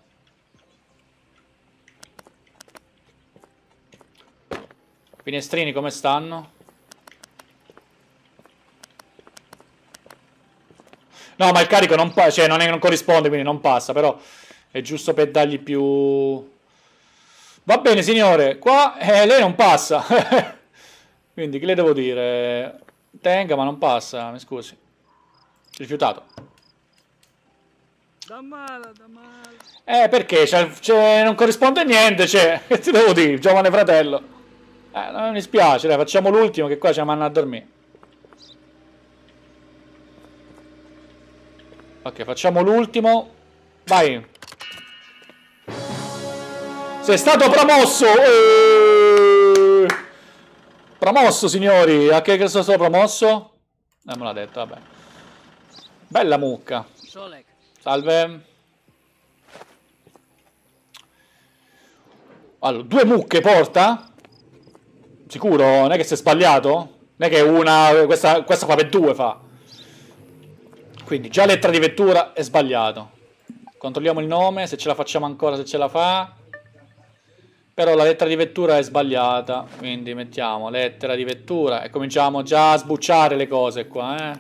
Finestrini come stanno? No, ma il carico non, cioè, non corrisponde, quindi non passa, però è giusto per dargli più... Va bene, signore, qua lei non passa. Quindi che le devo dire? Tenga, ma non passa, mi scusi. Rifiutato. Da male. Perché? Cioè, non corrisponde niente, cioè, che ti devo dire, giovane fratello? Non mi dispiace, dai, facciamo l'ultimo che qua ci vanno a dormire. Ok, facciamo l'ultimo. Vai. Sei stato promosso! Promosso, signori! A che sono stato promosso? Me l'ha detto, vabbè. Bella mucca. Salve. Allora, 2 mucche porta? Sicuro? Non è che si è sbagliato? Non è che una... Questa fa per 2, fa. Quindi già lettera di vettura è sbagliato. Controlliamo il nome, se ce la facciamo ancora, se ce la fa... Però la lettera di vettura è sbagliata, quindi mettiamo lettera di vettura e cominciamo già a sbucciare le cose qua, eh.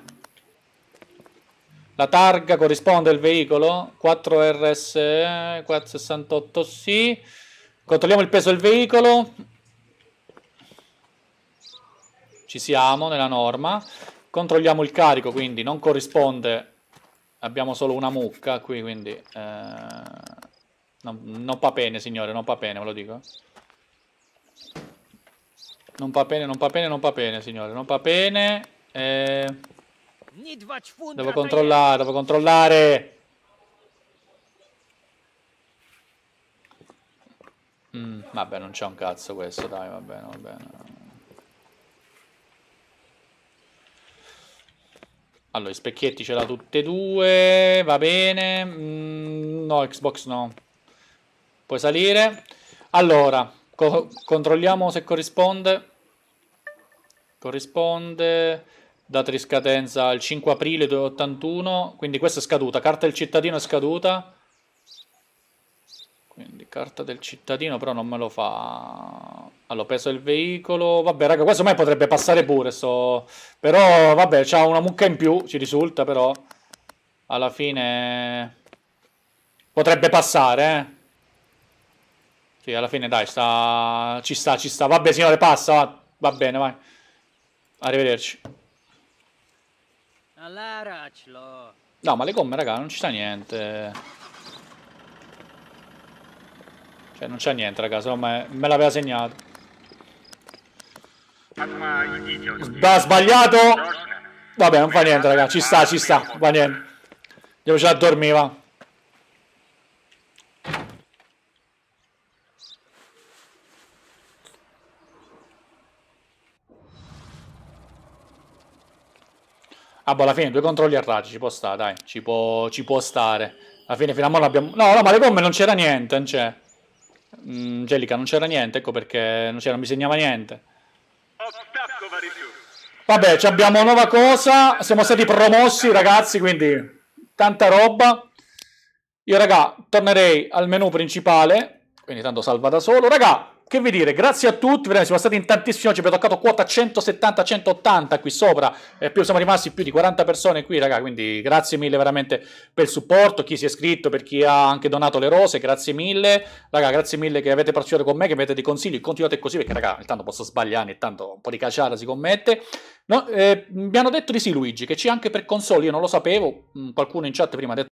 La targa corrisponde al veicolo, 4RS 468, sì. Controlliamo il peso del veicolo. Ci siamo nella norma. Controlliamo il carico, quindi non corrisponde. Abbiamo solo una mucca qui, quindi... No, non va bene, signore, non va bene, ve lo dico. Non va bene, non va bene, non va bene, signore, non va bene. Devo controllare. Vabbè, non c'è un cazzo questo, dai, va bene, va bene. Allora, i specchietti ce l'ha tutte e 2, va bene. No, Xbox no. Puoi salire. Allora, controlliamo se corrisponde. Corrisponde. Data di scadenza il 5 aprile 1981. Quindi questa è scaduta. Carta del cittadino è scaduta. Quindi carta del cittadino però non me lo fa. Allora, peso del veicolo. Vabbè, raga, questo ormai potrebbe passare pure. Però, vabbè, c'ha una mucca in più, ci risulta, però. Alla fine... Potrebbe passare, eh. Sì, alla fine dai, sta... ci sta. Vabbè, signore, passa, va bene, vai. Arrivederci. No, ma le gomme, raga, non ci sta niente. Cioè, non c'è niente, raga, insomma, me l'aveva segnato. Sbagliato! Vabbè, non fa niente, raga, ci sta, va niente. Andiamoci a dormire, va. Ah, boh, alla fine 2 controlli a raggi, ci può stare, dai, ci può stare. Alla fine fino a ora abbiamo... No, ma le gomme non c'era niente, non c'è. Angelica, non c'era niente, ecco perché non mi segnava niente. Vabbè, abbiamo una nuova cosa, siamo stati promossi, ragazzi, quindi tanta roba. Io, raga, tornerei al menu principale, quindi tanto salva da solo, raga. Che vi dire, grazie a tutti, veramente siamo stati in tantissimi oggi, abbiamo toccato quota 170-180 qui sopra, più siamo rimasti più di 40 persone qui, raga, quindi grazie mille veramente per il supporto, chi si è iscritto, per chi ha anche donato le rose, grazie mille, raga, grazie mille che avete partecipato con me, che mi avete dei consigli, continuate così perché, raga, intanto posso sbagliare, intanto un po' di caciara si commette. No, mi hanno detto di sì, Luigi, che c'è anche per console, io non lo sapevo, qualcuno in chat prima ha detto